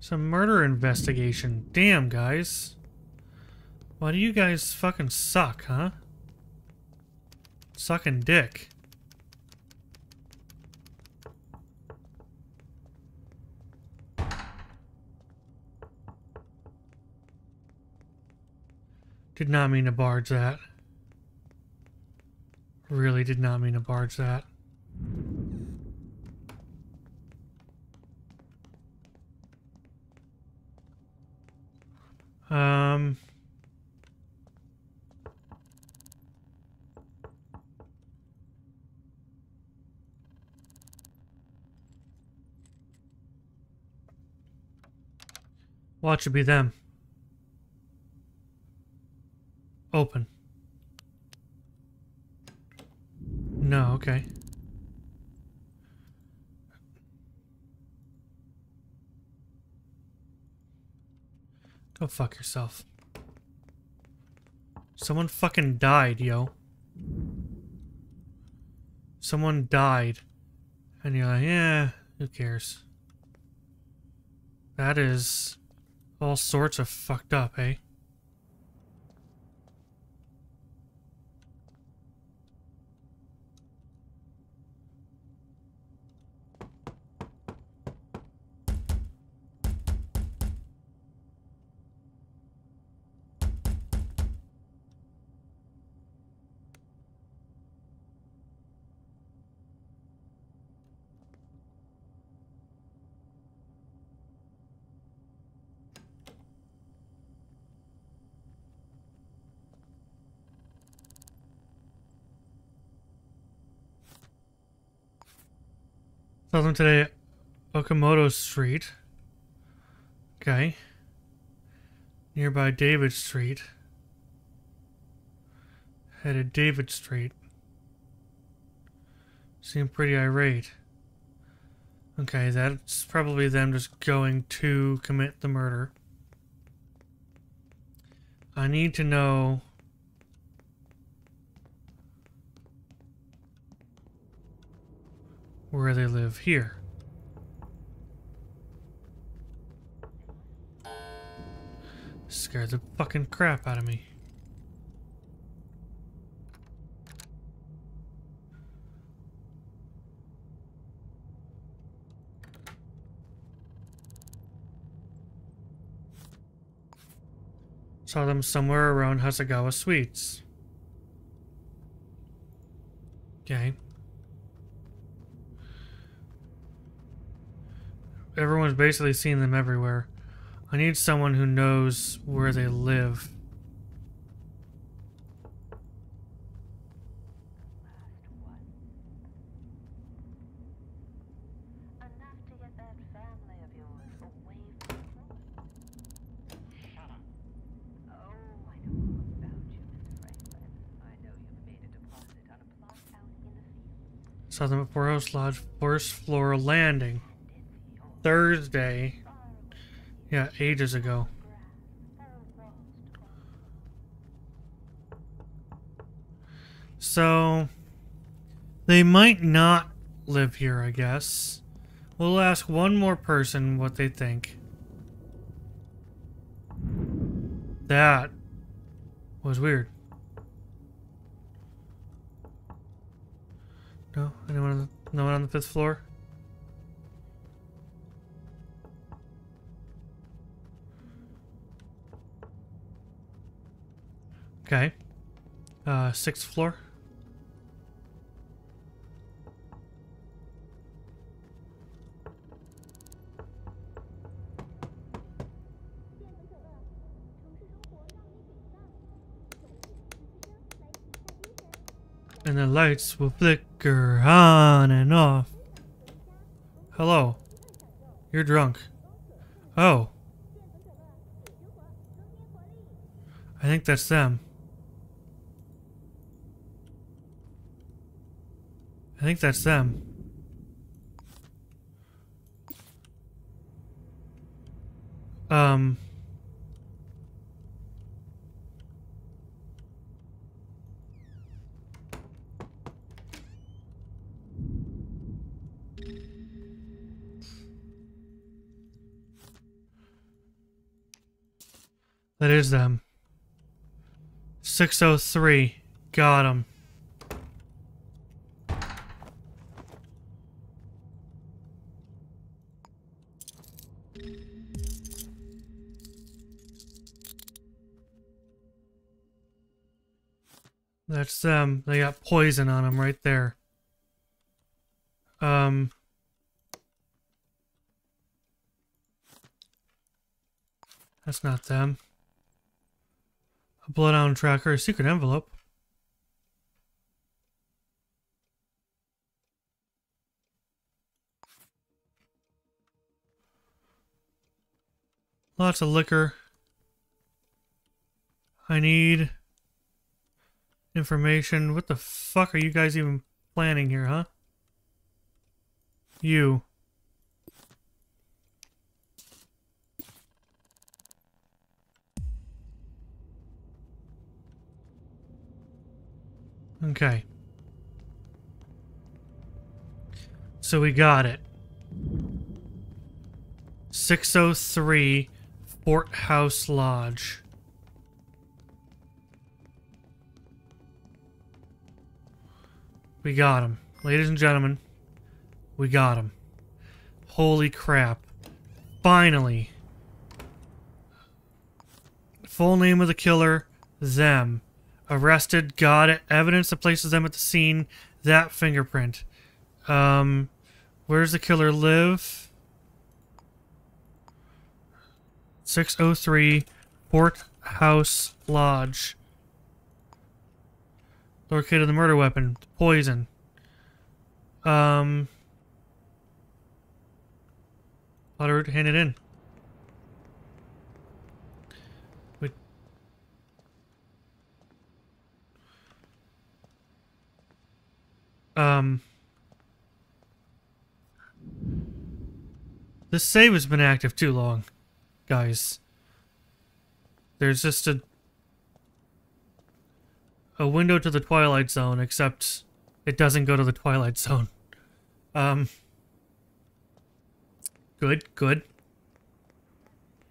Some murder investigation. Damn, guys. Why do you guys fucking suck, huh? Sucking dick. Did not mean to barge that. Really did not mean to barge that. Um... Watch it be them. Open. No, okay. Go fuck yourself. Someone fucking died, yo. Someone died. And you're like, yeah, who cares? That is... all sorts of fucked up, eh? Saw them today at Okamoto Street. Okay. Nearby David Street. Headed David Street. Seemed pretty irate. Okay, that's probably them just going to commit the murder. I need to know... where they live here. Scared the fucking crap out of me. Saw them somewhere around Hasegawa Suites. Okay. Everyone's basically seen them everywhere. I need someone who knows where they live. Southern Forest Lodge first floor landing. Thursday. Yeah, ages ago. So, they might not live here, I guess. We'll ask one more person what they think. That was weird. No? Anyone on the, no one on the fifth floor? Okay. Uh, sixth floor? And the lights will flicker on and off. Hello. You're drunk. Oh. I think that's them. I think that's them. Um... That is them. six oh three. Got him. That's them. They got poison on them right there. Um... That's not them. Bloodhound tracker, a secret envelope. Lots of liquor. I need information. What the fuck are you guys even planning here, huh? You. Okay. So we got it. six oh three Porthouse Lodge. We got him. Ladies and gentlemen, we got him. Holy crap. Finally. Full name of the killer, them. Arrested, got it. Evidence that places them at the scene. That fingerprint. Um, where does the killer live? six oh three Porthouse Lodge. Located the murder weapon. Poison. Um, Potter handed in. Um, this save has been active too long, guys. There's just a a window to the Twilight Zone, except it doesn't go to the Twilight Zone. Um, good, good.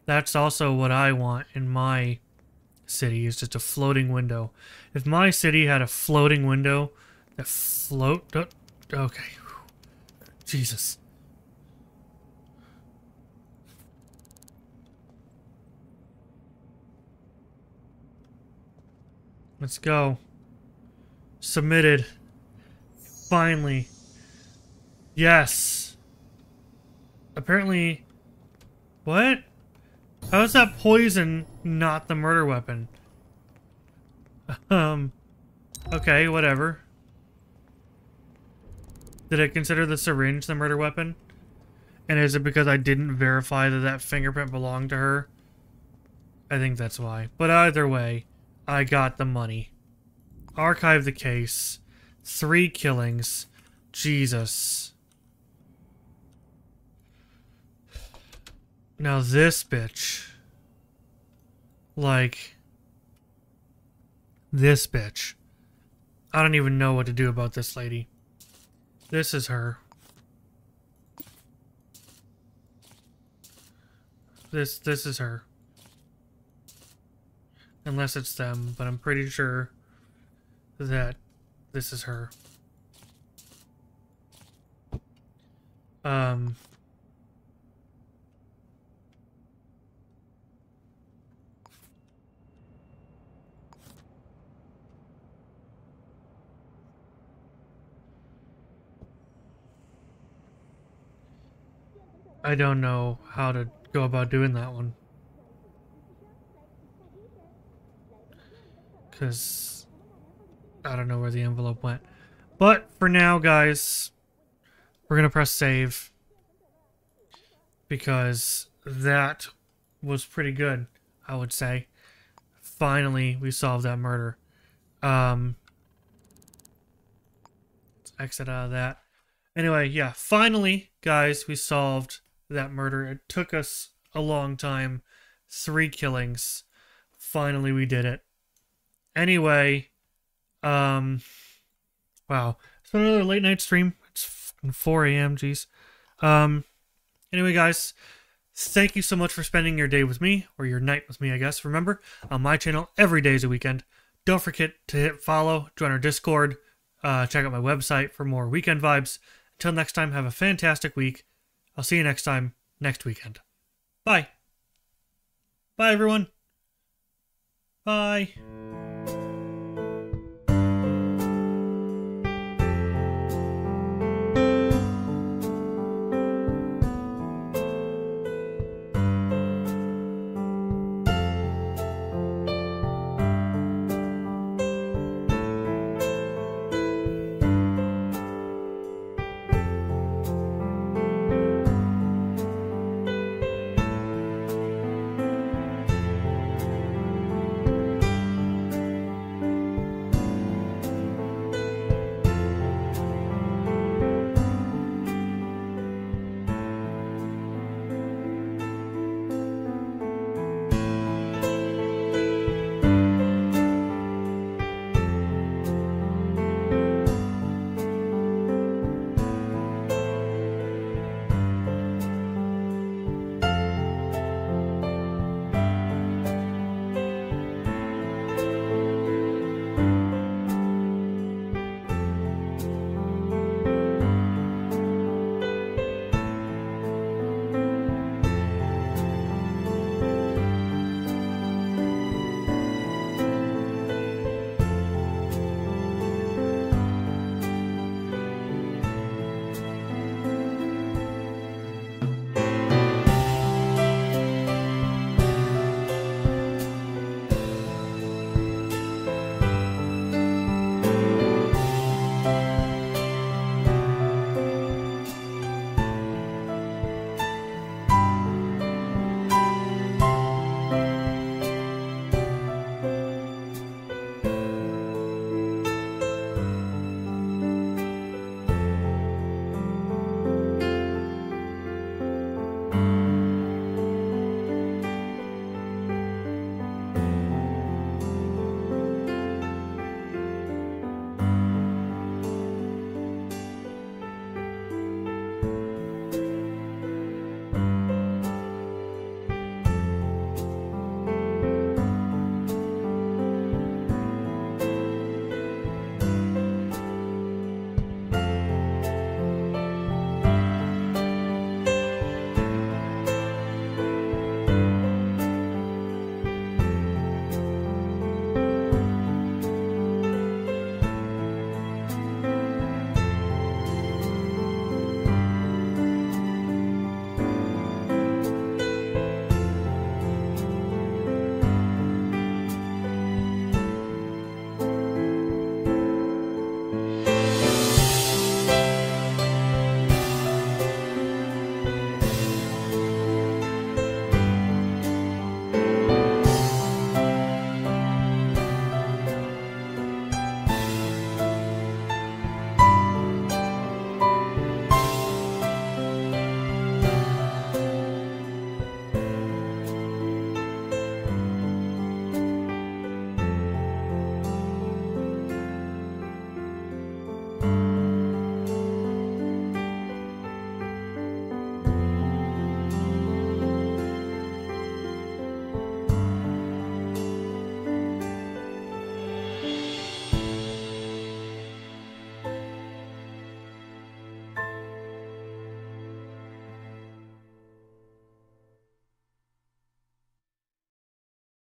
That's also what I want in my city, is just a floating window. If my city had a floating window... A float? Okay. Jesus. Let's go. Submitted. Finally. Yes. Apparently... What? How is that poison not the murder weapon? Um... Okay, whatever. Did I consider the syringe the murder weapon? And is it because I didn't verify that that fingerprint belonged to her? I think that's why. But either way, I got the money. Archive the case. Three killings. Jesus. Now this bitch. Like... This bitch. I don't even know what to do about this lady. This is her. This this is her. Unless it's them, but I'm pretty sure that this is her. Um... I don't know how to go about doing that one. Because I don't know where the envelope went. But for now, guys, we're going to press save. Because that was pretty good, I would say. Finally, we solved that murder. Um, let's exit out of that. Anyway, yeah, finally, guys, we solved... that murder. It took us a long time. Three killings. Finally, we did it. Anyway, um, wow. It's been another late night stream. It's four A M Jeez. Um, anyway, guys, thank you so much for spending your day with me, or your night with me, I guess. Remember, on my channel, every day is a weekend. Don't forget to hit follow, join our Discord, uh, check out my website for more weekend vibes. Until next time, have a fantastic week. I'll see you next time, next weekend. Bye. Bye, everyone. Bye.